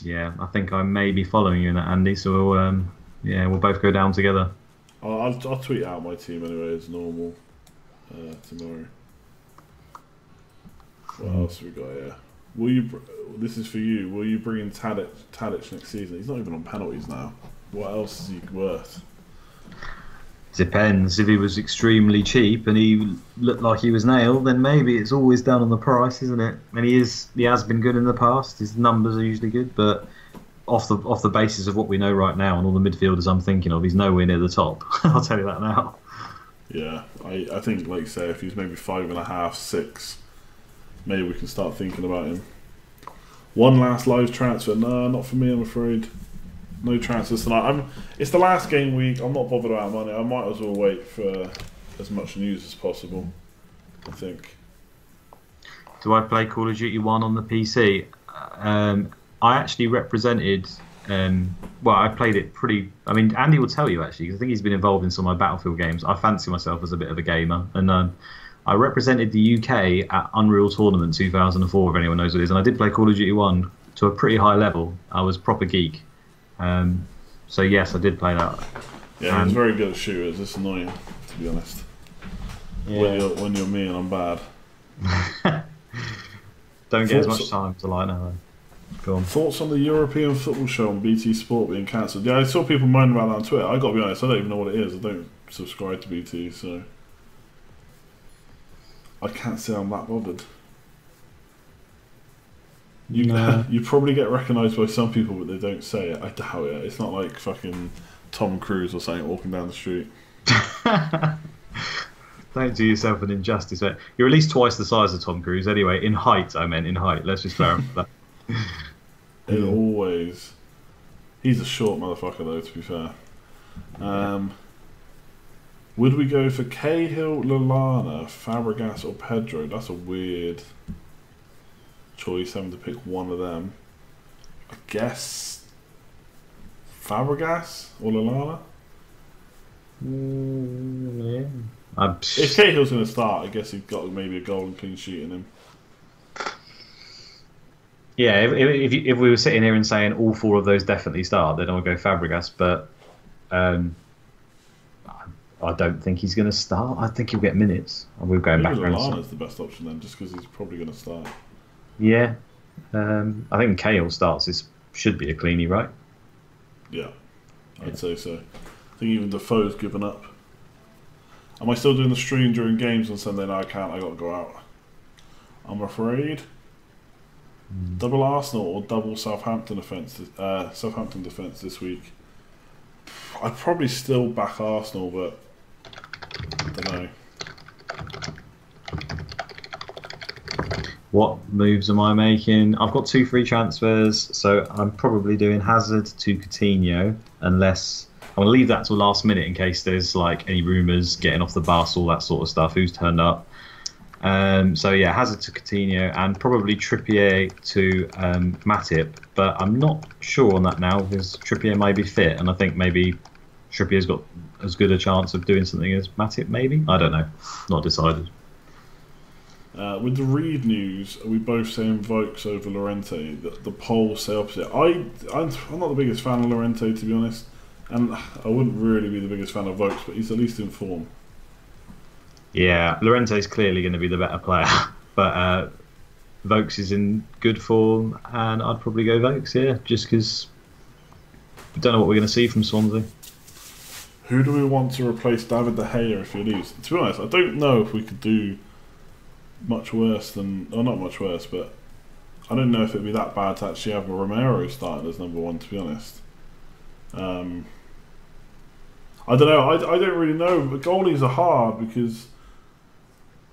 Yeah, I think I may be following you in that, Andy. So we'll both go down together. I'll tweet out my team anyway as normal tomorrow. What else have we got here? Will you? This is for you. Will you bring in Tadic next season? He's not even on penalties now. What else is he worth? Depends. If he was extremely cheap and he looked like he was nailed, then maybe. It's always down on the price, isn't it? And he has been good in the past. His numbers are usually good, but off the basis of what we know right now and all the midfielders I'm thinking of, he's nowhere near the top. I'll tell you that now. Yeah, I think, like you say, if he's maybe 5.5, 6, maybe we can start thinking about him. One last live transfer? No, not for me, I'm afraid. No transfers tonight. It's the last game week. I'm not bothered about money. I might as well wait for as much news as possible, I think. Do I play Call of Duty 1 on the PC? I actually represented... well, I played it pretty... I mean, Andy will tell you, actually, because I think he's been involved in some of my Battlefield games. I fancy myself as a bit of a gamer. And I represented the UK at Unreal Tournament 2004, if anyone knows what it is. And I did play Call of Duty 1 to a pretty high level. I was proper geek. So, yes, I did play that. Yeah, he's very good at shooters. It's annoying, to be honest. Yeah. When you're me and I'm bad. Don't get as much time to like now, though. Thoughts on the European football show on BT Sport being cancelled? Yeah, I saw people moaning about that on Twitter. I got to be honest, I don't even know what it is. I don't subscribe to BT, so I can't say I'm that bothered. You probably get recognised by some people, but they don't say it. I doubt it. It's not like fucking Tom Cruise or something walking down the street. Don't do yourself an injustice there. You're at least twice the size of Tom Cruise anyway. In height, I meant. In height. Let's just clarify that. It always. He's a short motherfucker, though. To be fair, would we go for Cahill, Lallana, Fabregas, or Pedro? That's a weird choice. Having to pick one of them, I guess. Fabregas or Lallana? Yeah. If Cahill's going to start, I guess he's got maybe a goal and clean sheet in him. Yeah, if we were sitting here and saying all four of those definitely start, then I'll go Fabregas. But I don't think he's going to start. I think he'll get minutes. We're going back around. Lallana's the best option then, just because he's probably going to start. Yeah, I think Cahill starts. This should be a cleanie, right? Yeah, I'd say so. I think even Defoe's given up. Am I still doing the stream during games on Sunday? No, I can't. I got to go out, I'm afraid. Double Arsenal or double Southampton defence? Southampton defence this week. I'd probably still back Arsenal, but I don't know. What moves am I making? I've got 2 free transfers, so I'm probably doing Hazard to Coutinho, unless I'm gonna leave that till last minute in case there's like any rumours getting off the bus, all that sort of stuff. Who's turned up? So yeah, Hazard to Coutinho and probably Trippier to Matip, but I'm not sure on that now because Trippier may be fit, and I think maybe Trippier's got as good a chance of doing something as Matip. Maybe, I don't know, not decided. With the Reed news, are we both saying Vokes over Llorente? The polls say opposite. I'm not the biggest fan of Llorente, to be honest, and I wouldn't really be the biggest fan of Vokes, but he's at least in form. Yeah, Llorente's clearly going to be the better player, but Vokes is in good form, and I'd probably go Vokes here, just because we don't know what we're going to see from Swansea. Who do we want to replace David De Gea if he leaves? To be honest, I don't know if we could do much worse than... Or not much worse, but I don't know if it would be that bad to actually have Romero starting as number 1, to be honest. I don't know, I don't really know, but goalies are hard because...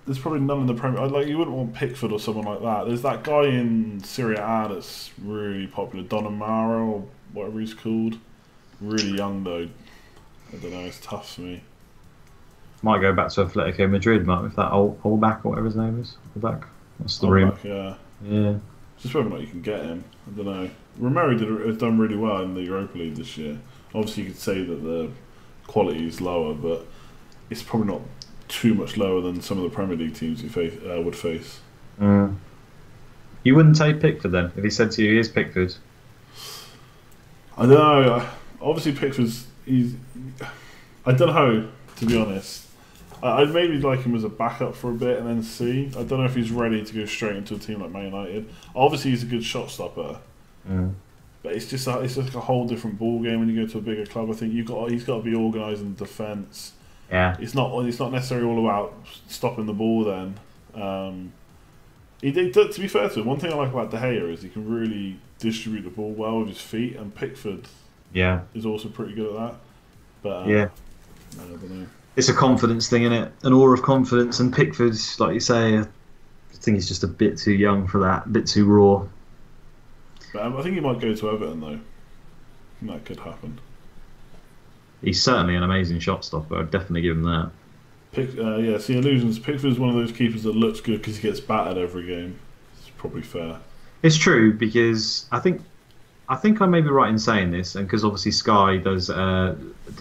There's probably none in the Premier League. Like, you wouldn't want Pickford or someone like that. There's that guy in Serie A that's really popular, Donnarumma or whatever he's called. Really young though. I don't know. It's tough for me. Might go back to Atletico Madrid, Mark, with that old back or whatever his name is. Old back. That's the room. Yeah. Yeah. Just whether or not you can get him. I don't know. Romero has done really well in the Europa League this year. Obviously, you could say that the quality is lower, but it's probably not too much lower than some of the Premier League teams you face, would face. You wouldn't take Pickford then if he said to you he is Pickford? I don't know. Obviously Pickford's... I don't know, to be honest. I'd maybe like him as a backup for a bit and then see. I don't know if he's ready to go straight into a team like Man United. Obviously he's a good shot stopper. But it's just like, it's like a whole different ball game when you go to a bigger club. I think he's got to be organised in defence. Yeah, it's not necessarily all about stopping the ball. Then, to be fair to him, one thing I like about De Gea is he can really distribute the ball well with his feet, and Pickford, is also pretty good at that. But I don't know. It's a confidence thing, isn't it? An aura of confidence, and Pickford's, like you say, I think he's just a bit too young for that, a bit too raw. But I think he might go to Everton, though. And that could happen. He's certainly an amazing shot stopper. I'd definitely give him that. See, Illusions, Pickford is one of those keepers that looks good because he gets battered every game. It's probably fair. It's true, because I think I may be right in saying this, and because obviously Sky does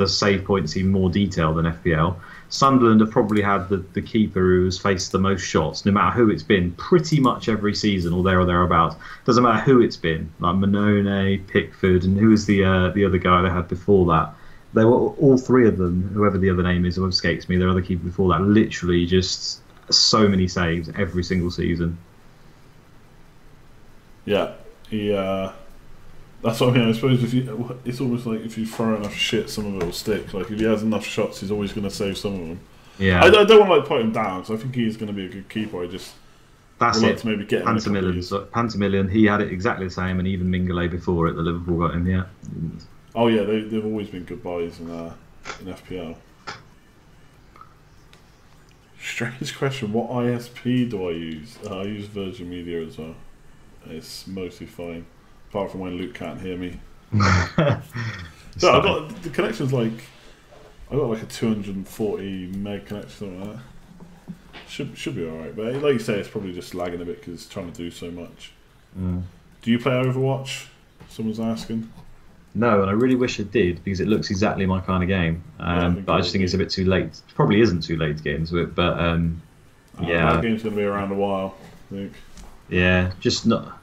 save points in more detail than FPL. Sunderland have probably had the keeper who has faced the most shots, no matter who it's been, pretty much every season or there or thereabouts. Doesn't matter who it's been, like Manone, Pickford, and who was the other guy they had before that. They were all three of them, whoever the other name is, who escapes me, their other keeper before that, literally just so many saves every single season. Yeah, that's what I mean. I suppose it's almost like if you throw enough shit, some of it will stick. Like if he has enough shots, he's always going to save some of them. Yeah, I don't want to like put him down, so I think he is going to be a good keeper. I just like to maybe get him. Pantamillion, he had it exactly the same, and even Mingale before it, that Liverpool got him. Yeah. Oh yeah, they've always been good buys in FPL. Strange question. What ISP do I use? I use Virgin Media as well. It's mostly fine, apart from when Luke can't hear me. So I've got the connection's like a 240 meg connection, something like that. Should be all right, but like you say, it's probably just lagging a bit because it's trying to do so much. Mm. Do you play Overwatch? Someone's asking. No, and I really wish I did because it looks exactly my kind of game. But I just think it's a bit too late. It probably isn't too late to get into it, but yeah, that game's gonna be around a while, I think. Yeah, just not.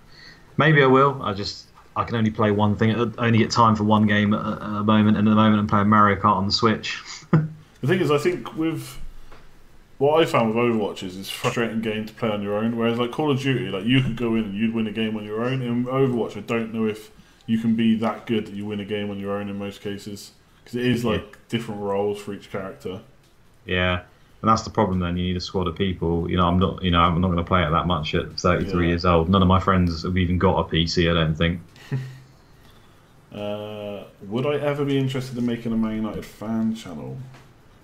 Maybe I will. I can only play one thing. I only get time for one game at a moment, and at the moment I'm playing Mario Kart on the Switch. The thing is, I think with what I found with Overwatch is it's a frustrating game to play on your own. Whereas like Call of Duty, like you could go in and you'd win a game on your own. In Overwatch, I don't know if you can be that good that you win a game on your own in most cases, because it is like different roles for each character. Yeah. And that's the problem. Then you need a squad of people. You know, I'm not going to play it that much at 33 years old. None of my friends have even got a PC, I don't think. Would I ever be interested in making a Man United fan channel?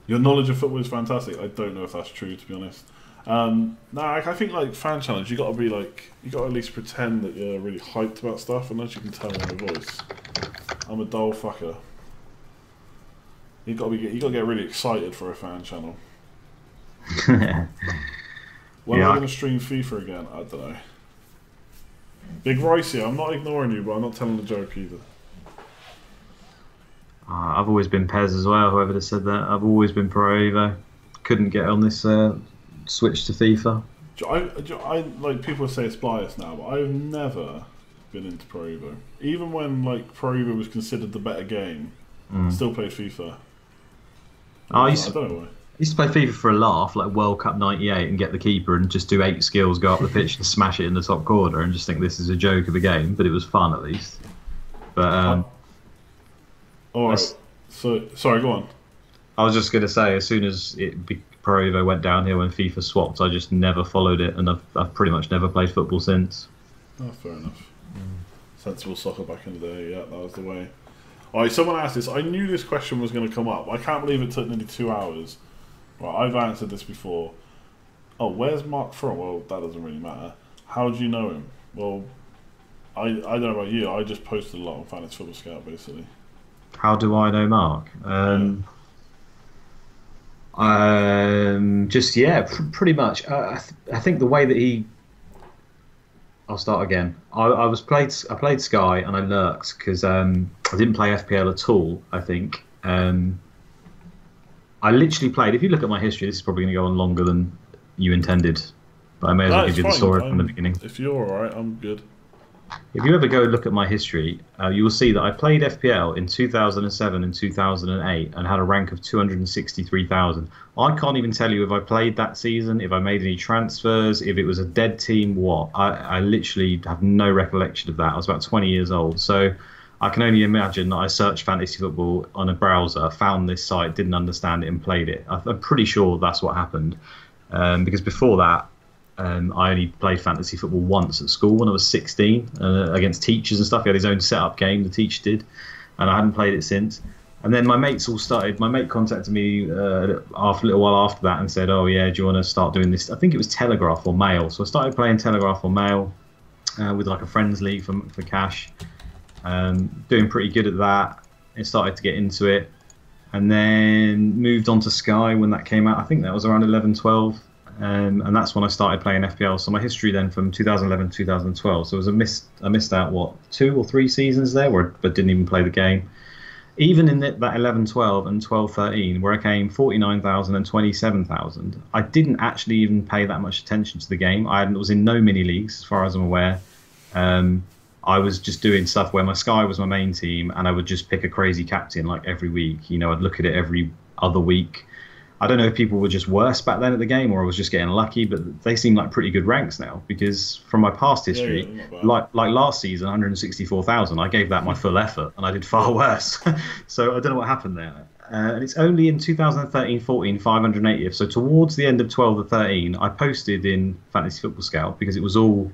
Your knowledge of football is fantastic. I don't know if that's true, to be honest. I think like fan channels, you got to at least pretend that you're really hyped about stuff, unless you can tell in your voice. I'm a dull fucker. You got to get really excited for a fan channel. When are we going to stream FIFA again? I don't know. Big Ricey, I'm not ignoring you, but I'm not telling the joke either. I've always been Pez as well, whoever has said that. I've always been Pro Evo. Couldn't get on this switch to FIFA. Like people say it's biased now, but I've never been into Pro Evo. Even when like Pro Evo was considered the better game, I still played FIFA. I don't know why. I used to play FIFA for a laugh, like World Cup '98, and get the keeper and just do 8 skills, go up the pitch and smash it in the top corner, and just think this is a joke of a game. But it was fun at least. But all right. So sorry, go on. I was just going to say, as soon as Pro Evo went downhill and FIFA swapped, I just never followed it, and I've pretty much never played football since. Oh, fair enough. Sensible soccer back in the day. Yeah, that was the way. All right. Someone asked this. I knew this question was going to come up. I can't believe it took nearly 2 hours. Right, I've answered this before. Oh, where's Mark from? Well, that doesn't really matter. How do you know him? Well, I don't know about you. I just posted a lot on Fantasy Football Scout, basically. How do I know Mark? Pretty much. I think the way that he... I'll start again. I played Sky and I lurked because I didn't play FPL at all, I think. I literally played, if you look at my history, this is probably going to go on longer than you intended, but I may as well give you the story from the beginning. If you're alright, I'm good. If you ever go look at my history, you will see that I played FPL in 2007 and 2008 and had a rank of 263,000. I can't even tell you if I played that season, if I made any transfers, if it was a dead team, what. I literally have no recollection of that. I was about 20 years old, so... I can only imagine that I searched fantasy football on a browser, found this site, didn't understand it, and played it. I'm pretty sure that's what happened. Because before that, I only played fantasy football once at school when I was 16 against teachers and stuff. He had his own setup game, the teacher did, and I hadn't played it since. And then my mates all started. My mate contacted me after a little while after that and said, "Oh yeah, do you want to start doing this?" I think it was Telegraph or Mail. So I started playing Telegraph or Mail with like a friends league for cash. Doing pretty good at that, and started to get into it. and then moved on to Sky when that came out. I think that was around 11, 12. And that's when I started playing FPL. So my history then from 2011 to 2012. So it was I missed out, what, 2 or 3 seasons there where I didn't even play the game. Even in that 11-12 and 12-13, where I came 49,000 and 27,000, I didn't actually even pay that much attention to the game. I was in no mini leagues, as far as I'm aware. I was just doing stuff where my Sky was my main team, and I would just pick a crazy captain like every week. You know, I'd look at it every other week. I don't know if people were just worse back then at the game, or I was just getting lucky, but they seem like pretty good ranks now, because from my past history, like last season, 164,000, I gave that my full effort and I did far worse. So I don't know what happened there. And it's only in 2013-14, 580th. So towards the end of 12 or 13, I posted in Fantasy Football Scout because it was all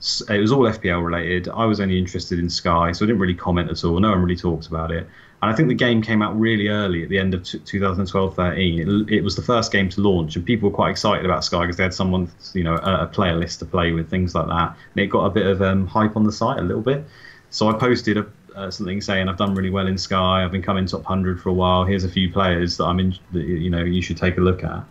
FPL related. I was only interested in Sky, so I didn't really comment at all. No one really talked about it. And I think the game came out really early at the end of 2012-13. It was the first game to launch, and people were quite excited about Sky because they had someone, you know, a player list to play with, things like that. And it got a bit of hype on the site, a little bit. So I posted something saying, I've done really well in Sky. I've been coming top 100 for a while. Here's a few players that I'm in, that, you know, you should take a look at.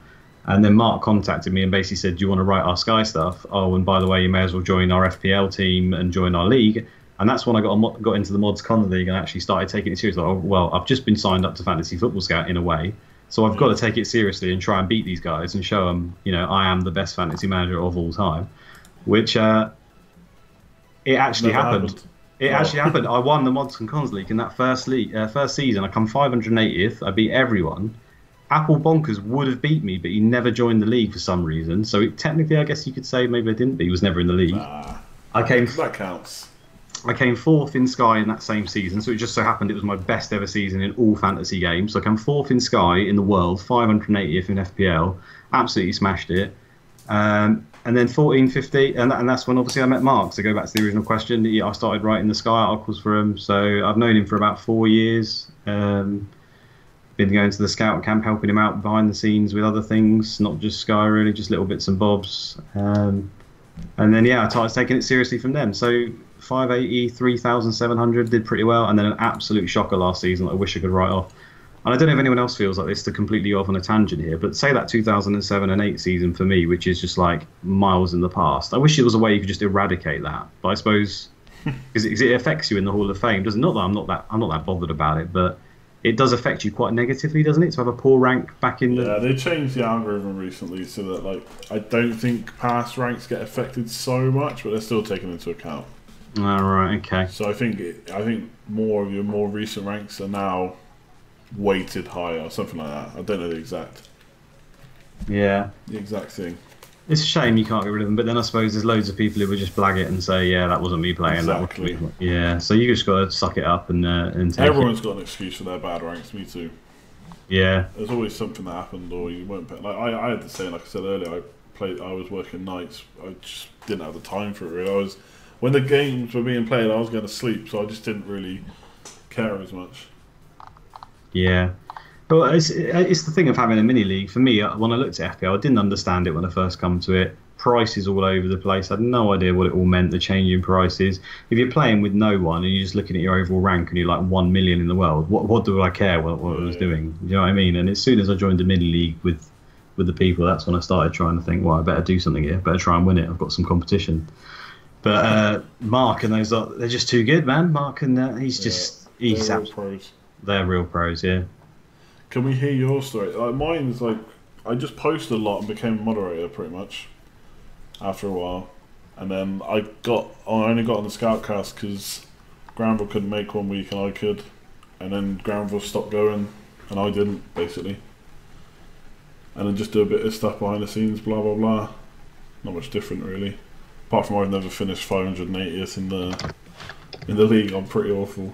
And then Mark contacted me and basically said, do you want to write our Sky stuff? Oh, and by the way, you may as well join our FPL team and join our league. And that's when I got into the Mods Con League and actually started taking it seriously. Like, oh, well, I've just been signed up to Fantasy Football Scout in a way, so I've got to take it seriously and try and beat these guys and show them, you know, I am the best fantasy manager of all time, which it actually happened. It actually happened. I won the Mods and Cons League in that first season. I come 580th. I beat everyone. Apple Bonkers would have beat me, but he never joined the league for some reason. So it, technically, I guess you could say maybe I didn't, but he was never in the league. That counts. I came 4th in Sky in that same season, so it just so happened it was my best ever season in all fantasy games. So I came 4th in Sky in the world, 580th in FPL, absolutely smashed it. And then 1450, and that's when obviously I met Mark. So go back to the original question, I started writing the Sky articles for him, so I've known him for about 4 years. Been going to the scout camp, helping him out behind the scenes with other things, not just Sky really, just little bits and bobs. And then, yeah, I started taking it seriously from them. So 580, 3,700, did pretty well. And then an absolute shocker last season that I wish I could write off. And I don't know if anyone else feels like this, to completely off on a tangent here, but say that 2007 and 8 season for me, which is just like miles in the past. I wish there was a way you could just eradicate that. But I suppose because it affects you in the Hall of Fame, doesn't it? Not that I'm not that bothered about it, but it does affect you quite negatively, doesn't it? To have a poor rank back in the... Yeah, they changed the algorithm recently so that, like, I don't think past ranks get affected so much, but they're still taken into account. All right, okay. So I think more of your more recent ranks are now weighted higher or something like that. I don't know the exact... Yeah. The exact thing. It's a shame you can't get rid of them, but then I suppose there's loads of people who would just blag it and say, yeah, that wasn't me playing. Exactly. That wasn't me. Yeah, so you just got to suck it up and take Everyone's got an excuse for their bad ranks, me too. Yeah. There's always something that happened or you weren't playing. Like, I had the same, like I said earlier, I was working nights. I just didn't have the time for it really. When the games were being played, I was going to sleep, so I just didn't really care as much. Yeah. But it's the thing of having a mini league. For me, when I looked at FPL, I didn't understand it when I first come to it. Prices all over the place. I had no idea what it all meant, the change in prices. If you're playing with no one and you're just looking at your overall rank and you're like 1 million in the world, what do I care what I was doing? You know what I mean? And as soon as I joined the mini league with the people, that's when I started trying to think, well, I better do something here. I better try and win it. I've got some competition. But Mark and those, they're just too good, man. Mark and he's real pros. They're real pros, yeah. Can we hear your story? Like, mine's like, I just posted a lot and became a moderator pretty much after a while, and then I only got on the Scoutcast because Granville couldn't make one week and I could, and then Granville stopped going and I didn't, basically, and then just do a bit of stuff behind the scenes, blah blah blah, not much different really, apart from I've never finished 580th in the league. I'm pretty awful.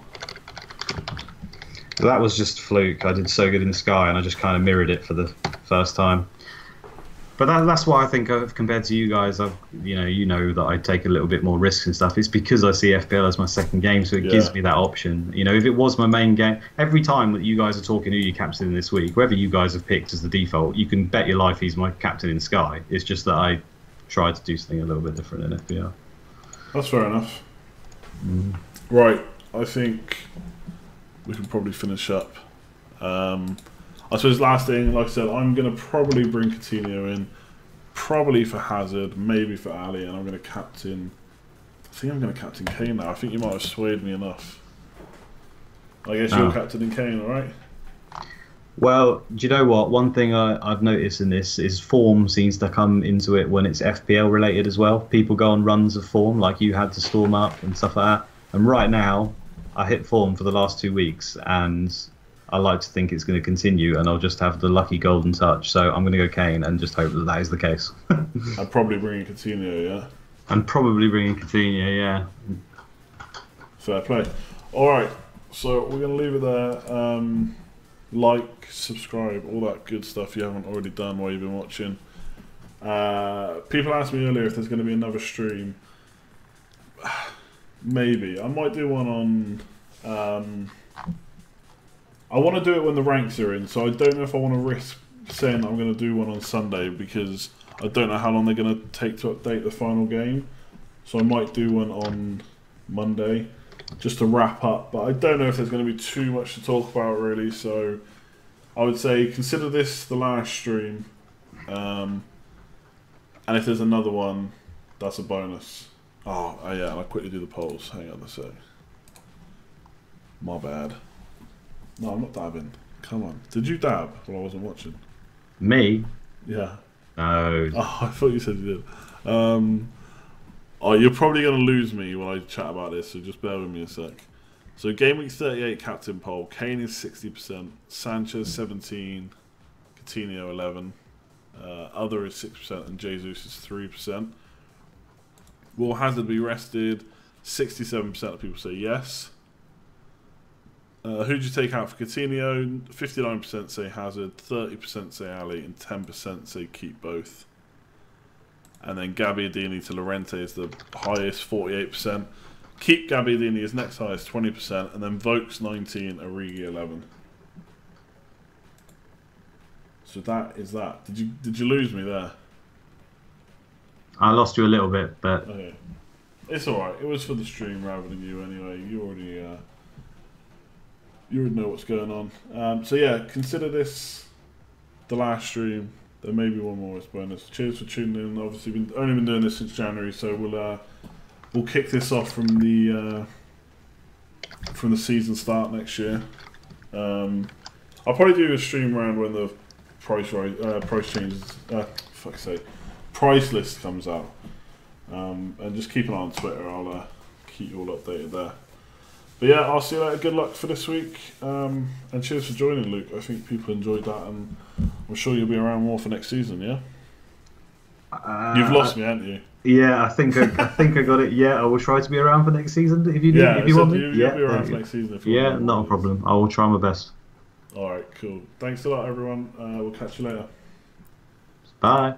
That was just a fluke. I did so good in Sky and I just kind of mirrored it for the first time. But that's why I think, compared to you guys, you know that I take a little bit more risks and stuff. It's because I see FPL as my second game, so it gives me that option. You know, if it was my main game, every time that you guys are talking who your captain in this week, whoever you guys have picked as the default, you can bet your life he's my captain in Sky. It's just that I tried to do something a little bit different in FPL. That's fair enough. Right, I think we can probably finish up. I suppose last thing, like I said, I'm going to probably bring Coutinho in, probably for Hazard, maybe for Alli, and I'm going to captain... I think I'm going to captain Kane now. I think you might have swayed me enough. I guess you're captaining Kane, all right? Well, do you know what? One thing I've noticed in this is form seems to come into it when it's FPL related as well. People go on runs of form, like you had to storm up and stuff like that. And right now, I hit form for the last 2 weeks, and I like to think it's going to continue, and I'll just have the lucky golden touch. So I'm going to go Kane and just hope that that is the case. I'd probably bring in Coutinho, yeah? I'm probably bringing Coutinho, yeah. Fair play. All right, so we're going to leave it there. Like, subscribe, all that good stuff you haven't already done while you've been watching. People asked me earlier if there's going to be another stream. Maybe. I might do one on... I want to do it when the ranks are in, so I don't know if I want to risk saying I'm going to do one on Sunday, because I don't know how long they're going to take to update the final game. So I might do one on Monday, just to wrap up, but I don't know if there's going to be too much to talk about really, so I would say consider this the last stream, and if there's another one, that's a bonus. Oh, yeah, and I quickly do the polls, hang on a sec. My bad. No, I'm not dabbing, come on. Did you dab while I wasn't watching? Me? Yeah. No. Oh, I thought you said you did. Oh, you're probably going to lose me when I chat about this, so just bear with me a sec. So, Game Week 38 captain poll. Kane is 60%, Sanchez 17%, Coutinho 11%, Other is 6%, and Jesus is 3%. Will Hazard be rested? 67% of people say yes. Who'd you take out for Coutinho? 59% say Hazard, 30% say Alli, and 10% say keep both. And then Gabbiadini to Llorente is the highest, 48%. Keep Gabbiadini is next highest, 20%. And then Vokes, 19%. Origi, 11%. So that is that. Did you lose me there? I lost you a little bit, but... Okay. It's all right. It was for the stream rather than you anyway. You already you already know what's going on. So yeah, consider this the last stream. There may be one more as bonus. Cheers for tuning in. Obviously, we've only been doing this since January, so we'll kick this off from the season start next year. I'll probably do a stream round when the price list comes out, and just keep an eye on Twitter. I'll keep you all updated there. But yeah, I'll see you later. Good luck for this week. And cheers for joining, Luke. I think people enjoyed that, and I'm sure you'll be around more for next season, yeah? You've lost me, haven't you? Yeah, I think I got it. Yeah, I will try to be around for next season if you want me. Yeah, be around for next season if you want me. Yeah, not a problem. I will try my best. All right, cool. Thanks a lot, everyone. We'll catch you later. Bye.